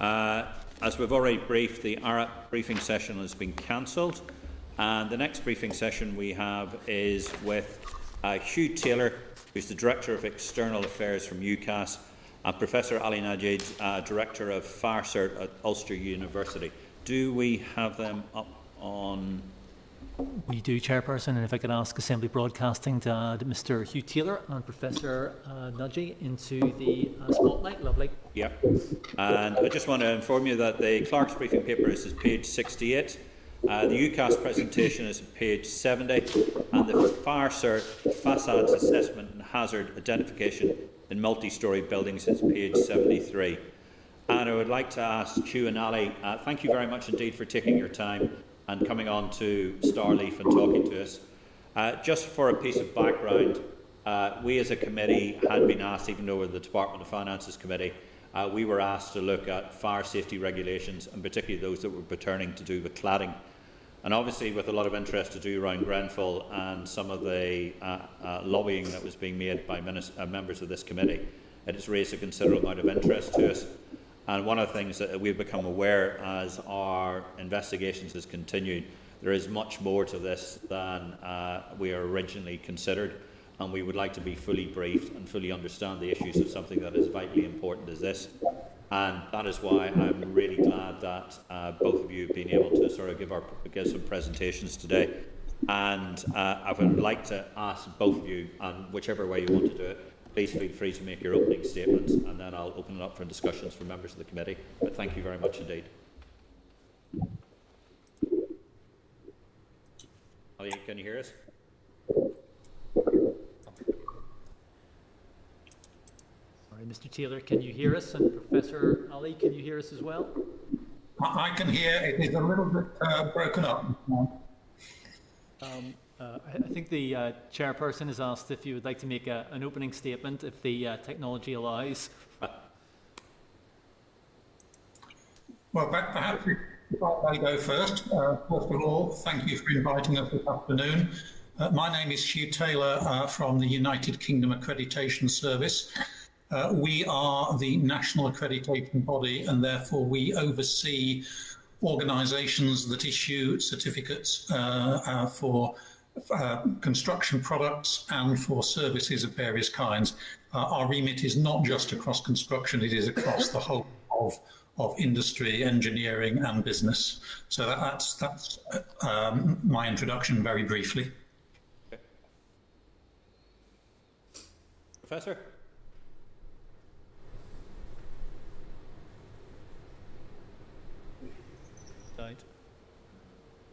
Uh, as we've already briefed, the A R A briefing session has been cancelled, and the next briefing session we have is with uh, Hugh Taylor, who is the Director of External Affairs from UKAS, and Professor Ali Nadjai, uh, Director of FireSERT at Ulster University. Do we have them up on? We do, Chairperson, and if I could ask Assembly Broadcasting to add Mister Hugh Taylor and Professor uh, Nadjai into the uh, spotlight. Lovely. Yeah. And I just want to inform you that the Clerk's briefing paper is at page sixty-eight, uh, the UKAS presentation is at page seventy, and the FireSERT Facades Assessment and Hazard Identification in multi-storey buildings is page seventy-three. And I would like to ask Hugh and Ali, uh, thank you very much indeed for taking your time and coming on to Starleaf and talking to us. Uh, just for a piece of background, uh, we as a committee had been asked, even though we're the Department of Finance's committee, uh, we were asked to look at fire safety regulations, and particularly those that were pertaining to do with cladding. And obviously with a lot of interest to do around Grenfell and some of the uh, uh, lobbying that was being made by uh, members of this committee, it has raised a considerable amount of interest to us. And one of the things that we've become aware as our investigations has continued, there is much more to this than uh, we are originally considered, and we would like to be fully briefed and fully understand the issues of something that is vitally important as this. And that is why I'm really glad that uh, both of you have been able to sort of give, our, give some presentations today. And uh, I would like to ask both of you, and whichever way you want to do it, please feel free to make your opening statements, and then I'll open it up for discussions from members of the committee. But thank you very much indeed. Ali, can you hear us? Mister Taylor, can you hear us? And Professor Ali, can you hear us as well? I can hear. It is a little bit uh, broken up. Um, uh, I think the uh, chairperson has asked if you would like to make a, an opening statement, if the uh, technology allows. Well, perhaps if I go first. Uh, first of all, thank you for inviting us this afternoon. Uh, my name is Hugh Taylor uh, from the United Kingdom Accreditation Service. Uh, we are the national accreditation body, and therefore we oversee organisations that issue certificates uh, uh, for uh, construction products and for services of various kinds. Uh, our remit is not just across construction, it is across the whole of, of industry, engineering and business. So that, that's, that's um, my introduction very briefly. Okay. Professor?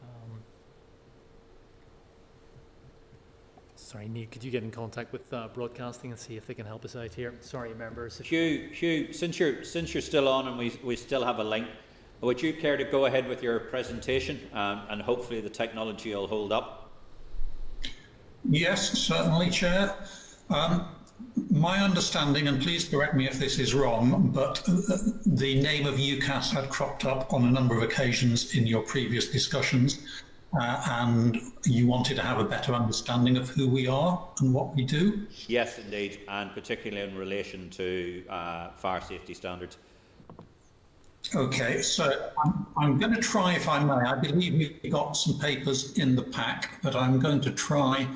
Um, sorry, Nick, could you get in contact with uh, broadcasting and see if they can help us out here? Sorry, members. Hugh, Hugh, since you're since you're still on and we we still have a link, would you care to go ahead with your presentation, um, and hopefully the technology will hold up? Yes, certainly, Chair. Um, My understanding, and please correct me if this is wrong, but the name of UKAS had cropped up on a number of occasions in your previous discussions, uh, and you wanted to have a better understanding of who we are and what we do? Yes, indeed, and particularly in relation to uh, fire safety standards. Okay, so I'm, I'm going to try, if I may, I believe we've got some papers in the pack, but I'm going to try,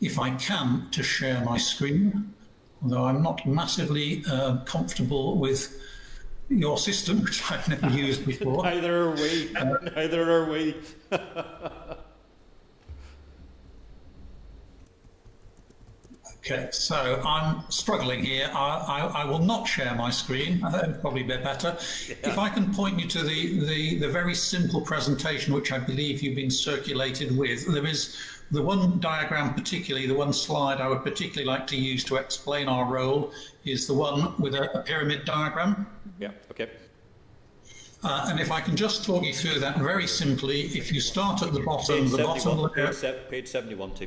if I can, to share my screen. Although I'm not massively uh, comfortable with your system, which I've never used before. Neither are we. Uh, Neither are we. Okay, so I'm struggling here. I, I, I will not share my screen. I think it's probably a bit better. Yeah. If I can point you to the, the, the very simple presentation, which I believe you've been circulated with. There is the one diagram particularly, the one slide I would particularly like to use to explain our role is the one with a, a pyramid diagram. Yeah, okay. Uh, and if I can just talk you through that very simply, if you start at the bottom, page the bottom layer. Page seventy-one, too.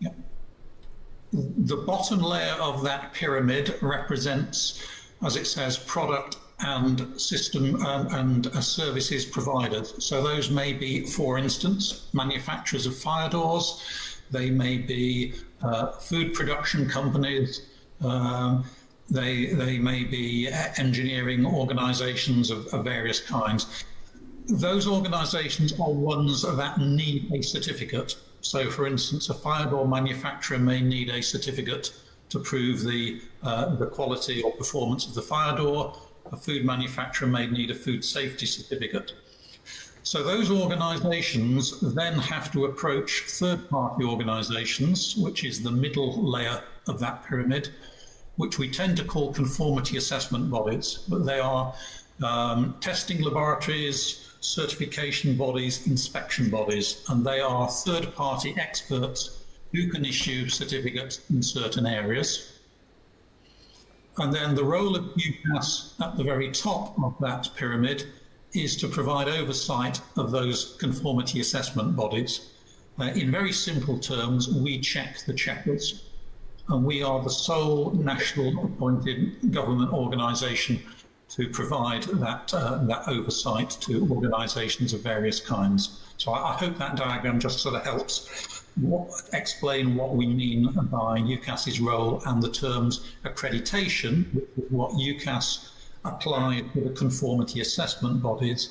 Yep. The bottom layer of that pyramid represents, as it says, product and system and, and services provided. So those may be, for instance, manufacturers of fire doors. They may be uh, food production companies. Um, They, they may be engineering organisations of, of various kinds. Those organisations are ones that need a certificate. So, for instance, a fire door manufacturer may need a certificate to prove the, uh, the quality or performance of the fire door. A food manufacturer may need a food safety certificate. So those organisations then have to approach third-party organisations, which is the middle layer of that pyramid, which we tend to call conformity assessment bodies, but they are um, testing laboratories, certification bodies, inspection bodies, and they are third-party experts who can issue certificates in certain areas. And then the role of U K A S at the very top of that pyramid is to provide oversight of those conformity assessment bodies. Uh, in very simple terms, we check the checkers. And we are the sole national appointed government organisation to provide that, uh, that oversight to organisations of various kinds. So I, I hope that diagram just sort of helps what, explain what we mean by UKAS's role and the terms accreditation, which is what U K A S applied to the conformity assessment bodies,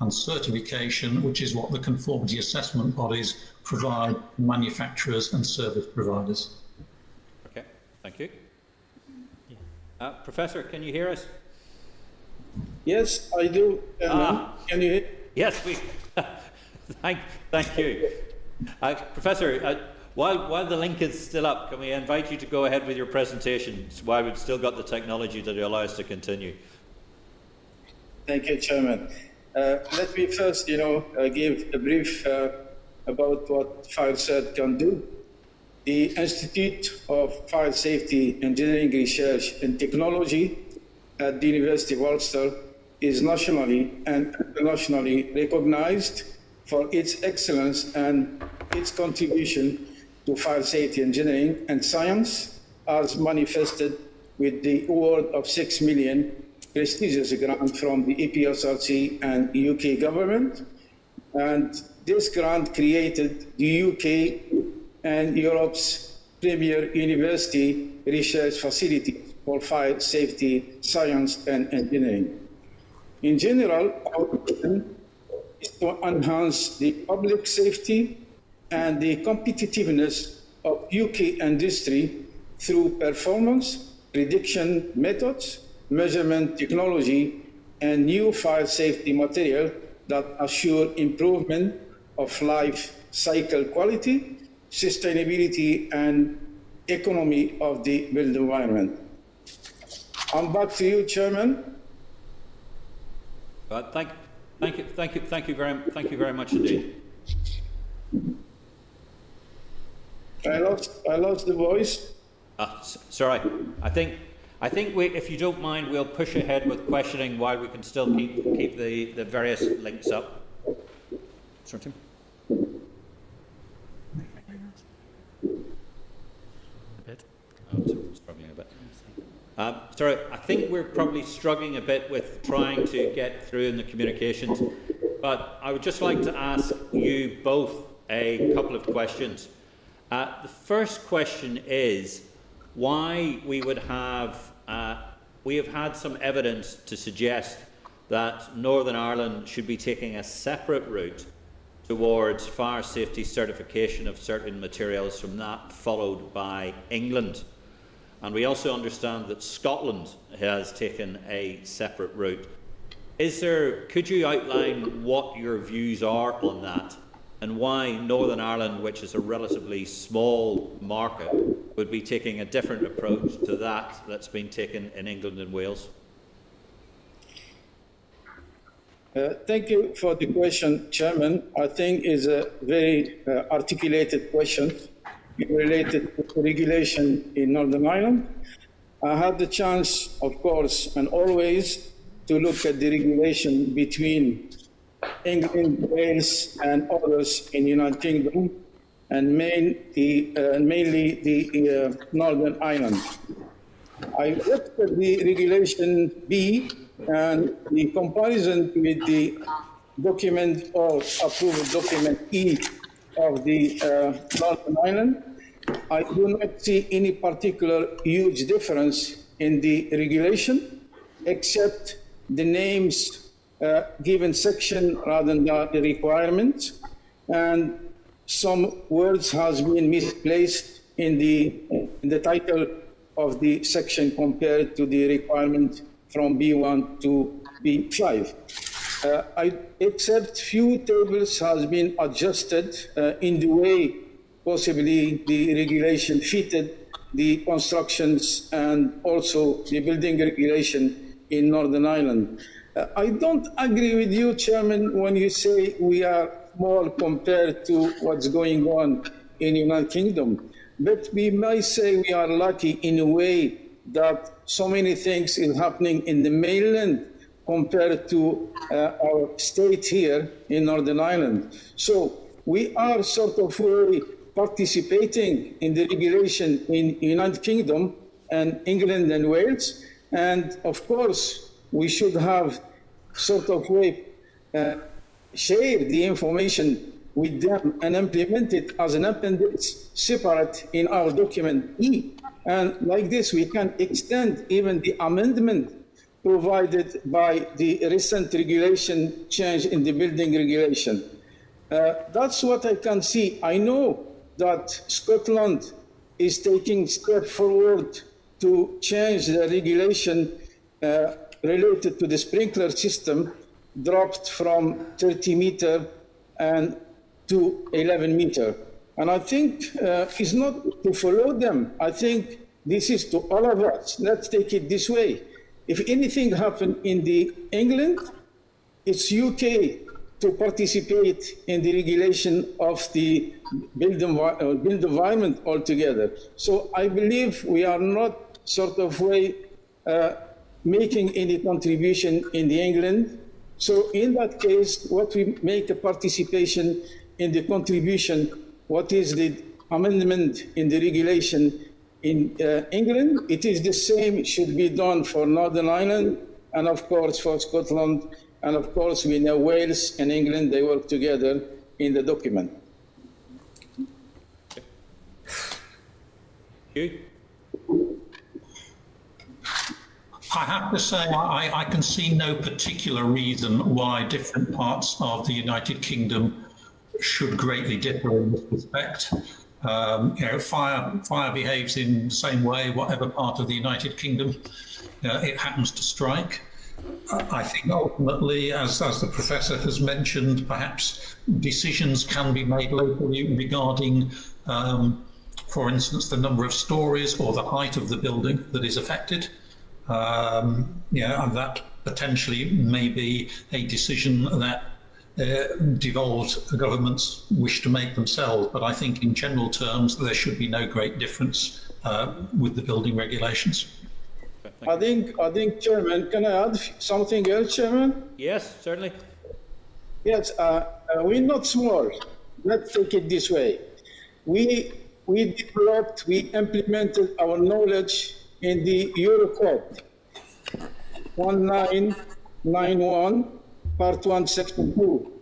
and certification, which is what the conformity assessment bodies provide manufacturers and service providers. Thank you. Uh, Professor, can you hear us? Yes, I do. Um, ah, can you hear? Yes, we. thank, thank you, uh, Professor. Uh, while while the link is still up, can we invite you to go ahead with your presentation? While we've still got the technology that allows us to continue. Thank you, Chairman. Uh, let me first, you know, uh, give a brief uh, about what FireSERT can do. The Institute of Fire Safety Engineering Research and Technology at the University of Ulster is nationally and internationally recognized for its excellence and its contribution to fire safety engineering and science, as manifested with the award of six million prestigious grant from the E P S R C and U K government. And this grant created the U K and Europe's premier university research facility for fire safety, science, and engineering. In general, our mission is to enhance the public safety and the competitiveness of U K industry through performance, prediction methods, measurement technology, and new fire safety material that assure improvement of life cycle quality, sustainability, and economy of the built environment. I'm back to you, Chairman. Uh, thank, thank you, thank you, thank you very, thank you very much indeed. I lost, I lost the voice. Uh, sorry, I think, I think we, if you don't mind, we'll push ahead with questioning while we can still keep keep the the various links up. Sorry. Um, sorry, I think we're probably struggling a bit with trying to get through in the communications, but I would just like to ask you both a couple of questions. Uh, the first question is why we would have, uh, we have had some evidence to suggest that Northern Ireland should be taking a separate route towards fire safety certification of certain materials from that followed by England. And we also understand that Scotland has taken a separate route. Is there, could you outline what your views are on that? and why Northern Ireland, which is a relatively small market, would be taking a different approach to that that's been taken in England and Wales? Uh, thank you for the question, Chairman. I think it's a very uh, articulated question related to regulation in Northern Ireland. I had the chance, of course, and always, to look at the regulation between England, Wales, and others in the United Kingdom, and main, the, uh, mainly the uh, Northern Ireland. I looked at the Regulation B and the comparison with the document or approved document E of the uh, Northern Ireland. I do not see any particular huge difference in the regulation, except the names uh, given section rather than the requirements, and some words has been misplaced in the, in the title of the section compared to the requirement from B one to B five. Uh, I, except few tables has been adjusted uh, in the way possibly the regulation fitted the constructions and also the building regulation in Northern Ireland. Uh, I don't agree with you, Chairman, when you say we are small compared to what's going on in the United Kingdom. But we may say we are lucky in a way that so many things is happening in the mainland compared to uh, our state here in Northern Ireland. So we are sort of really participating in the regulation in the United Kingdom and England and Wales. And of course, we should have sort of way uh, share the information with them and implement it as an appendix separate in our document E. And like this, we can extend even the amendment provided by the recent regulation change in the building regulation. Uh, that's what I can see. I know that Scotland is taking step forward to change the regulation uh, related to the sprinkler system, dropped from thirty meter and to eleven meter. And I think uh, it's not to follow them. I think this is to all of us. Let's take it this way. If anything happened in the England, it's U K to participate in the regulation of the build, uh, build environment altogether. So I believe we are not sort of way uh, making any contribution in the England. So in that case, what we make a participation in the contribution, what is the amendment in the regulation in uh, England, it is the same, should be done for Northern Ireland and of course for Scotland. And of course, we know Wales and England, they work together in the document. Hugh? I have to say, I, I can see no particular reason why different parts of the United Kingdom should greatly differ in this respect. Um, you know, fire, fire behaves in the same way, whatever part of the United Kingdom uh, it happens to strike. I think ultimately, as, as the Professor has mentioned, perhaps decisions can be made locally regarding, um, for instance, the number of stories or the height of the building that is affected. Um, yeah, and that potentially may be a decision that uh, devolved governments wish to make themselves. But I think in general terms, there should be no great difference uh, with the building regulations. I think, I think, Chairman, can I add something else, Chairman? Yes, certainly. Yes, uh, uh, we're not small. Let's take it this way. We, we developed, we implemented our knowledge in the EuroCode nineteen ninety-one, Part one, Section two,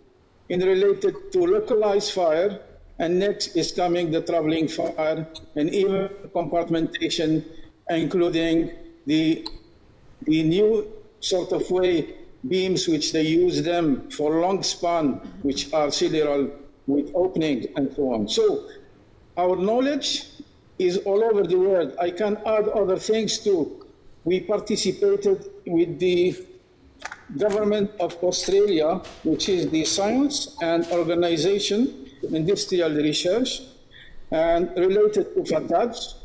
in related to localized fire, and next is coming the traveling fire, and even compartmentation, including The, the new sort of way beams which they use them for long span, which are sidereal with opening and so on. So our knowledge is all over the world. I can add other things too. We participated with the government of Australia, which is the science and organization, industrial research and related to facades,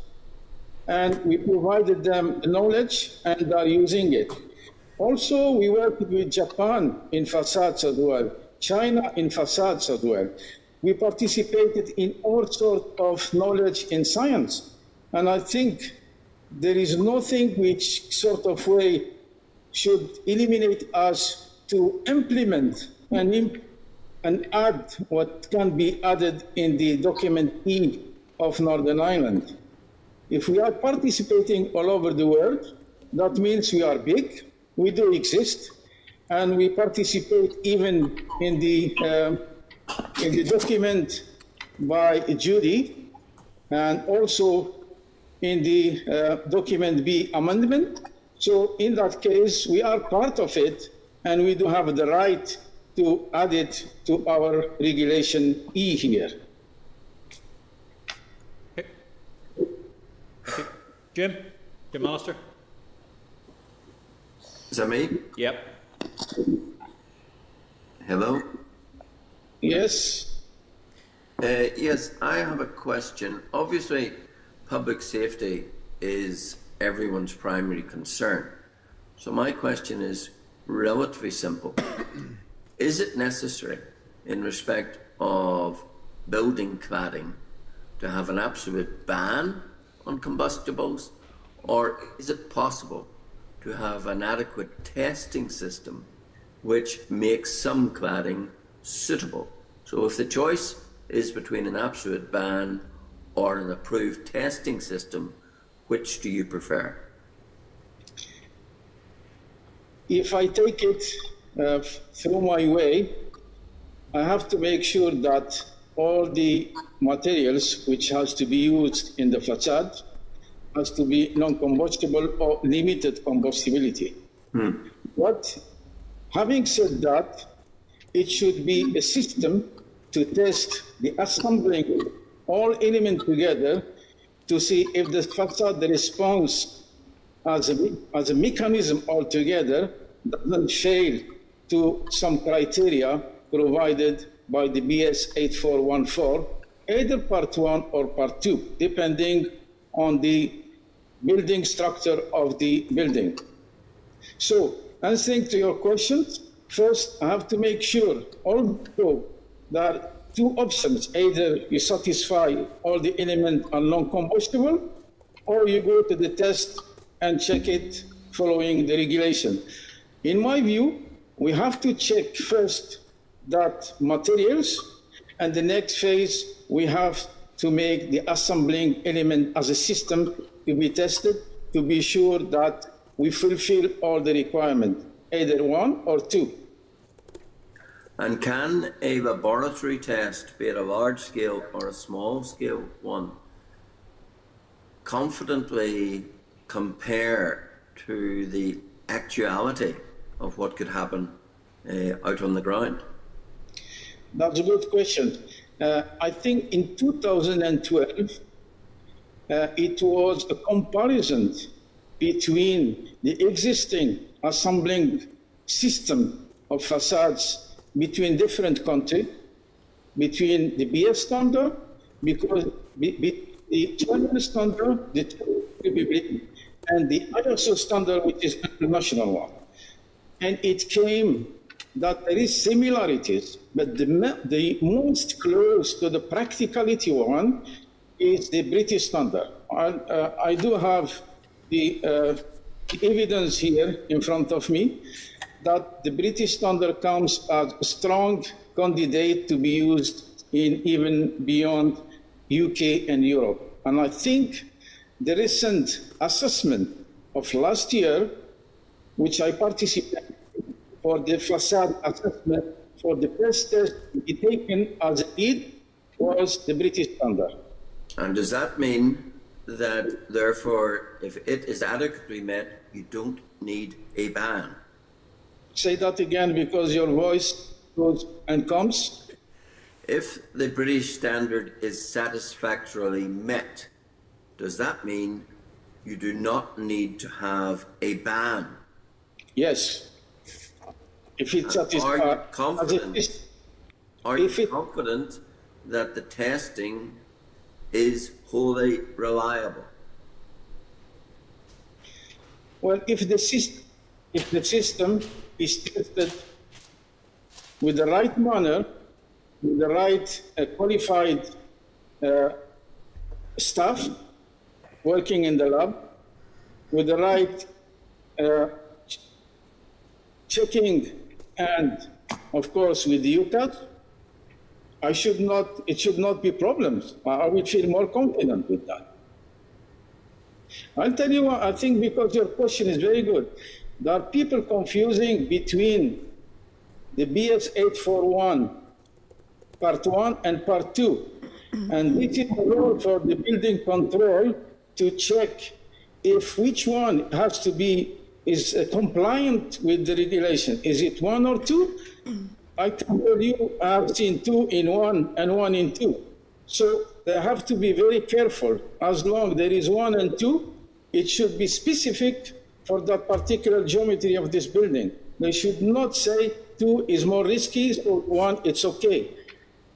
and we provided them knowledge and are using it. Also, we worked with Japan in facades as well, China in facades as well. We participated in all sorts of knowledge in science, and I think there is nothing which sort of way should eliminate us to implement and, imp and add what can be added in the Document E of Northern Ireland. If we are participating all over the world, that means we are big, we do exist, and we participate even in the, uh, in the document by Judy, and also in the uh, Document B amendment. So in that case, we are part of it, and we do have the right to add it to our Regulation E here. Okay. Okay. Jim, Jim Master. Is that me? Yep. Hello? Yes. Uh, yes, I have a question. Obviously, public safety is everyone's primary concern. So my question is relatively simple. Is it necessary in respect of building cladding to have an absolute ban on combustibles, or is it possible to have an adequate testing system which makes some cladding suitable? So if the choice is between an absolute ban or an approved testing system, which do you prefer? If I take it uh, through my way, I have to make sure that all the materials which has to be used in the facade has to be non-combustible or limited combustibility. Hmm. But having said that, it should be a system to test the assembling all elements together to see if the facade response as a, as a mechanism altogether doesn't fail to some criteria provided by the B S eight four one four, either part one or part two, depending on the building structure of the building. So, answering to your questions, first I have to make sure also that two options: either you satisfy all the elements are non-combustible, or you go to the test and check it following the regulation. In my view, we have to check first that materials, and the next phase we have to make the assembling element as a system to be tested to be sure that we fulfill all the requirements, either one or two. And can a laboratory test, be it a large-scale or a small-scale one, confidently compare to the actuality of what could happen uh, out on the ground? That's a good question. Uh, I think in two thousand twelve, uh, it was a comparison between the existing assembling system of facades between different countries, between the B S standard, because be, be, the German standard, the Republic, and the I S O standard, which is international one. And it came that there is similarities, but the, the most close to the practicality one is the British standard. I, uh, I do have the uh, evidence here in front of me that the British standard comes as a strong candidate to be used in even beyond U K and Europe. And I think the recent assessment of last year, which I participated in, for the facade assessment for the first test to be taken as it was the British standard. And does that mean that, therefore, if it is adequately met, you don't need a ban? Say that again, because your voice goes and comes. If the British standard is satisfactorily met, does that mean you do not need to have a ban? Yes. If it's satisfactory. Are you confident? It is, are you if it, confident that the testing is wholly reliable? Well, if the system, if the system is tested with the right manner, with the right uh, qualified uh, staff working in the lab, with the right uh, checking, and of course with the U CAS, I should not, it should not be problems. I would feel more confident with that. I'll tell you what, I think, because your question is very good. There are people confusing between the B S eight forty-one part one and part two. And this is the role for the building control to check if which one has to be, is uh, compliant with the regulation. Is it one or two? I can tell you, I have seen two in one and one in two. So they have to be very careful. As long as there is one and two, it should be specific for that particular geometry of this building. They should not say two is more risky, so one, it's okay.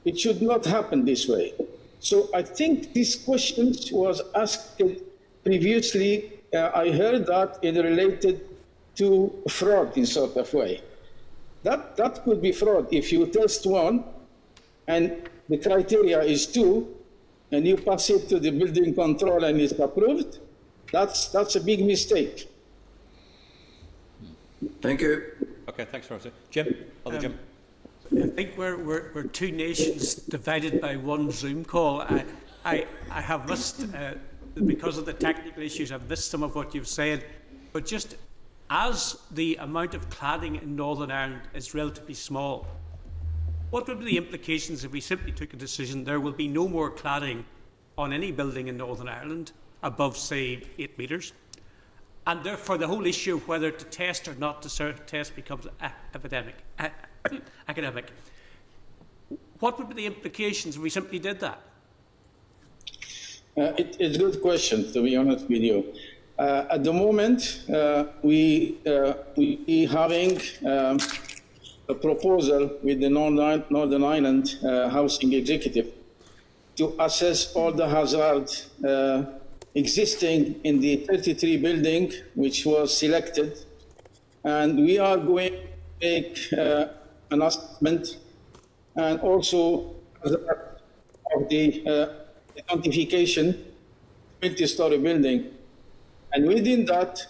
It should not happen this way. So I think this question was asked previously. Uh, I heard that it related to fraud in sort of way. That, that could be fraud. If you test one and the criteria is two, and you pass it to the building control and it's approved, that's, that's a big mistake. Thank you. Okay, thanks, Professor. Jim, other um, Jim. I think we're, we're, we're two nations divided by one Zoom call. I, I, I have missed, uh, because of the technical issues, I've missed some of what you've said, but just as the amount of cladding in Northern Ireland is relatively small, what would be the implications if we simply took a decision there will be no more cladding on any building in Northern Ireland above, say, eight metres? And therefore, the whole issue of whether to test or not to test becomes epidemic, academic. What would be the implications if we simply did that? Uh, it, it's a good question, to be honest with you. Uh, at the moment, uh, we uh, we are having um, a proposal with the Northern, Northern Ireland uh, Housing Executive to assess all the hazards uh, existing in the thirty-three building which was selected, and we are going to make uh, an assessment and also of the uh, identification multi-story building. And within that,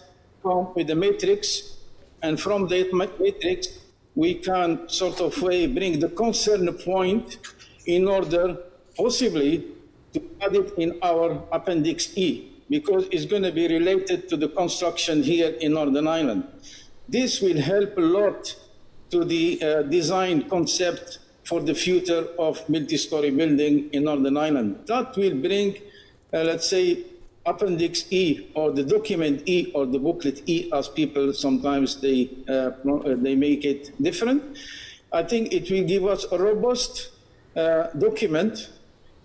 come with the matrix, and from that matrix, we can sort of way bring the concern point in order possibly to add it in our Appendix E, because it's going to be related to the construction here in Northern Ireland. This will help a lot to the uh, design concept for the future of multi-story building in Northern Ireland. That will bring, uh, let's say, Appendix E, or the Document E, or the Booklet E, as people sometimes they, uh, they make it different. I think it will give us a robust uh, document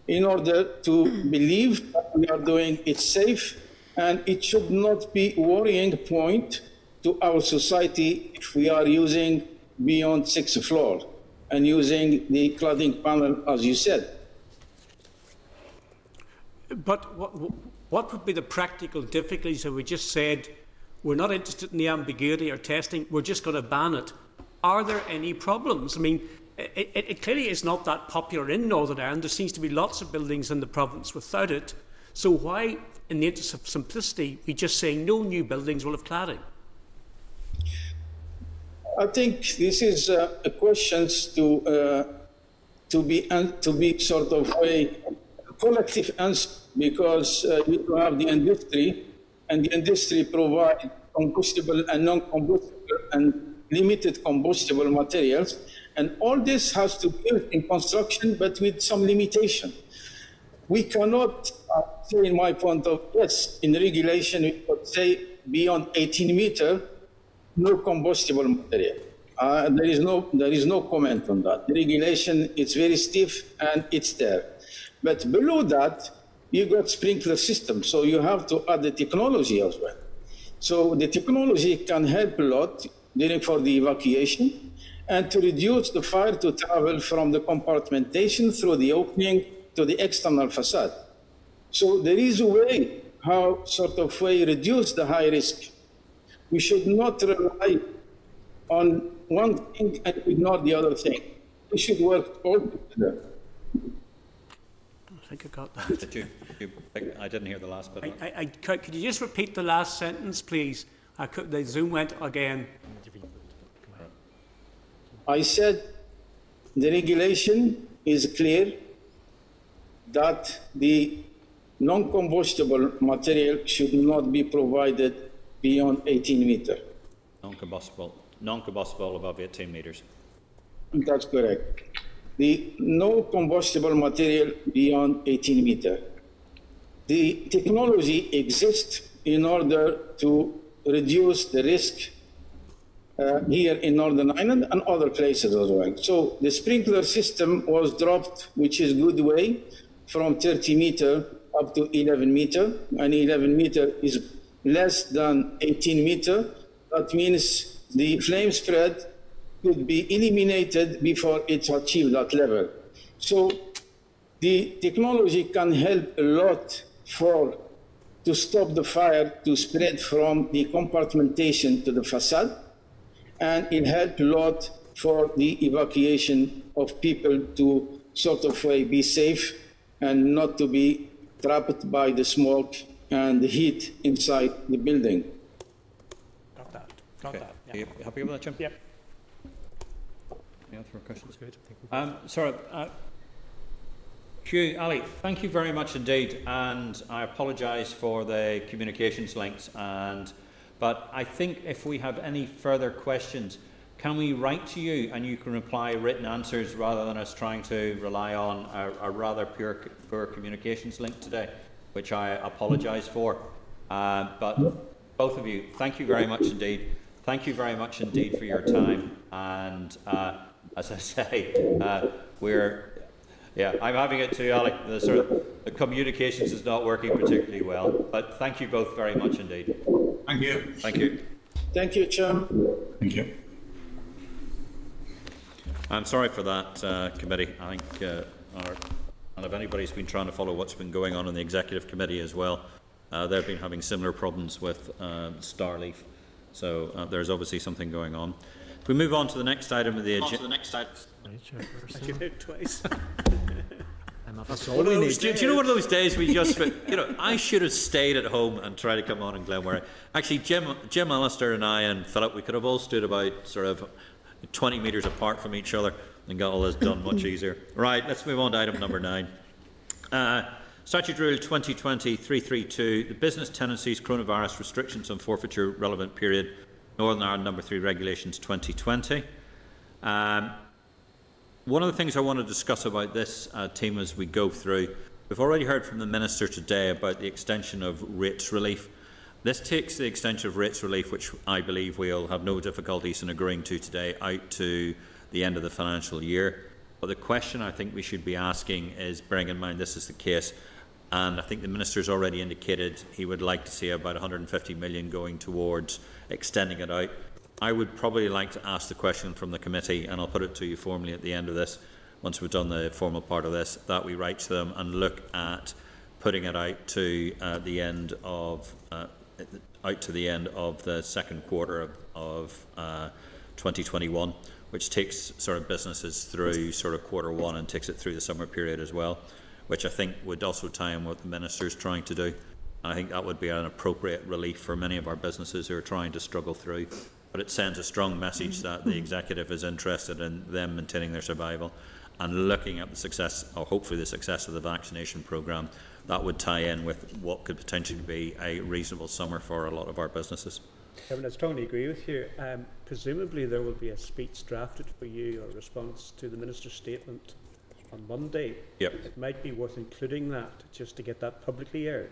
in order to believe that we are doing it safe, and it should not be a worrying point to our society if we are using beyond sixth floor and using the cladding panel, as you said. But what, what What would be the practical difficulties if we just said, we're not interested in the ambiguity or testing, we're just going to ban it? Are there any problems? I mean, it, it, it clearly is not that popular in Northern Ireland. There seems to be lots of buildings in the province without it. So why, in the interest of simplicity, we just say no new buildings will have cladding? I think this is uh, a question to, uh, to, be, to be sort of a collective answer, because uh, you have the industry, and the industry provides combustible and non-combustible and limited combustible materials, and all this has to be built in construction, but with some limitation. We cannot uh, say, in my point of view, yes, in regulation we could say beyond eighteen meter, no combustible material. Uh, there is no there is no comment on that. The regulation is very stiff and it's there, but below that, you got sprinkler system, so you have to add the technology as well. So the technology can help a lot during for the evacuation, and to reduce the fire to travel from the compartmentation through the opening to the external facade. So there is a way, how sort of way, reduce the high risk. We should not rely on one thing and ignore the other thing. We should work all together. I think I got that. Did you, you, I didn't hear the last bit. I, I, I, could you just repeat the last sentence, please? I could, the Zoom went again. I said the regulation is clear that the non-combustible material should not be provided beyond eighteen meters. Non-combustible, non-combustible above eighteen meters. That's correct. The no combustible material beyond eighteen meters. The technology exists in order to reduce the risk uh, here in Northern Ireland and other places as well. So the sprinkler system was dropped, which is a good way, from thirty meters up to eleven meters, and eleven meters is less than eighteen meters. That means the flame spread could be eliminated before it's achieved that level. So the technology can help a lot for to stop the fire to spread from the compartmentation to the facade, and it helped a lot for the evacuation of people to sort of way be safe and not to be trapped by the smoke and the heat inside the building. Got that. Got okay. that. Yeah. Are you happy with that, Jim? Yeah. Any other questions? Um, sorry, uh, Hugh, Ali, thank you very much indeed, and I apologise for the communications links. And but I think if we have any further questions, can we write to you and you can reply written answers rather than us trying to rely on a, a rather pure, poor communications link today, which I apologise for. Uh, but both of you, thank you very much indeed. Thank you very much indeed for your time. And uh, as I say, uh, we're, yeah, I'm having it too, Alec. The sort of the communications is not working particularly well. But thank you both very much indeed. Thank you. Thank you. Thank you, Chair. Thank you. I'm sorry for that, uh, committee. I think, uh, our, and if anybody's been trying to follow what's been going on in the executive committee as well, uh, they've been having similar problems with uh, Starleaf. So uh, there's obviously something going on. If we move on to the next item of the agenda. Do, do you know one of those days we just, you know, I should have stayed at home and tried to come on in Glenmore. Actually, Jim, Jim Alistair and I and Philip, we could have all stood about sort of twenty metres apart from each other and got all this done much easier. Right, let's move on to item number nine. Uh, Statute Rule twenty twenty three thirty-two, the Business Tenancies Coronavirus Restrictions on Forfeiture Relevant Period, Northern Ireland Number three Regulations twenty twenty. Um, one of the things I want to discuss about this uh, team as we go through, we've already heard from the Minister today about the extension of rates relief. This takes the extension of rates relief, which I believe we will have no difficulties in agreeing to today, out to the end of the financial year. But the question I think we should be asking is, bearing in mind this is the case, and I think the Minister has already indicated he would like to see about one hundred and fifty million pounds going towards extending it out. I would probably like to ask the question from the committee, and I'll put it to you formally at the end of this, once we've done the formal part of this, that we write to them and look at putting it out to uh, the end of uh, out to the end of the second quarter of, of uh, twenty twenty-one, which takes sort of businesses through sort of quarter one and takes it through the summer period as well, which I think would also tie in what the Minister is trying to do. And I think that would be an appropriate relief for many of our businesses who are trying to struggle through. But it sends a strong message that the executive is interested in them maintaining their survival and looking at the success, or hopefully the success, of the vaccination programme. That would tie in with what could potentially be a reasonable summer for a lot of our businesses. I mean, I strongly agree with you. Um, presumably there will be a speech drafted for you or response to the Minister's statement on Monday. Yep. It might be worth including that just to get that publicly aired.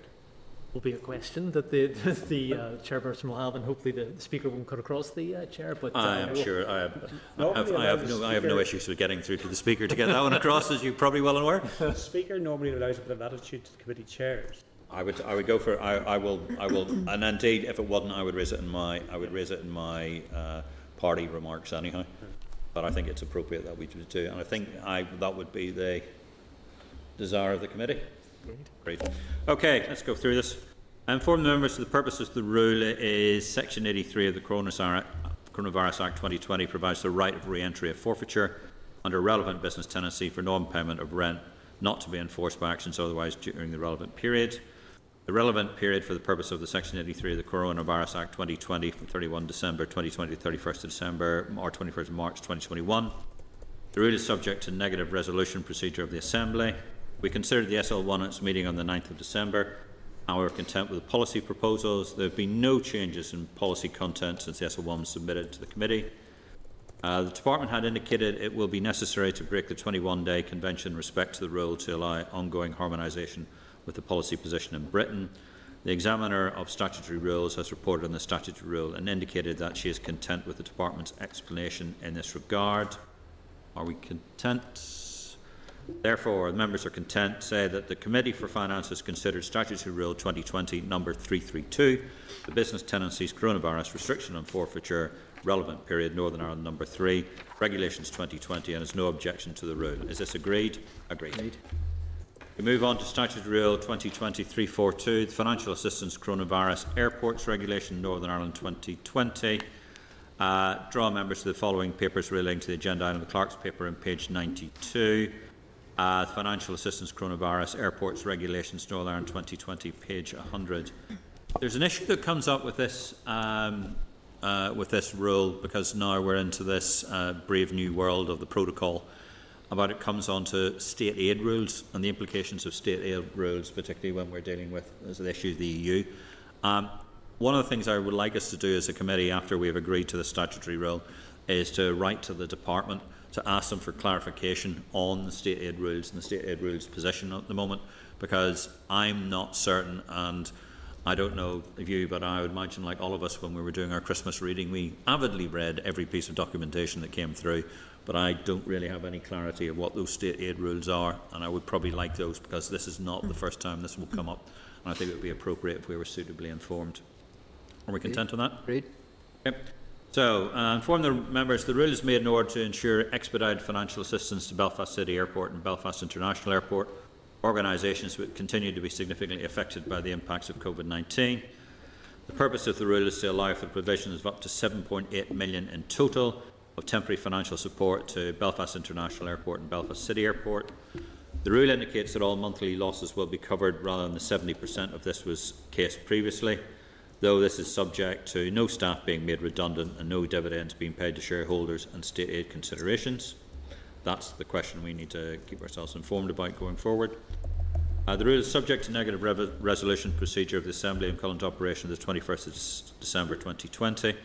Will be a question that the the uh, chairperson will have, and hopefully the speaker won't cut across the uh, chair. But uh, I am sure I have, I have, I have no I have no issues with getting through to the speaker to get that one across, as you probably well aware. The speaker normally allows a bit of attitude to the committee chairs. I would I would go for I, I will I will and indeed if it wasn't I would raise it in my I would raise it in my uh, party remarks anyhow. but I think it's appropriate that we do. And I think I, that would be the desire of the committee. Great. Okay, let's go through this. I inform the members of the purpose of the rule is Section eighty-three of the Coronavirus Act twenty twenty provides the right of re-entry of forfeiture under relevant business tenancy for non-payment of rent not to be enforced by actions otherwise during the relevant period. The relevant period for the purpose of the Section eighty-three of the Coronavirus Act twenty twenty from thirty-first December twenty twenty to thirty-first of December or twenty-first of March twenty twenty-one. The rule is subject to negative resolution procedure of the Assembly. We considered the S L one at its meeting on the ninth of December. However, we are content with the policy proposals. There have been no changes in policy content since the S L one was submitted to the committee. Uh, the Department had indicated it will be necessary to break the twenty-one day convention in respect to the rule to allow ongoing harmonisation with the policy position in Britain. The Examiner of Statutory Rules has reported on the statutory rule and indicated that she is content with the Department's explanation in this regard. Are we content? Therefore, the members are content, say that the Committee for Finance has considered Statutory Rule twenty twenty number three thirty-two, the Business Tenancies Coronavirus Restriction on Forfeiture, relevant period, Northern Ireland number three, Regulations twenty twenty, and has no objection to the rule. Is this agreed? Agreed. Agreed. We move on to Statutory Rule twenty twenty three forty-two, the Financial Assistance Coronavirus Airports Regulation, Northern Ireland twenty twenty. Uh, draw members to the following papers relating to the agenda item, the Clerk's paper on page ninety-two. Uh, Financial Assistance Coronavirus Airports Regulations, Northern Ireland twenty twenty, page one hundred. There's an issue that comes up with this. Um, Uh, with this rule, because now we're into this uh, brave new world of the protocol, about it comes on to state aid rules and the implications of state aid rules, particularly when we're dealing with the issue of the E U. Um, one of the things I would like us to do as a committee, after we have agreed to the statutory rule, is to write to the department to ask them for clarification on the state aid rules and the state aid rules position at the moment, because I'm not certain, and I don't know of you, but I would imagine, like all of us, when we were doing our Christmas reading, we avidly read every piece of documentation that came through, but I don't really have any clarity of what those state aid rules are, and I would probably like those, because this is not the first time this will come up, and I think it would be appropriate if we were suitably informed. Are we content on that? Agreed. Okay. So, uh, inform the members, the rule is made in order to ensure expedited financial assistance to Belfast City Airport and Belfast International Airport, organisations which continue to be significantly affected by the impacts of COVID nineteen. The purpose of the rule is to allow for the provision of up to seven point eight million pounds in total of temporary financial support to Belfast International Airport and Belfast City Airport. The rule indicates that all monthly losses will be covered rather than the seventy percent of this was the case previously, though this is subject to no staff being made redundant and no dividends being paid to shareholders and state aid considerations. That's the question we need to keep ourselves informed about going forward. Uh, the rule is subject to negative re resolution procedure of the Assembly and current operation of the twenty-first of December twenty twenty.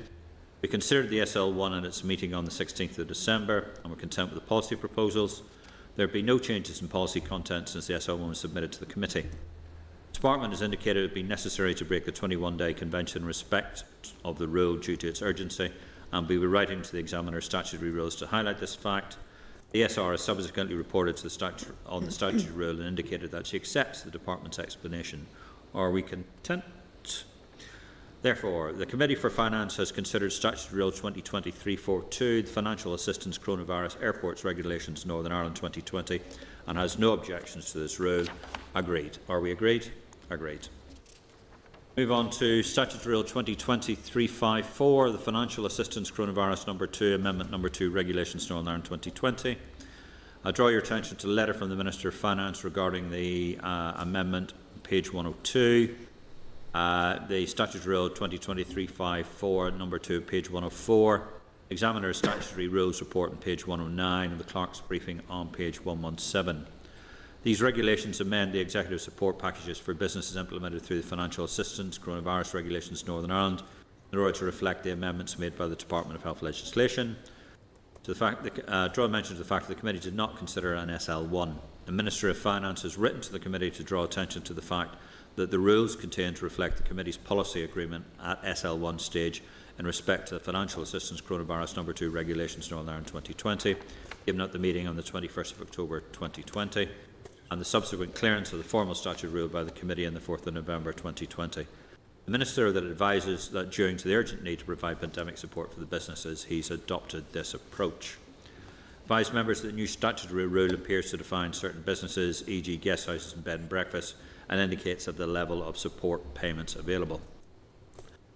We considered the S L one at its meeting on the sixteenth of December and were content with the policy proposals. There have been no changes in policy content since the S L one was submitted to the committee. The Department has indicated it would be necessary to break the twenty-one day convention in respect of the rule due to its urgency, and we were writing to the Examiner's statutory rules to highlight this fact. The S R has subsequently reported to the statu on the statutory rule and indicated that she accepts the Department's explanation. Are we content? Therefore, the Committee for Finance has considered Statutory Rule twenty twenty three forty-two, the Financial Assistance Coronavirus Airports Regulations, Northern Ireland twenty twenty, and has no objections to this rule. Agreed. Are we agreed? Agreed. Move on to Statutory Rule twenty twenty three fifty-four, the Financial Assistance Coronavirus Number two, Amendment Number two, Regulations, Northern Ireland twenty twenty. I draw your attention to the letter from the Minister of Finance regarding the uh, amendment, page one oh two. Uh, the Statutory Rule twenty twenty three fifty-four, Number two, page one oh four. Examiner's Statutory Rules Report on page one oh nine, and the Clerk's Briefing on page one seventeen. These regulations amend the executive support packages for businesses implemented through the Financial Assistance Coronavirus Regulations Northern Ireland in order to reflect the amendments made by the Department of Health legislation. To the fact that, uh, draw mention to the fact that the committee did not consider an S L one. The Minister of Finance has written to the committee to draw attention to the fact that the rules contained reflect the committee's policy agreement at S L one stage in respect to the Financial Assistance Coronavirus Number two Regulations Northern Ireland twenty twenty, given at the meeting on the twenty-first of October twenty twenty. And the subsequent clearance of the formal statute rule by the committee on the fourth of November twenty twenty. The Minister that advises that, due to the urgent need to provide pandemic support for the businesses, he's adopted this approach. advised members that the new statutory rule appears to define certain businesses, for example guest houses and bed and breakfast, and indicates that the level of support payments available.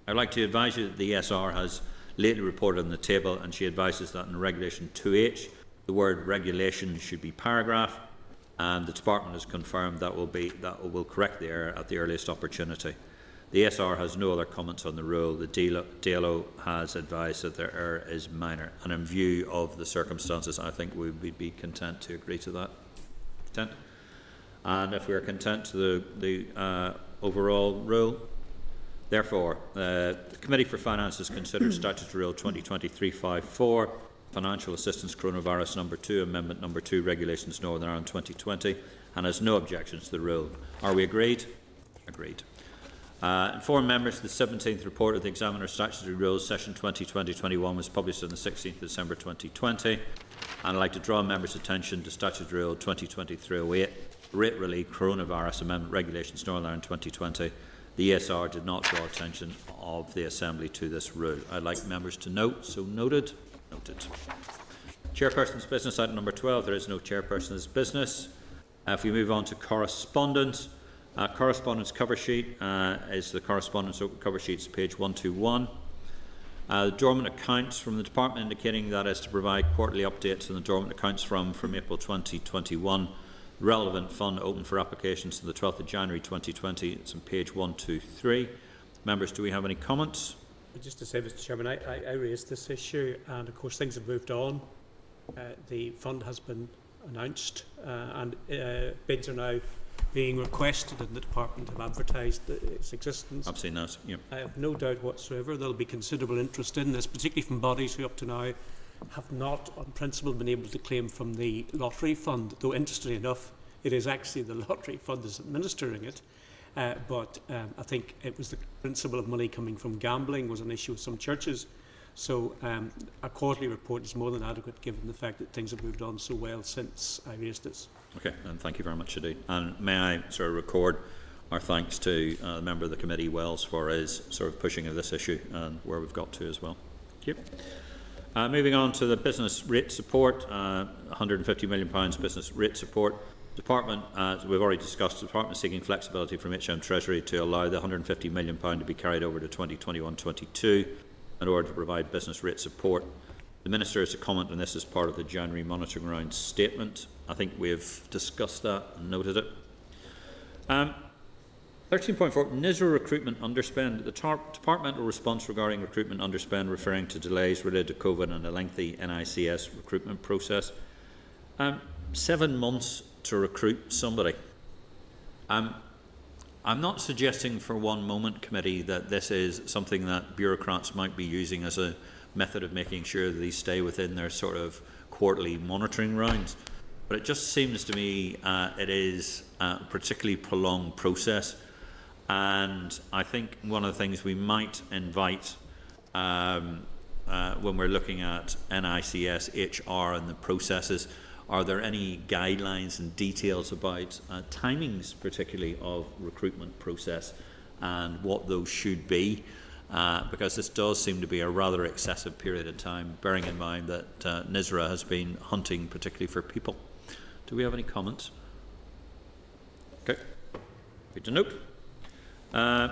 I would like to advise you that the E S R has lately reported on the table, and she advises that in Regulation two H, the word regulation should be paragraph, and the Department has confirmed that will be that will correct the error at the earliest opportunity. The E S R has no other comments on the rule. The D L O has advised that their error is minor, and in view of the circumstances, I think we would be content to agree to that. Content? And if we are content to the, the uh, overall rule, therefore, uh, the Committee for Finance has considered Statutory Rule twenty twenty-three fifty-four, Financial Assistance Coronavirus Number two, Amendment Number two, Regulations Northern Ireland twenty twenty, and has no objections to the rule. Are we agreed? Agreed. Uh, inform members the seventeenth report of the Examiner's Statutory Rules, Session twenty twenty twenty-one, was published on the sixteenth of December twenty twenty, and I'd like to draw members' attention to Statutory Rule twenty twenty-three oh eight, Rate Relief Coronavirus Amendment Regulations Northern Ireland twenty twenty. The E S R did not draw attention of the Assembly to this rule. I'd like members to note, so noted. Noted. Chairperson's business, item number twelve. There is no chairperson's business. Uh, if we move on to correspondence, uh, correspondence cover sheet uh, is the correspondence cover sheets, page one twenty-one. Uh, the dormant accounts from the Department indicating that is to provide quarterly updates on the dormant accounts from, from April twenty twenty-one. Relevant fund open for applications to the twelfth of January twenty twenty. It's on page one twenty-three. Members, do we have any comments? Just to say, Mister Chairman, I, I, I raised this issue, and of course things have moved on. Uh, the fund has been announced, uh, and uh, bids are now being requested, and the Department have advertised the, its existence. I've seen that. Yep. I have no doubt whatsoever there will be considerable interest in this, particularly from bodies who up to now have not, on principle, been able to claim from the lottery fund, though, interestingly enough, it is actually the lottery fund that's administering it. Uh, but um, I think it was the principle of money coming from gambling was an issue with some churches. So um, a quarterly report is more than adequate, given the fact that things have moved on so well since I raised this. Okay, and thank you very much indeed. And may I sort of record our thanks to uh, the member of the committee, Wells, for his sort of pushing of this issue and where we've got to as well. Thank you. Uh, moving on to the business rate support, uh, one hundred and fifty million pounds business rate support. Department, as we've already discussed, the Department is seeking flexibility from H M Treasury to allow the one hundred and fifty million pounds to be carried over to twenty twenty-one twenty-two in order to provide business rate support. The Minister is to comment on this as part of the January monitoring round statement. I think we have discussed that and noted it. Um, thirteen point four, NISRA recruitment underspend. The departmental response regarding recruitment underspend referring to delays related to COVID and a lengthy N I C S recruitment process. Um, seven months to recruit somebody. Um, I'm not suggesting for one moment, committee, that this is something that bureaucrats might be using as a method of making sure that they stay within their sort of quarterly monitoring rounds. But it just seems to me uh, it is a particularly prolonged process. And I think one of the things we might invite um, uh, when we're looking at N I C S, H R and the processes, are there any guidelines and details about uh, timings, particularly of recruitment process, and what those should be? Uh, because this does seem to be a rather excessive period of time, bearing in mind that uh, NISRA has been hunting particularly for people. Do we have any comments? Okay. Good to note. Uh,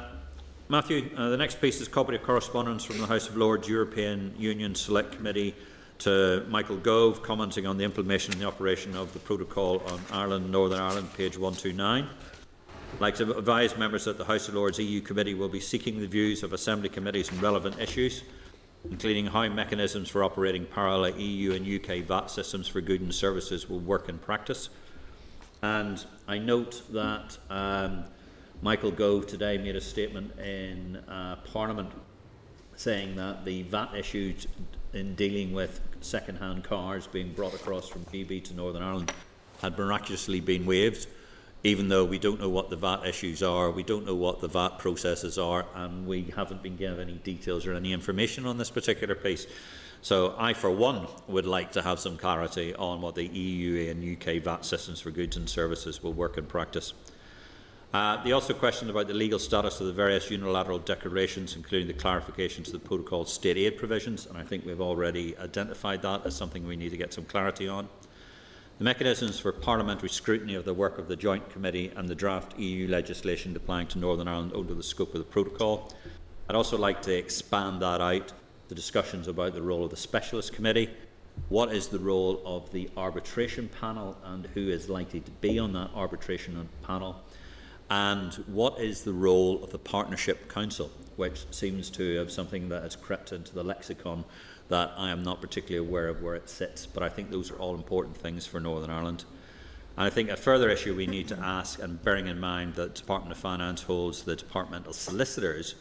Matthew, uh, the next piece is copy of correspondence from the House of Lords European Union Select Committee to Michael Gove, commenting on the implementation and the operation of the Protocol on Ireland, Northern Ireland, page one twenty-nine. I'd like to advise members that the House of Lords E U Committee will be seeking the views of Assembly committees on relevant issues, including how mechanisms for operating parallel E U and U K V A T systems for goods and services will work in practice. And I note that um, Michael Gove today made a statement in uh, Parliament saying that the V A T issue in dealing with second-hand cars being brought across from B B to Northern Ireland had miraculously been waived, even though we don't know what the V A T issues are, we don't know what the V A T processes are, and we haven't been given any details or any information on this particular piece. So I, for one, would like to have some clarity on what the E U and U K V A T systems for goods and services will work in practice. Uh, they also questioned about the legal status of the various unilateral declarations, including the clarification to the protocol's state aid provisions, and I think we have already identified that as something we need to get some clarity on. The mechanisms for parliamentary scrutiny of the work of the Joint Committee and the draft E U legislation applying to Northern Ireland under the scope of the protocol. I would also like to expand that out, the discussions about the role of the Specialist Committee. What is the role of the arbitration panel and who is likely to be on that arbitration panel? And what is the role of the Partnership Council, which seems to have something that has crept into the lexicon that I am not particularly aware of where it sits, but I think those are all important things for Northern Ireland. And I think a further issue we need to ask, and bearing in mind that the Department of Finance holds the departmental solicitors,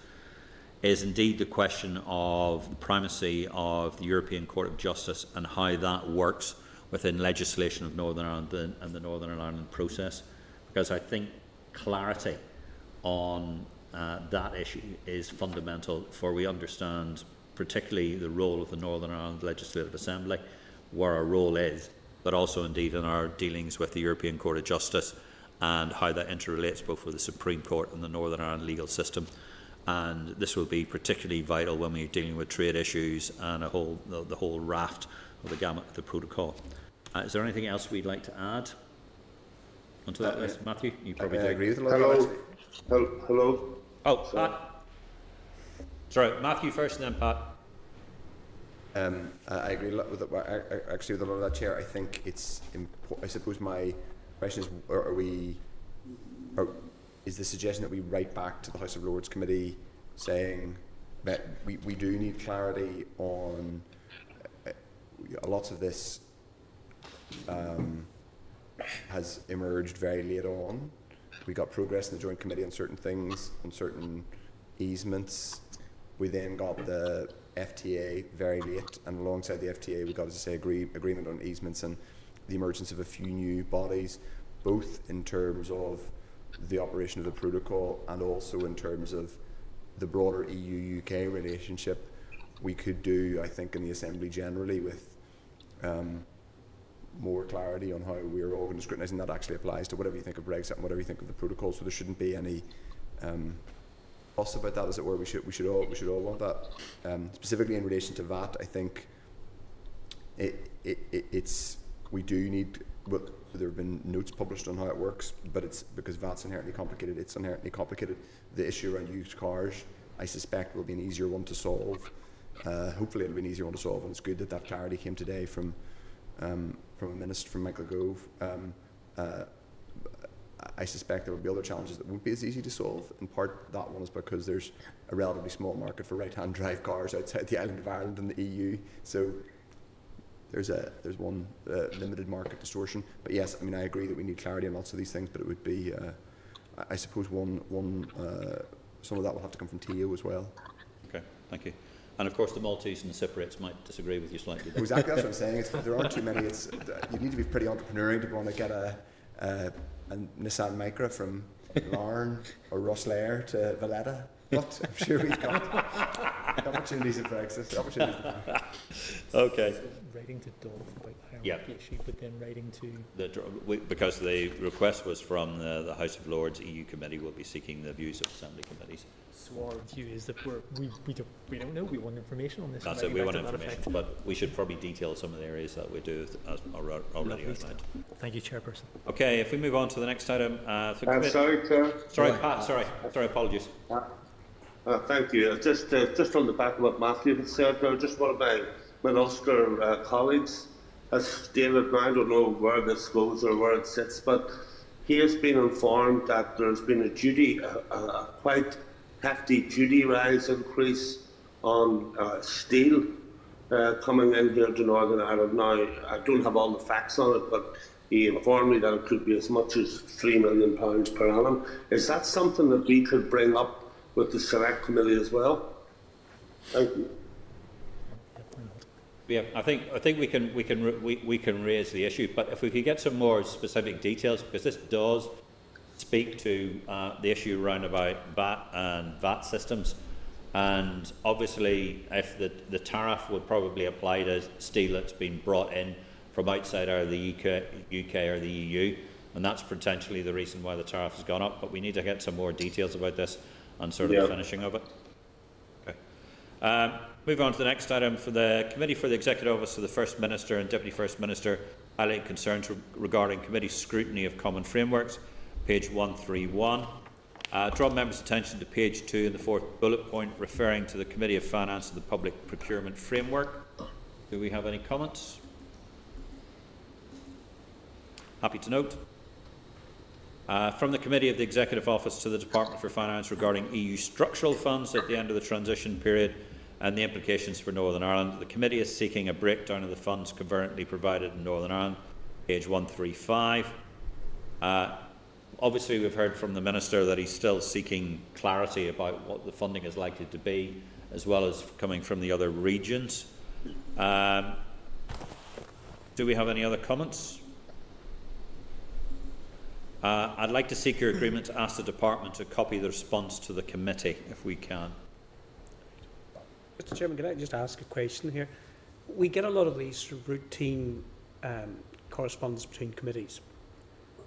is indeed the question of the primacy of the European Court of Justice and how that works within legislation of Northern Ireland and the Northern Ireland process, because I think clarity on uh, that issue is fundamental, for we understand particularly the role of the Northern Ireland Legislative Assembly, where our role is, but also indeed in our dealings with the European Court of Justice and how that interrelates both with the Supreme Court and the Northern Ireland legal system. And this will be particularly vital when we're dealing with trade issues and a whole, the, the whole raft of the gamut of the protocol. Uh, is there anything else we'd like to add onto that uh, list? Matthew, you probably uh, do agree with a lot hello. of Hello. Hello. Oh, Sorry. Pat. Sorry, Matthew first and then Pat. Um, I agree a lot with that, actually, with a lot of that, Chair. I think it's, I suppose my question is, are we, are, is the suggestion that we write back to the House of Lords Committee saying that we, we do need clarity on uh, lots of this um, has emerged very late on. We got progress in the Joint Committee on certain things, on certain easements. We then got the F T A very late, and alongside the F T A we got, as I say, agree, agreement on easements and the emergence of a few new bodies, both in terms of the operation of the protocol and also in terms of the broader E U U K relationship. We could do, I think, in the Assembly generally with um, more clarity on how we're all going to scrutinise, and that actually applies to whatever you think of Brexit and whatever you think of the protocol, so there shouldn't be any... Um, us about that, as it were. We should we should all we should all want that. Um, specifically in relation to V A T, I think it, it, it it's we do need. Well, there have been notes published on how it works, but it's because V A T's inherently complicated. It's inherently complicated. The issue around used cars, I suspect, will be an easier one to solve. Uh, hopefully, it'll be an easier one to solve, and it's good that that clarity came today from um, from a minister, from Michael Gove. Um, uh, I suspect there will be other challenges that won't be as easy to solve. In part, that one is because there's a relatively small market for right-hand drive cars outside the island of Ireland and the E U. So there's a there's one uh, limited market distortion. But yes, I mean I agree that we need clarity on lots of these things. But it would be, uh, I suppose, one one uh, some of that will have to come from T O as well. Okay, thank you. And of course, the Maltese and the Cypriots might disagree with you slightly. Well, exactly, that's what I'm saying. It's, there aren't too many. It's you need to be pretty entrepreneurial to want to get a. Uh, and Nissan Micra from Larne or Rosslare to Valletta, but I'm sure we've got opportunities at Brexit. Opportunities at Brexit. Okay. So writing to Dolph about the hierarchy yep. issue, but then writing to the, we, because the request was from the, the House of Lords E U Committee, will be seeking the views of Assembly committees. So our view is that we're, we we don't we don't know. We want information on this. That's it. We want information, but we should probably detail some of the areas that we do as already outlined. Thank you, Chairperson. Okay, if we move on to the next item. Uh, I'm sorry, Chair. Sorry, oh, Pat. Sorry, sorry. Apologies. Uh, uh, thank you. Just uh, just on the back of what Matthew had said, now just one of my my Ulster uh, colleagues has David. I don't know where this goes or where it sits, but he has been informed that there's been a duty, a, a quite hefty duty rise increase on uh, steel uh, coming in here to Northern Ireland now. I don't have all the facts on it, but he informed me that it could be as much as three million pounds per annum. Is that something that we could bring up with the Select Committee as well? Thank you. Yeah, I think I think we can we can we, we can raise the issue, but if we could get some more specific details, because this does speak to uh, the issue around about V A T and V A T systems, and obviously if the, the tariff would probably apply to steel that's been brought in from outside either the U K or the E U, and that's potentially the reason why the tariff has gone up. But we need to get some more details about this and sort of yep. the finishing of it. Okay. Um, move on to the next item. For the Committee for the Executive Office of the First Minister and Deputy First Minister, highlight concerns re regarding committee scrutiny of common frameworks, page one thirty-one. Uh, draw members' attention to page two in the fourth bullet point, referring to the Committee of Finance of the Public Procurement Framework. Do we have any comments? Happy to note. Uh, from the Committee of the Executive Office to the Department for Finance regarding E U structural funds at the end of the transition period and the implications for Northern Ireland. The Committee is seeking a breakdown of the funds currently provided in Northern Ireland, page one thirty-five. Uh, obviously, we've heard from the Minister that he's still seeking clarity about what the funding is likely to be, as well as coming from the other regions. Um, do we have any other comments? Uh, I'd like to seek your agreement to ask the Department to copy the response to the committee, if we can. Mister Chairman, can I just ask a question here? We get a lot of these routine um, correspondence between committees.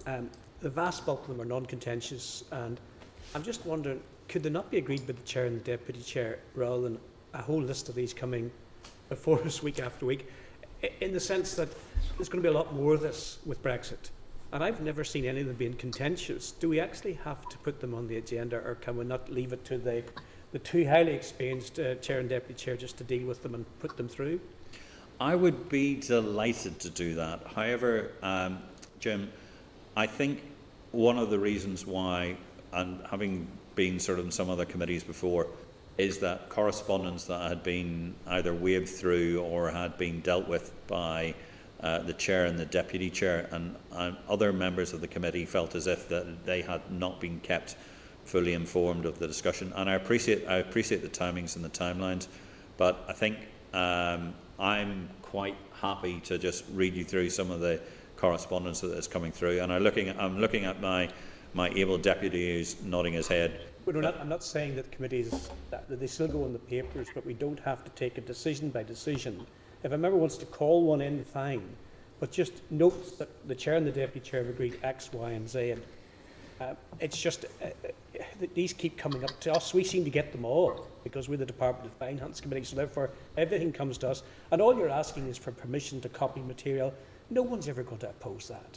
Um, the vast bulk of them are non-contentious, and I'm just wondering, could they not be agreed by the Chair and the Deputy Chair, rather than a whole list of these coming before us week after week, in the sense that there's going to be a lot more of this with Brexit? And I've never seen any of them being contentious. Do we actually have to put them on the agenda, or can we not leave it to the, the two highly experienced uh, Chair and Deputy Chair just to deal with them and put them through? I would be delighted to do that. However, um, Jim, I think one of the reasons why, and having been sort of in some other committees before, is that correspondence that had been either waved through or had been dealt with by Uh, the Chair and the Deputy Chair and, and other members of the committee felt as if that they had not been kept fully informed of the discussion. And I appreciate, I appreciate the timings and the timelines, but I think um, I'm quite happy to just read you through some of the correspondence that is coming through. And I'm looking at, I'm looking at my, my able deputy who's nodding his head. We're not, I'm not saying that committees, that they still go in the papers, but we don't have to take a decision by decision. If a member wants to call one in, fine, but just note that the Chair and the Deputy Chair have agreed X, Y and Z. Uh, it's just uh, uh, these keep coming up to us. We seem to get them all because we're the Department of Finance Committee, so therefore everything comes to us. And all you're asking is for permission to copy material. No one's ever going to oppose that.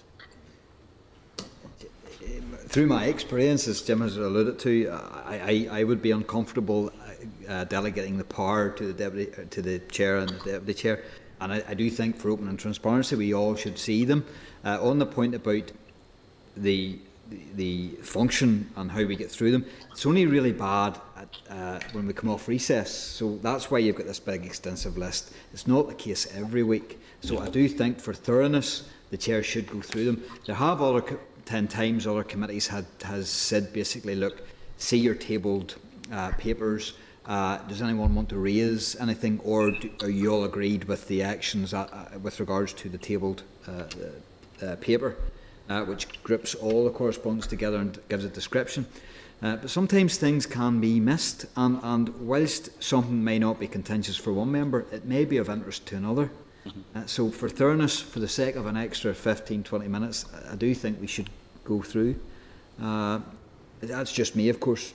Through my experience, as Jim has alluded to, I, I, I would be uncomfortable uh, delegating the power to the deputy, to the Chair and the Deputy Chair, and I, I do think for open and transparency we all should see them. Uh, on the point about the, the the function and how we get through them, it's only really bad at, uh, when we come off recess. So that's why you've got this big extensive list. It's not the case every week. So I do think for thoroughness, the Chair should go through them. There have other ten times other committees had has said basically, look, see your tabled uh, papers. Uh, does anyone want to raise anything, or do, are you all agreed with the actions at, uh, with regards to the tabled uh, uh, paper, uh, which grips all the correspondence together and gives a description? Uh, but sometimes things can be missed, and, and whilst something may not be contentious for one member, it may be of interest to another. Uh, so for thoroughness, for the sake of an extra fifteen to twenty minutes, I do think we should go through. Uh, that's just me, of course.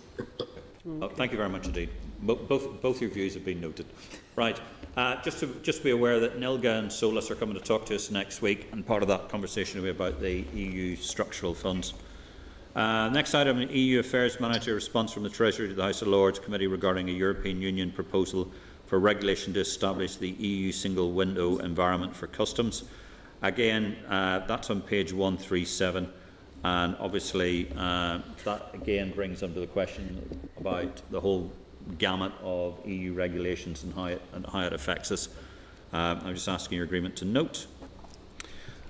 Oh, thank you very much indeed. Both, both your views have been noted. Right. Uh, just, to, just be aware that Nilga and Solas are coming to talk to us next week, and part of that conversation will be about the E U structural funds. Uh, next item, an E U Affairs Manager response from the Treasury to the House of Lords Committee regarding a European Union proposal for regulation to establish the E U single window environment for customs. Again, uh, that's on page one thirty-seven, and obviously uh, that again brings under the question about the whole gamut of E U regulations and how it, and how it affects us. Uh, I'm just asking your agreement to note.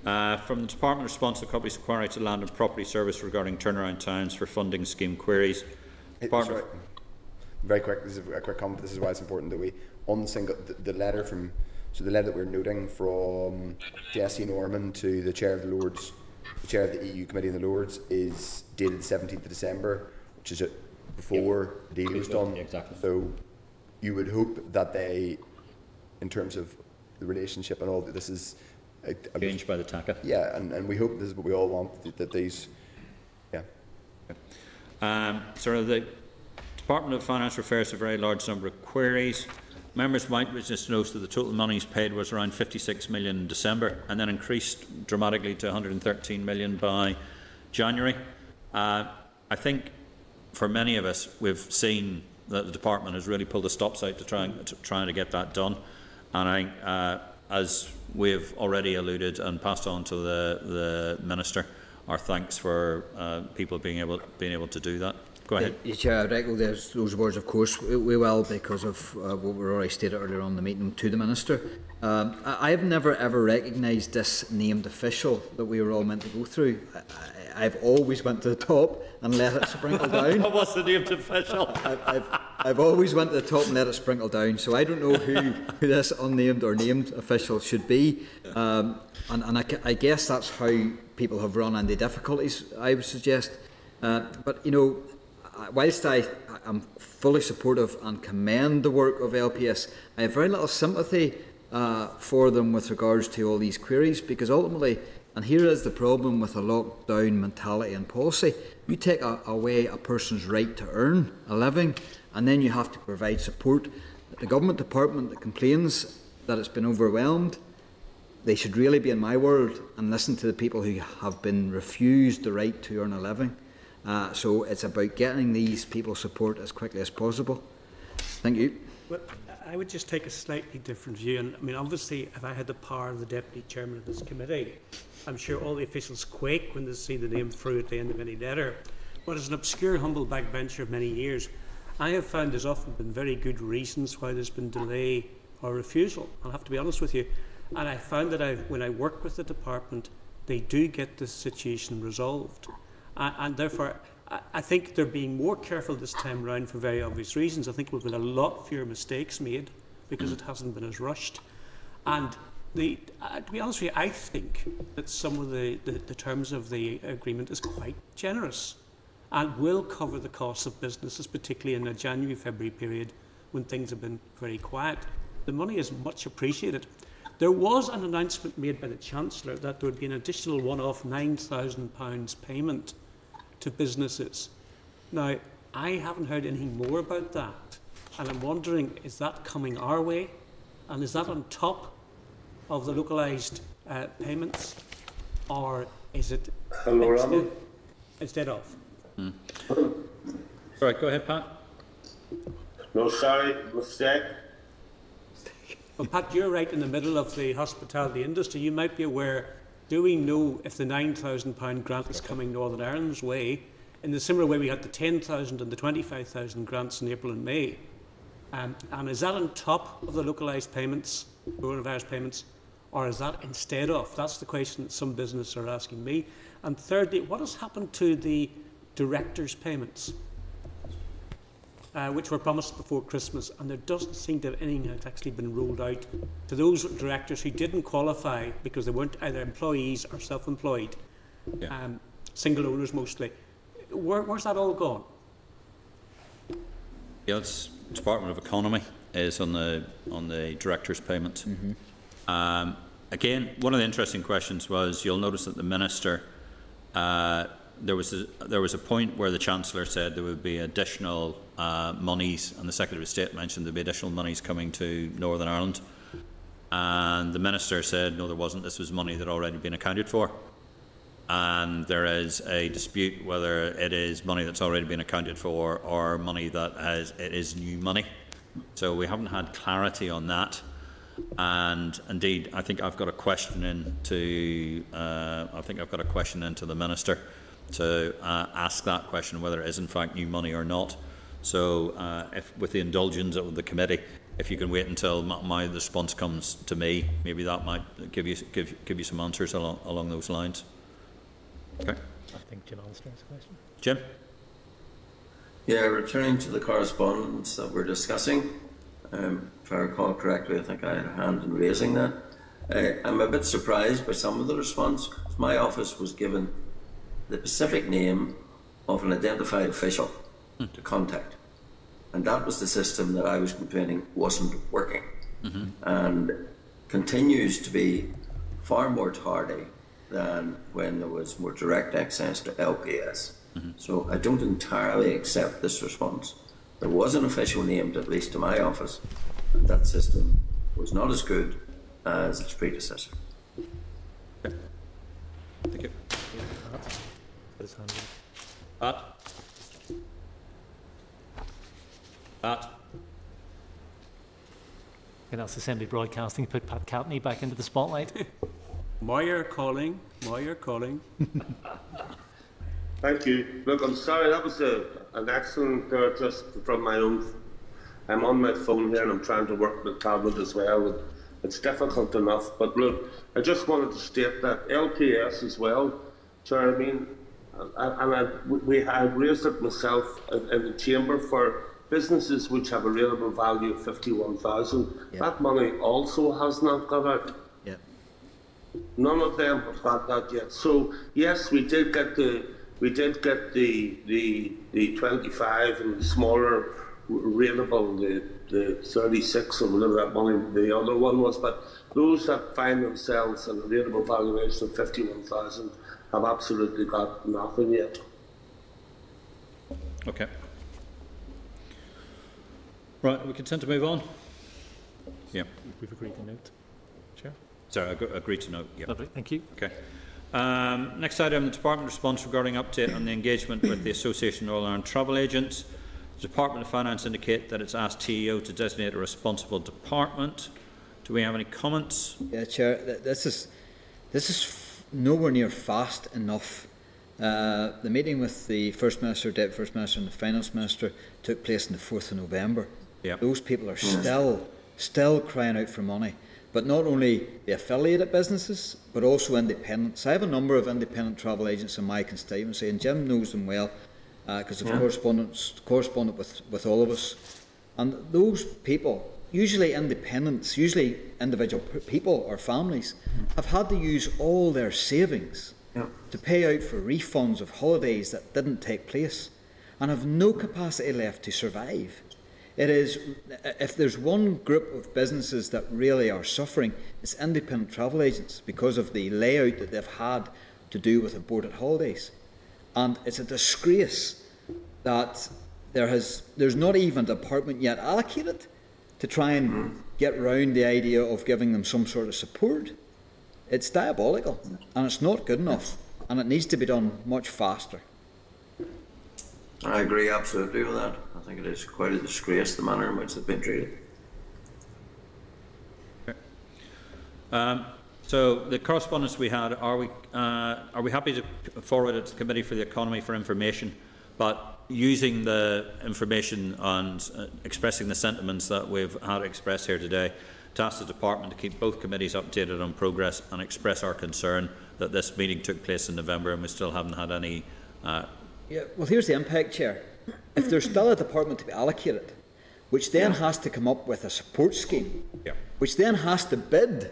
Uh, from the Department response to Companies Inquiry to Land and Property Service regarding turnaround times for funding scheme queries. Department Very quick. This is a quick comment. This is why it's important that we on single the, the letter from so the letter that we're noting from Jesse Norman to the Chair of the Lords, the Chair of the E U Committee in the Lords, is dated seventeenth of December, which is before yep. the deal was done. Yeah, exactly. So you would hope that they, in terms of the relationship and all, that this is Changed by the T A C A. Yeah, and, and we hope this is what we all want, that, that these... Yeah. Um, so the Department of Finance refers to a very large number of queries. Members might witness notice that the total monies paid was around fifty-six million in December and then increased dramatically to one hundred thirteen million by January. Uh, I think for many of us, we've seen that the Department has really pulled the stops out to try and, to, trying to get that done. And I, uh, as we have already alluded and passed on to the, the Minister, our thanks for uh, people being able, being able to do that. Go ahead. Yeah, Chair, I'd echo those, those words, of course. We, we will, because of uh, what we already stated earlier on in the meeting, to the Minister. Um, I have never ever recognised this named official that we were all meant to go through. I, I've always went to the top and let it sprinkle down. What's the named official? I've, I've, I've always went to the top and let it sprinkle down. So I don't know who, who this unnamed or named official should be. Um, and and I, I guess that's how people have run into difficulties, I would suggest. Uh, but, you know, whilst I am fully supportive and commend the work of L P S, I have very little sympathy uh, for them with regards to all these queries, because ultimately, and here is the problem with a lockdown mentality and policy, you take a, away a person's right to earn a living, and then you have to provide support. The government department that complains that it's been overwhelmed, they should really be in my world and listen to the people who have been refused the right to earn a living. Uh, so it's about getting these people support as quickly as possible. Thank you. Well, I would just take a slightly different view. And I mean, obviously, if I had the power of the Deputy Chairman of this committee, I'm sure all the officials quake when they see the name through at the end of any letter. But as an obscure, humble backbencher of many years, I have found there's often been very good reasons why there's been delay or refusal. I'll have to be honest with you. And I found that I, when I work with the department, they do get this situation resolved. Uh, and therefore, I, I think they're being more careful this time round for very obvious reasons. I think we've got a lot fewer mistakes made because it hasn't been as rushed. And the, uh, to be honest with you, I think that some of the, the, the terms of the agreement is quite generous and will cover the costs of businesses, particularly in the January-February period when things have been very quiet. The money is much appreciated. There was an announcement made by the Chancellor that there would be an additional one-off nine thousand pounds payment to businesses. Now, I haven't heard anything more about that, and I'm wondering, is that coming our way, and is that on top of the localised uh, payments, or is it Hello, instead, instead of? Mm. Sorry, go ahead, Pat. No, sorry, mistake. Well, Pat, you're right in the middle of the hospitality industry. You might be aware. Do we know if the nine thousand pound grant is coming Northern Ireland's way? In the similar way we had the ten thousand and the twenty-five thousand grants in April and May. Um, and is that on top of the localised payments, coronavirus payments, or is that instead of? That's the question that some businesses are asking me. And thirdly, what has happened to the directors' payments, uh, which were promised before Christmas, and there doesn't seem to have anything that's actually been rolled out to those directors who didn't qualify because they weren't either employees or self-employed, yeah. um, single owners mostly. Where, where's that all gone? Yeah, it's Department of Economy is on the on the directors' payments. Mm-hmm. um, again, one of the interesting questions was you'll notice that the Minister. Uh, There was, a, there was a point where the Chancellor said there would be additional uh, monies, and the Secretary of State mentioned there would be additional monies coming to Northern Ireland. And the Minister said, no, there wasn't. This was money that had already been accounted for. And there is a dispute whether it is money that's already been accounted for or money that has, it is new money. So we haven't had clarity on that. And indeed, I think I've got a question in to, uh, I think I've got a question in to the Minister to uh, ask that question, whether it is in fact new money or not. So, uh, if, with the indulgence of the committee, if you can wait until my, my response comes to me, maybe that might give you give give you some answers along along those lines. Okay. I think Jim understands the question. Jim. Yeah, returning to the correspondence that we're discussing, um, if I recall correctly, I think I had a hand in raising that. Uh, I'm a bit surprised by some of the response. My office was given the specific name of an identified official mm. to contact. And that was the system that I was complaining wasn't working mm-hmm. and continues to be far more tardy than when there was more direct access to L P S. Mm-hmm. So I don't entirely accept this response. There was an official named, at least to my office, and that system was not as good as its predecessor. Okay. Thank you. Pat? Pat? And that's Assembly Broadcasting. Put Pat Catney back into the spotlight. Moyer calling. Moyer calling. Thank you. Look, I'm sorry, that was a, an accident there, just from my own. I'm on my phone here and I'm trying to work with tablet as well. It's difficult enough, but look, I just wanted to state that L P S as well, Chair, I mean, and I, we, I raised it myself in the chamber for businesses which have a rateable value of fifty-one thousand. Yep. That money also has not got out. Yep. None of them have got that yet. So yes, we did get the We did get the the the twenty-five and the smaller rateable, the the thirty-six or whatever that money the other one was. But those that find themselves in a rateable valuation of fifty-one thousand have absolutely got nothing yet. Okay. Right, we can tend to move on. Yeah. We've agreed to note, Chair. Sorry, I agreed to note. Yeah. Lovely. Thank you. Okay. Um, next item, the Department response regarding update on the engagement with the Association of Northern Ireland Travel Agents. The Department of Finance indicate that it's asked T E O to designate a responsible department. Do we have any comments? Yeah, Chair, this is this is nowhere near fast enough. Uh, the meeting with the First Minister, Deputy First Minister, and the Finance Minister took place on the fourth of November. Yep. Those people are still still crying out for money. But not only the affiliated businesses, but also independents. I have a number of independent travel agents in my constituency, and Jim knows them well, because uh, yeah. I've corresponded, corresponded with, with all of us. And those people, usually independents, usually individual people or families, have had to use all their savings yeah. to pay out for refunds of holidays that didn't take place, and have no capacity left to survive. It is, if there's one group of businesses that really are suffering, it's independent travel agents, because of the layout that they've had to do with aborted holidays. And it's a disgrace that there has, there's not even a department yet allocated to try and get round the idea of giving them some sort of support. It's diabolical, and it's not good enough, and it needs to be done much faster. I agree absolutely with that. I think it is quite a disgrace, the manner in which they've been treated. Okay. Um, so the correspondence we had, are we, uh, are we happy to forward it to the Committee for the Economy for information, but using the information and uh, expressing the sentiments that we've had expressed here today, to ask the Department to keep both committees updated on progress and express our concern that this meeting took place in November and we still haven't had any uh, Yeah, well, here's the impact, Chair. If there's still a department to be allocated, which then yeah. has to come up with a support scheme, yeah. which then has to bid,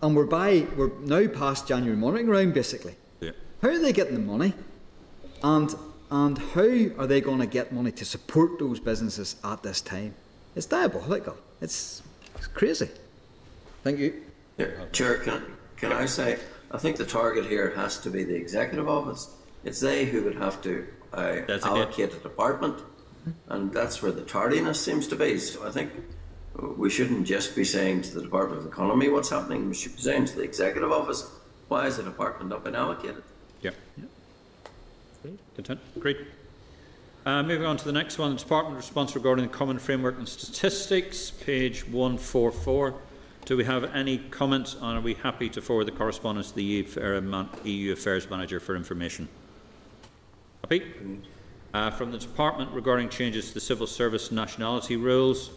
and we're by we're now past January monitoring round, basically. Yeah. How are they getting the money, and and how are they going to get money to support those businesses at this time? It's diabolical. It's it's crazy. Thank you. Yeah. Chair, can can I say I think the target here has to be the executive office. It's they who would have to uh, allocate a department, and that's where the tardiness seems to be. So I think we shouldn't just be saying to the Department of Economy what's happening. We should be saying to the Executive Office, why is the department not been allocated? Yeah. yeah. Great. Content. Great. Uh, moving on to the next one, the Department response regarding the Common Framework and Statistics, page one forty-four. Do we have any comments, and are we happy to forward the correspondence to the E U Affairs Manager for information? Uh, from the Department regarding changes to the Civil Service nationality rules.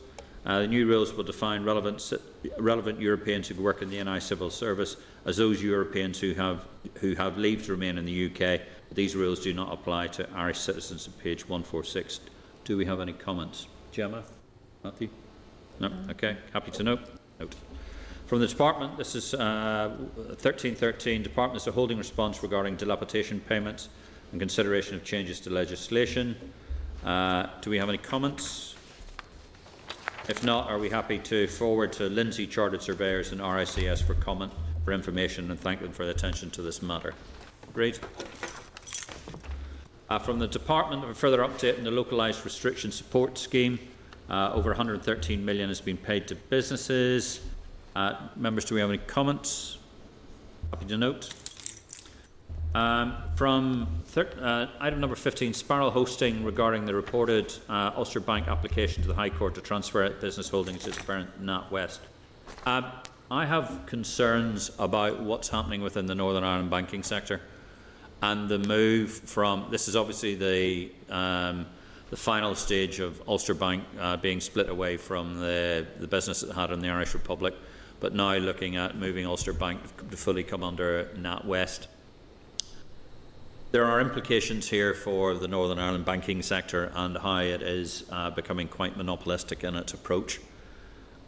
Uh, the new rules will define relevant, relevant Europeans who work in the N I Civil Service as those Europeans who have, who have leave to remain in the U K. These rules do not apply to Irish citizens at page one forty-six. Do we have any comments? Gemma? Matthew? No? Okay. Happy to note. Note. From the Department, this is uh, thirteen thirteen. Department is a holding response regarding dilapidation payments and consideration of changes to legislation. Uh, do we have any comments? If not, are we happy to forward to Lindsay Chartered Surveyors and R I C S for comment for information and thank them for their attention to this matter. Great. Uh, from the Department, a further update on the Localised Restriction Support Scheme. Uh, over one hundred thirteen million dollars has been paid to businesses. Uh, members, do we have any comments? Happy to note. Um, from uh, item number fifteen, Sparrow Hosting, regarding the reported uh, Ulster Bank application to the High Court to transfer business holdings to its parent NatWest. Uh, I have concerns about what's happening within the Northern Ireland banking sector, and the move from this is obviously the um, the final stage of Ulster Bank uh, being split away from the the business it had in the Irish Republic, but now looking at moving Ulster Bank to fully come under NatWest. There are implications here for the Northern Ireland banking sector and how it is uh, becoming quite monopolistic in its approach.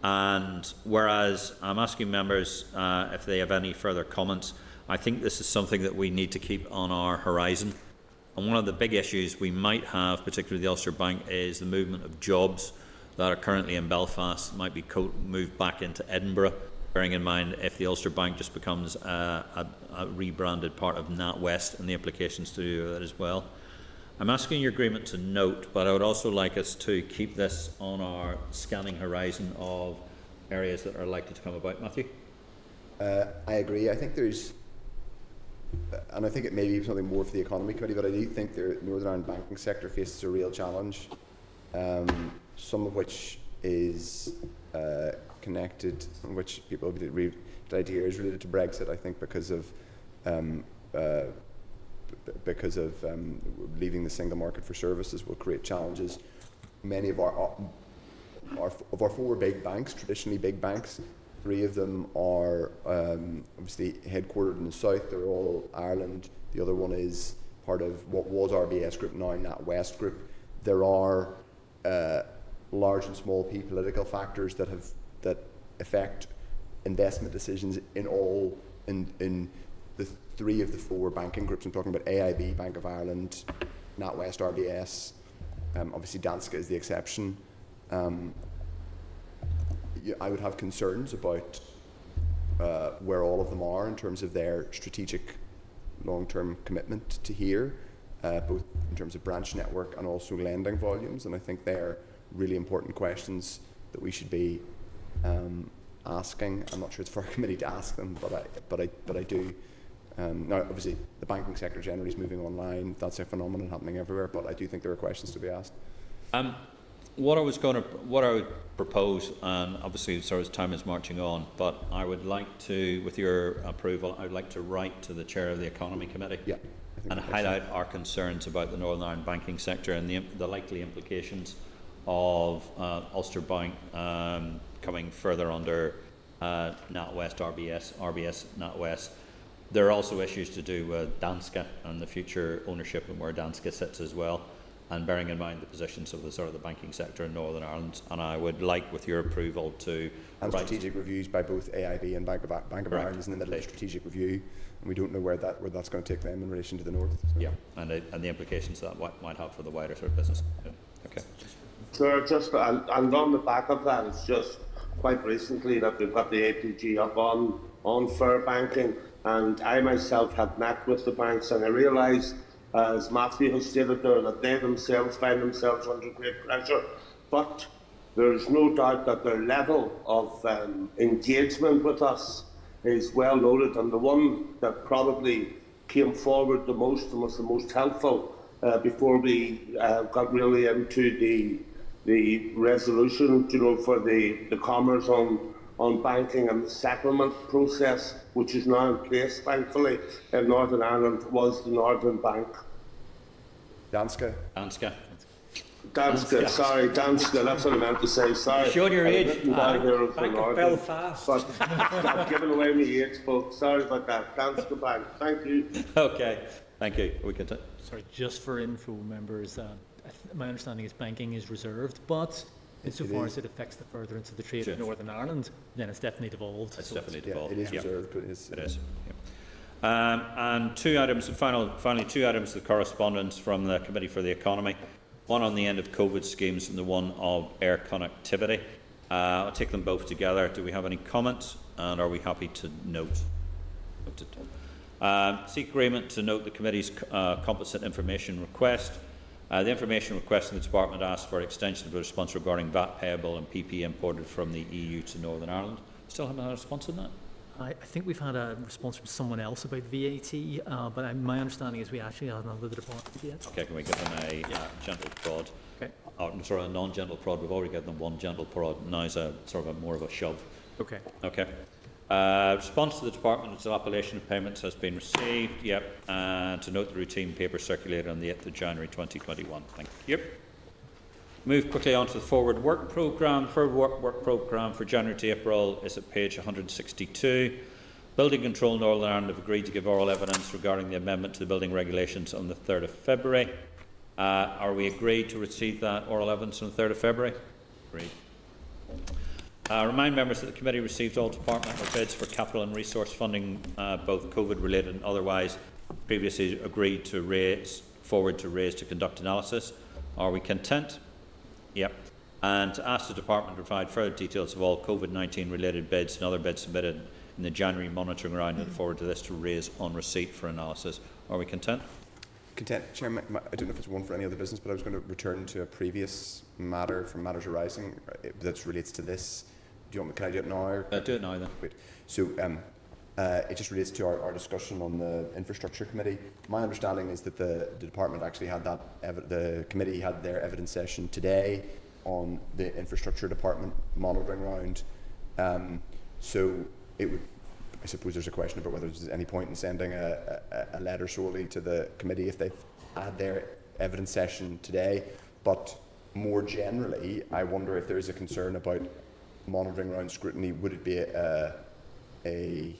And whereas I'm asking members uh, if they have any further comments, I think this is something that we need to keep on our horizon. And one of the big issues we might have, particularly the Ulster Bank, is the movement of jobs that are currently in Belfast might be co moved back into Edinburgh, bearing in mind if the Ulster Bank just becomes a, a, a rebranded part of NatWest and the implications to that as well. I'm asking your agreement to note, but I would also like us to keep this on our scanning horizon of areas that are likely to come about. Matthew? Uh, I agree. I think there's, and I think it may be something more for the Economy Committee, but I do think the Northern Ireland banking sector faces a real challenge, um, some of which is uh, connected, which people have the idea is related to Brexit, I think, because of um, uh, because of um, leaving the single market for services will create challenges. Many of our, our of our four big banks, traditionally big banks, three of them are um, obviously headquartered in the south. They're all Ireland. The other one is part of what was R B S Group, now NatWest Group. There are uh, large and small p political factors that have that affect investment decisions in all in in. The three of the four banking groups I'm talking about: A I B, Bank of Ireland, NatWest, R B S. Um, obviously, Danske is the exception. Um, I would have concerns about uh, where all of them are in terms of their strategic, long-term commitment to here, uh, both in terms of branch network and also lending volumes. And I think they are really important questions that we should be um, asking. I'm not sure it's for our committee to ask them, but I, but I, but I do. Um, now, obviously, the banking sector generally is moving online. That's a phenomenon happening everywhere. But I do think there are questions to be asked. Um, what I was going to, what I would propose, and obviously, sort of time is marching on. But I would like to, with your approval, I would like to write to the chair of the Economy Committee, yeah, and highlight sense. our concerns about the Northern Ireland banking sector and the, the likely implications of uh, Ulster Bank um, coming further under uh, NatWest, R B S, R B S, NatWest. There are also issues to do with Danske and the future ownership and where Danske sits as well, and bearing in mind the positions of the sort of the banking sector in Northern Ireland. And I would like, with your approval, to and strategic reviews by both A I B and Bank of, Bank of Ireland is in the middle of a strategic review, and we don't know where that where that's going to take them in relation to the north. So. Yeah, and uh, and the implications that might have for the wider sort of business. Yeah. Okay. Sure. Just and, and on the back of that, it's just quite recently that we've got the A P G up on on fair banking. And I myself had met with the banks, and I realised, as Matthew has stated there, that they themselves find themselves under great pressure. But there is no doubt that their level of um, engagement with us is well noted. And the one that probably came forward the most and was the most helpful uh, before we uh, got really into the the resolution, you know, for the the commerce on. on banking and the settlement process, which is now in place, thankfully, in Northern Ireland, was the Northern Bank. Danske. Danske. Danske, Danske. sorry, Danske, that's what I meant to say, sorry. Showing your age, uh, Bank of Belfast. But I've given away my age, folks, sorry about that. Danske Bank, thank you. Okay, thank you. We can sorry, just for info, members, uh, my understanding is banking is reserved, but insofar as it affects the furtherance of the trade in Northern Ireland, then it's definitely devolved. It's so definitely it's, devolved. Yeah, it is yeah. reserved. It is. It is. Yeah. Um, and two items, final, finally, two items of correspondence from the Committee for the Economy. One on the end of COVID schemes and the one of air connectivity. Uh, I'll take them both together. Do we have any comments? And are we happy to note? conducted. Um, seek agreement to note the committee's uh, composite information request. Uh, the information request in the department asks for extension of the response regarding V A T payable and P P imported from the E U to Northern Ireland. Still haven't had a response on that? I, I think we've had a response from someone else about V A T, uh, but I, my understanding is we actually haven't had another department yet. Okay, can we give them a yeah. uh, gentle prod? Okay. Oh, I'm sorry, a non-gentle prod. We've already given them one gentle prod, and now it's a, sort of a, more of a shove. Okay. Okay. Uh, response to the department is an appellation of payments has been received. Yep. And uh, to note the routine paper circulated on the eighth of January twenty twenty-one. Thank you. Yep. Move quickly on to the forward work programme. Forward work, work programme for January to April is at page one hundred sixty-two. Building Control Northern Ireland have agreed to give oral evidence regarding the amendment to the building regulations on the third of February. Uh, are we agreed to receive that oral evidence on the third of February? Agreed. I uh, remind members that the committee received all departmental bids for capital and resource funding, uh, both COVID related and otherwise, previously agreed to raise forward to raise to conduct analysis. Are we content? Yep. And to ask the department to provide further details of all COVID nineteen related bids and other bids submitted in the January monitoring round and forward to this to raise on receipt for analysis. Are we content? Content, Chairman. I don't know if it's one for any other business, but I was going to return to a previous matter from matters arising that relates to this. Do you want me? Can I do it now? Or? Uh, do it now then. Wait. So um, uh, it just relates to our, our discussion on the infrastructure committee. My understanding is that the, the department actually had that ev the committee had their evidence session today on the infrastructure department monitoring round. Um, so it would. I suppose there's a question about whether there's any point in sending a, a, a letter solely to the committee if they've had their evidence session today. But more generally, I wonder if there is a concern about monitoring round scrutiny. Would it be a, a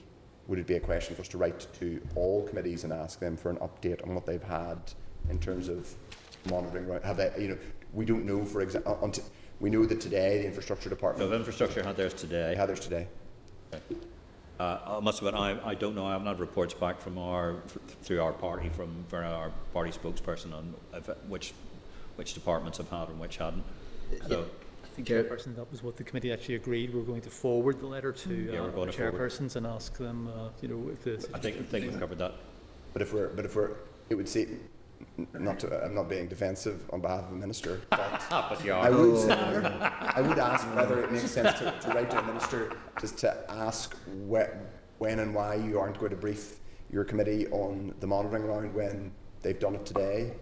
would it be a question for us to write to all committees and ask them for an update on what they've had in terms of monitoring round? Have they, you know, we don't know for example. We know that today the infrastructure department. No, the infrastructure had theirs today. Had theirs today. Okay. Uh, I must admit, I, I don't know. I haven't had reports back from our through our party from, from our party spokesperson on which which departments have had and which hadn't. So, yeah, I think chairperson, that was what the committee actually agreed. We're going to forward the letter to yeah, uh, the chairpersons forward. and ask them. Uh, you know, if the I think, think we've covered that. But if we're but if we're it would seem. Not to, I'm not being defensive on behalf of the minister, but, but you are. I, would say, I would ask whether it makes sense to, to write to a minister just to ask wh when and why you aren't going to brief your committee on the monitoring round when they've done it today.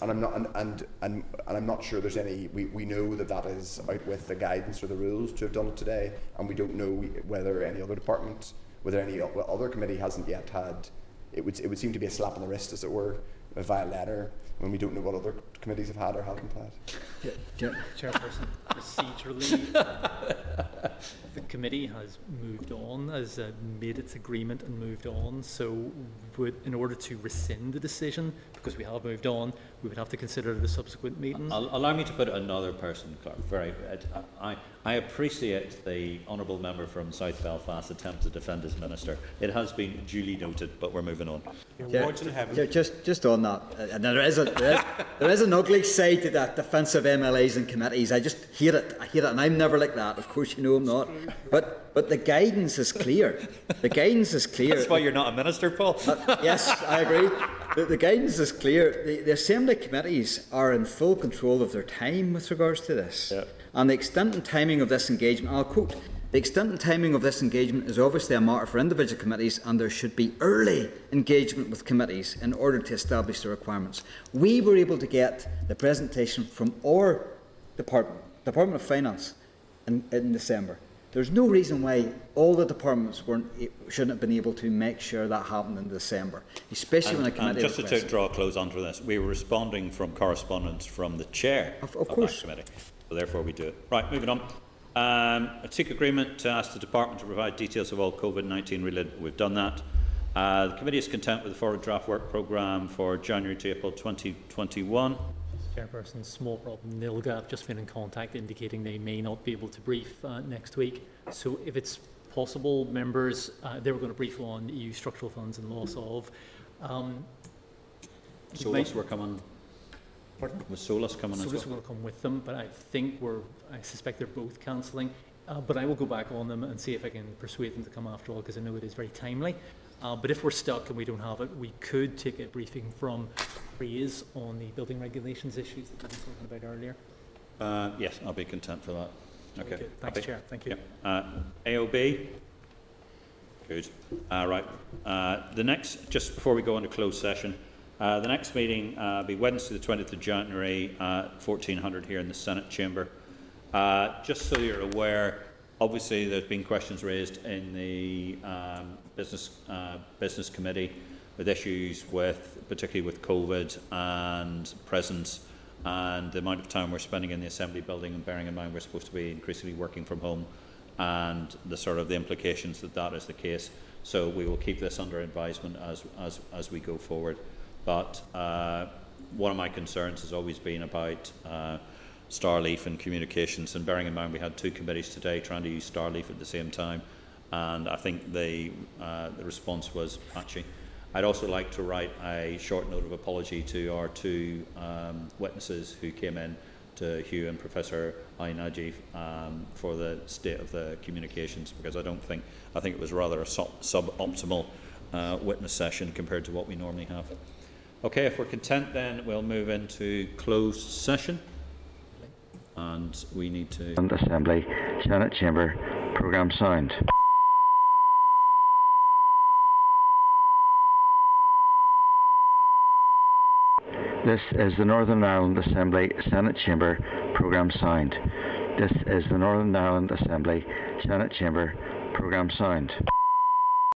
And I'm not, and, and, and, and I'm not sure there's any. We, we know that that is out with the guidance or the rules to have done it today, and we don't know whether any other department, whether any other committee hasn't yet had. It would it would seem to be a slap on the wrist, as it were. Via letter, when we don't know what other committees have had or haven't had. Yeah, yeah. Chairperson, procedurally, uh, the committee has moved on, has uh, made its agreement and moved on. So, would, in order to rescind the decision, because we have moved on, we would have to consider the subsequent meeting. I'll, allow me to put another person, Clark. Very, I, I appreciate the honourable member from South Belfast attempt to defend his minister. It has been duly noted, but we're moving on. Yeah, yeah, just, just on that, and there is a, there is, there is an ugly side to that defence of M L As and committees. I just hate it. I hate it, and I'm never like that. Of course, you know I'm not. But. But the guidance is clear. The guidance is clear. That's why you're not a minister, Paul. uh, yes, I agree. The, the guidance is clear. The, the Assembly committees are in full control of their time with regards to this. Yep. And the extent and timing of this engagement, I'll quote, the extent and timing of this engagement is obviously a matter for individual committees, and there should be early engagement with committees in order to establish the requirements. We were able to get the presentation from our department, Department of Finance, in, in December. There's no reason why all the departments weren't, shouldn't have been able to make sure that happened in December, especially and, when a committee. And just to draw a close onto this, we were responding from correspondence from the chair of, of, of course. That committee, so therefore we do it. Right, moving on. Um, I seek agreement to ask the department to provide details of all COVID nineteen related. We've done that. Uh, the committee is content with the forward draft work programme for January to April twenty twenty-one. Chairperson, small problem. Nilga have just been in contact indicating they may not be able to brief uh, next week. So if it's possible, members, uh, they were going to brief on E U structural funds and loss of. Um, Solas were coming. Pardon? Was Solas coming Solas as well? Solas were going to come with them, but I think we're, I suspect they're both cancelling. Uh, but I will go back on them and see if I can persuade them to come after all, because I know it is very timely. Uh, but if we're stuck and we don't have it, we could take a briefing from Rhys on the building regulations issues that I was talking about earlier. Uh, yes, I'll be content for that. Okay. Okay. Thanks, Chair. Thank you. Yeah. Uh, A O B? Good. Uh, right. Uh, the next, just before we go on to closed session, uh, the next meeting uh, will be Wednesday the twentieth of January, uh, fourteen hundred here in the Senate Chamber. Uh, just so you're aware, obviously there's been questions raised in the um, business uh, business committee with issues with, particularly with COVID and presence, and the amount of time we're spending in the Assembly building, and bearing in mind we're supposed to be increasingly working from home, and the sort of the implications that that is the case. So we will keep this under advisement as as as we go forward. But uh, one of my concerns has always been about. Uh, Starleaf and communications, and bearing in mind we had two committees today trying to use Starleaf at the same time, and I think the, uh, the response was patchy. I'd also like to write a short note of apology to our two um, witnesses who came in, to Hugh and Professor Ali Nadjai, um, for the state of the communications, because I don't think, I think it was rather a sub suboptimal uh, witness session compared to what we normally have. Okay, if we're content then we'll move into closed session. And we need to. Assembly, Senate Chamber, programme sound. This is the Northern Ireland Assembly, Senate Chamber, programme sound. This is the Northern Ireland Assembly, Senate Chamber, programme sound.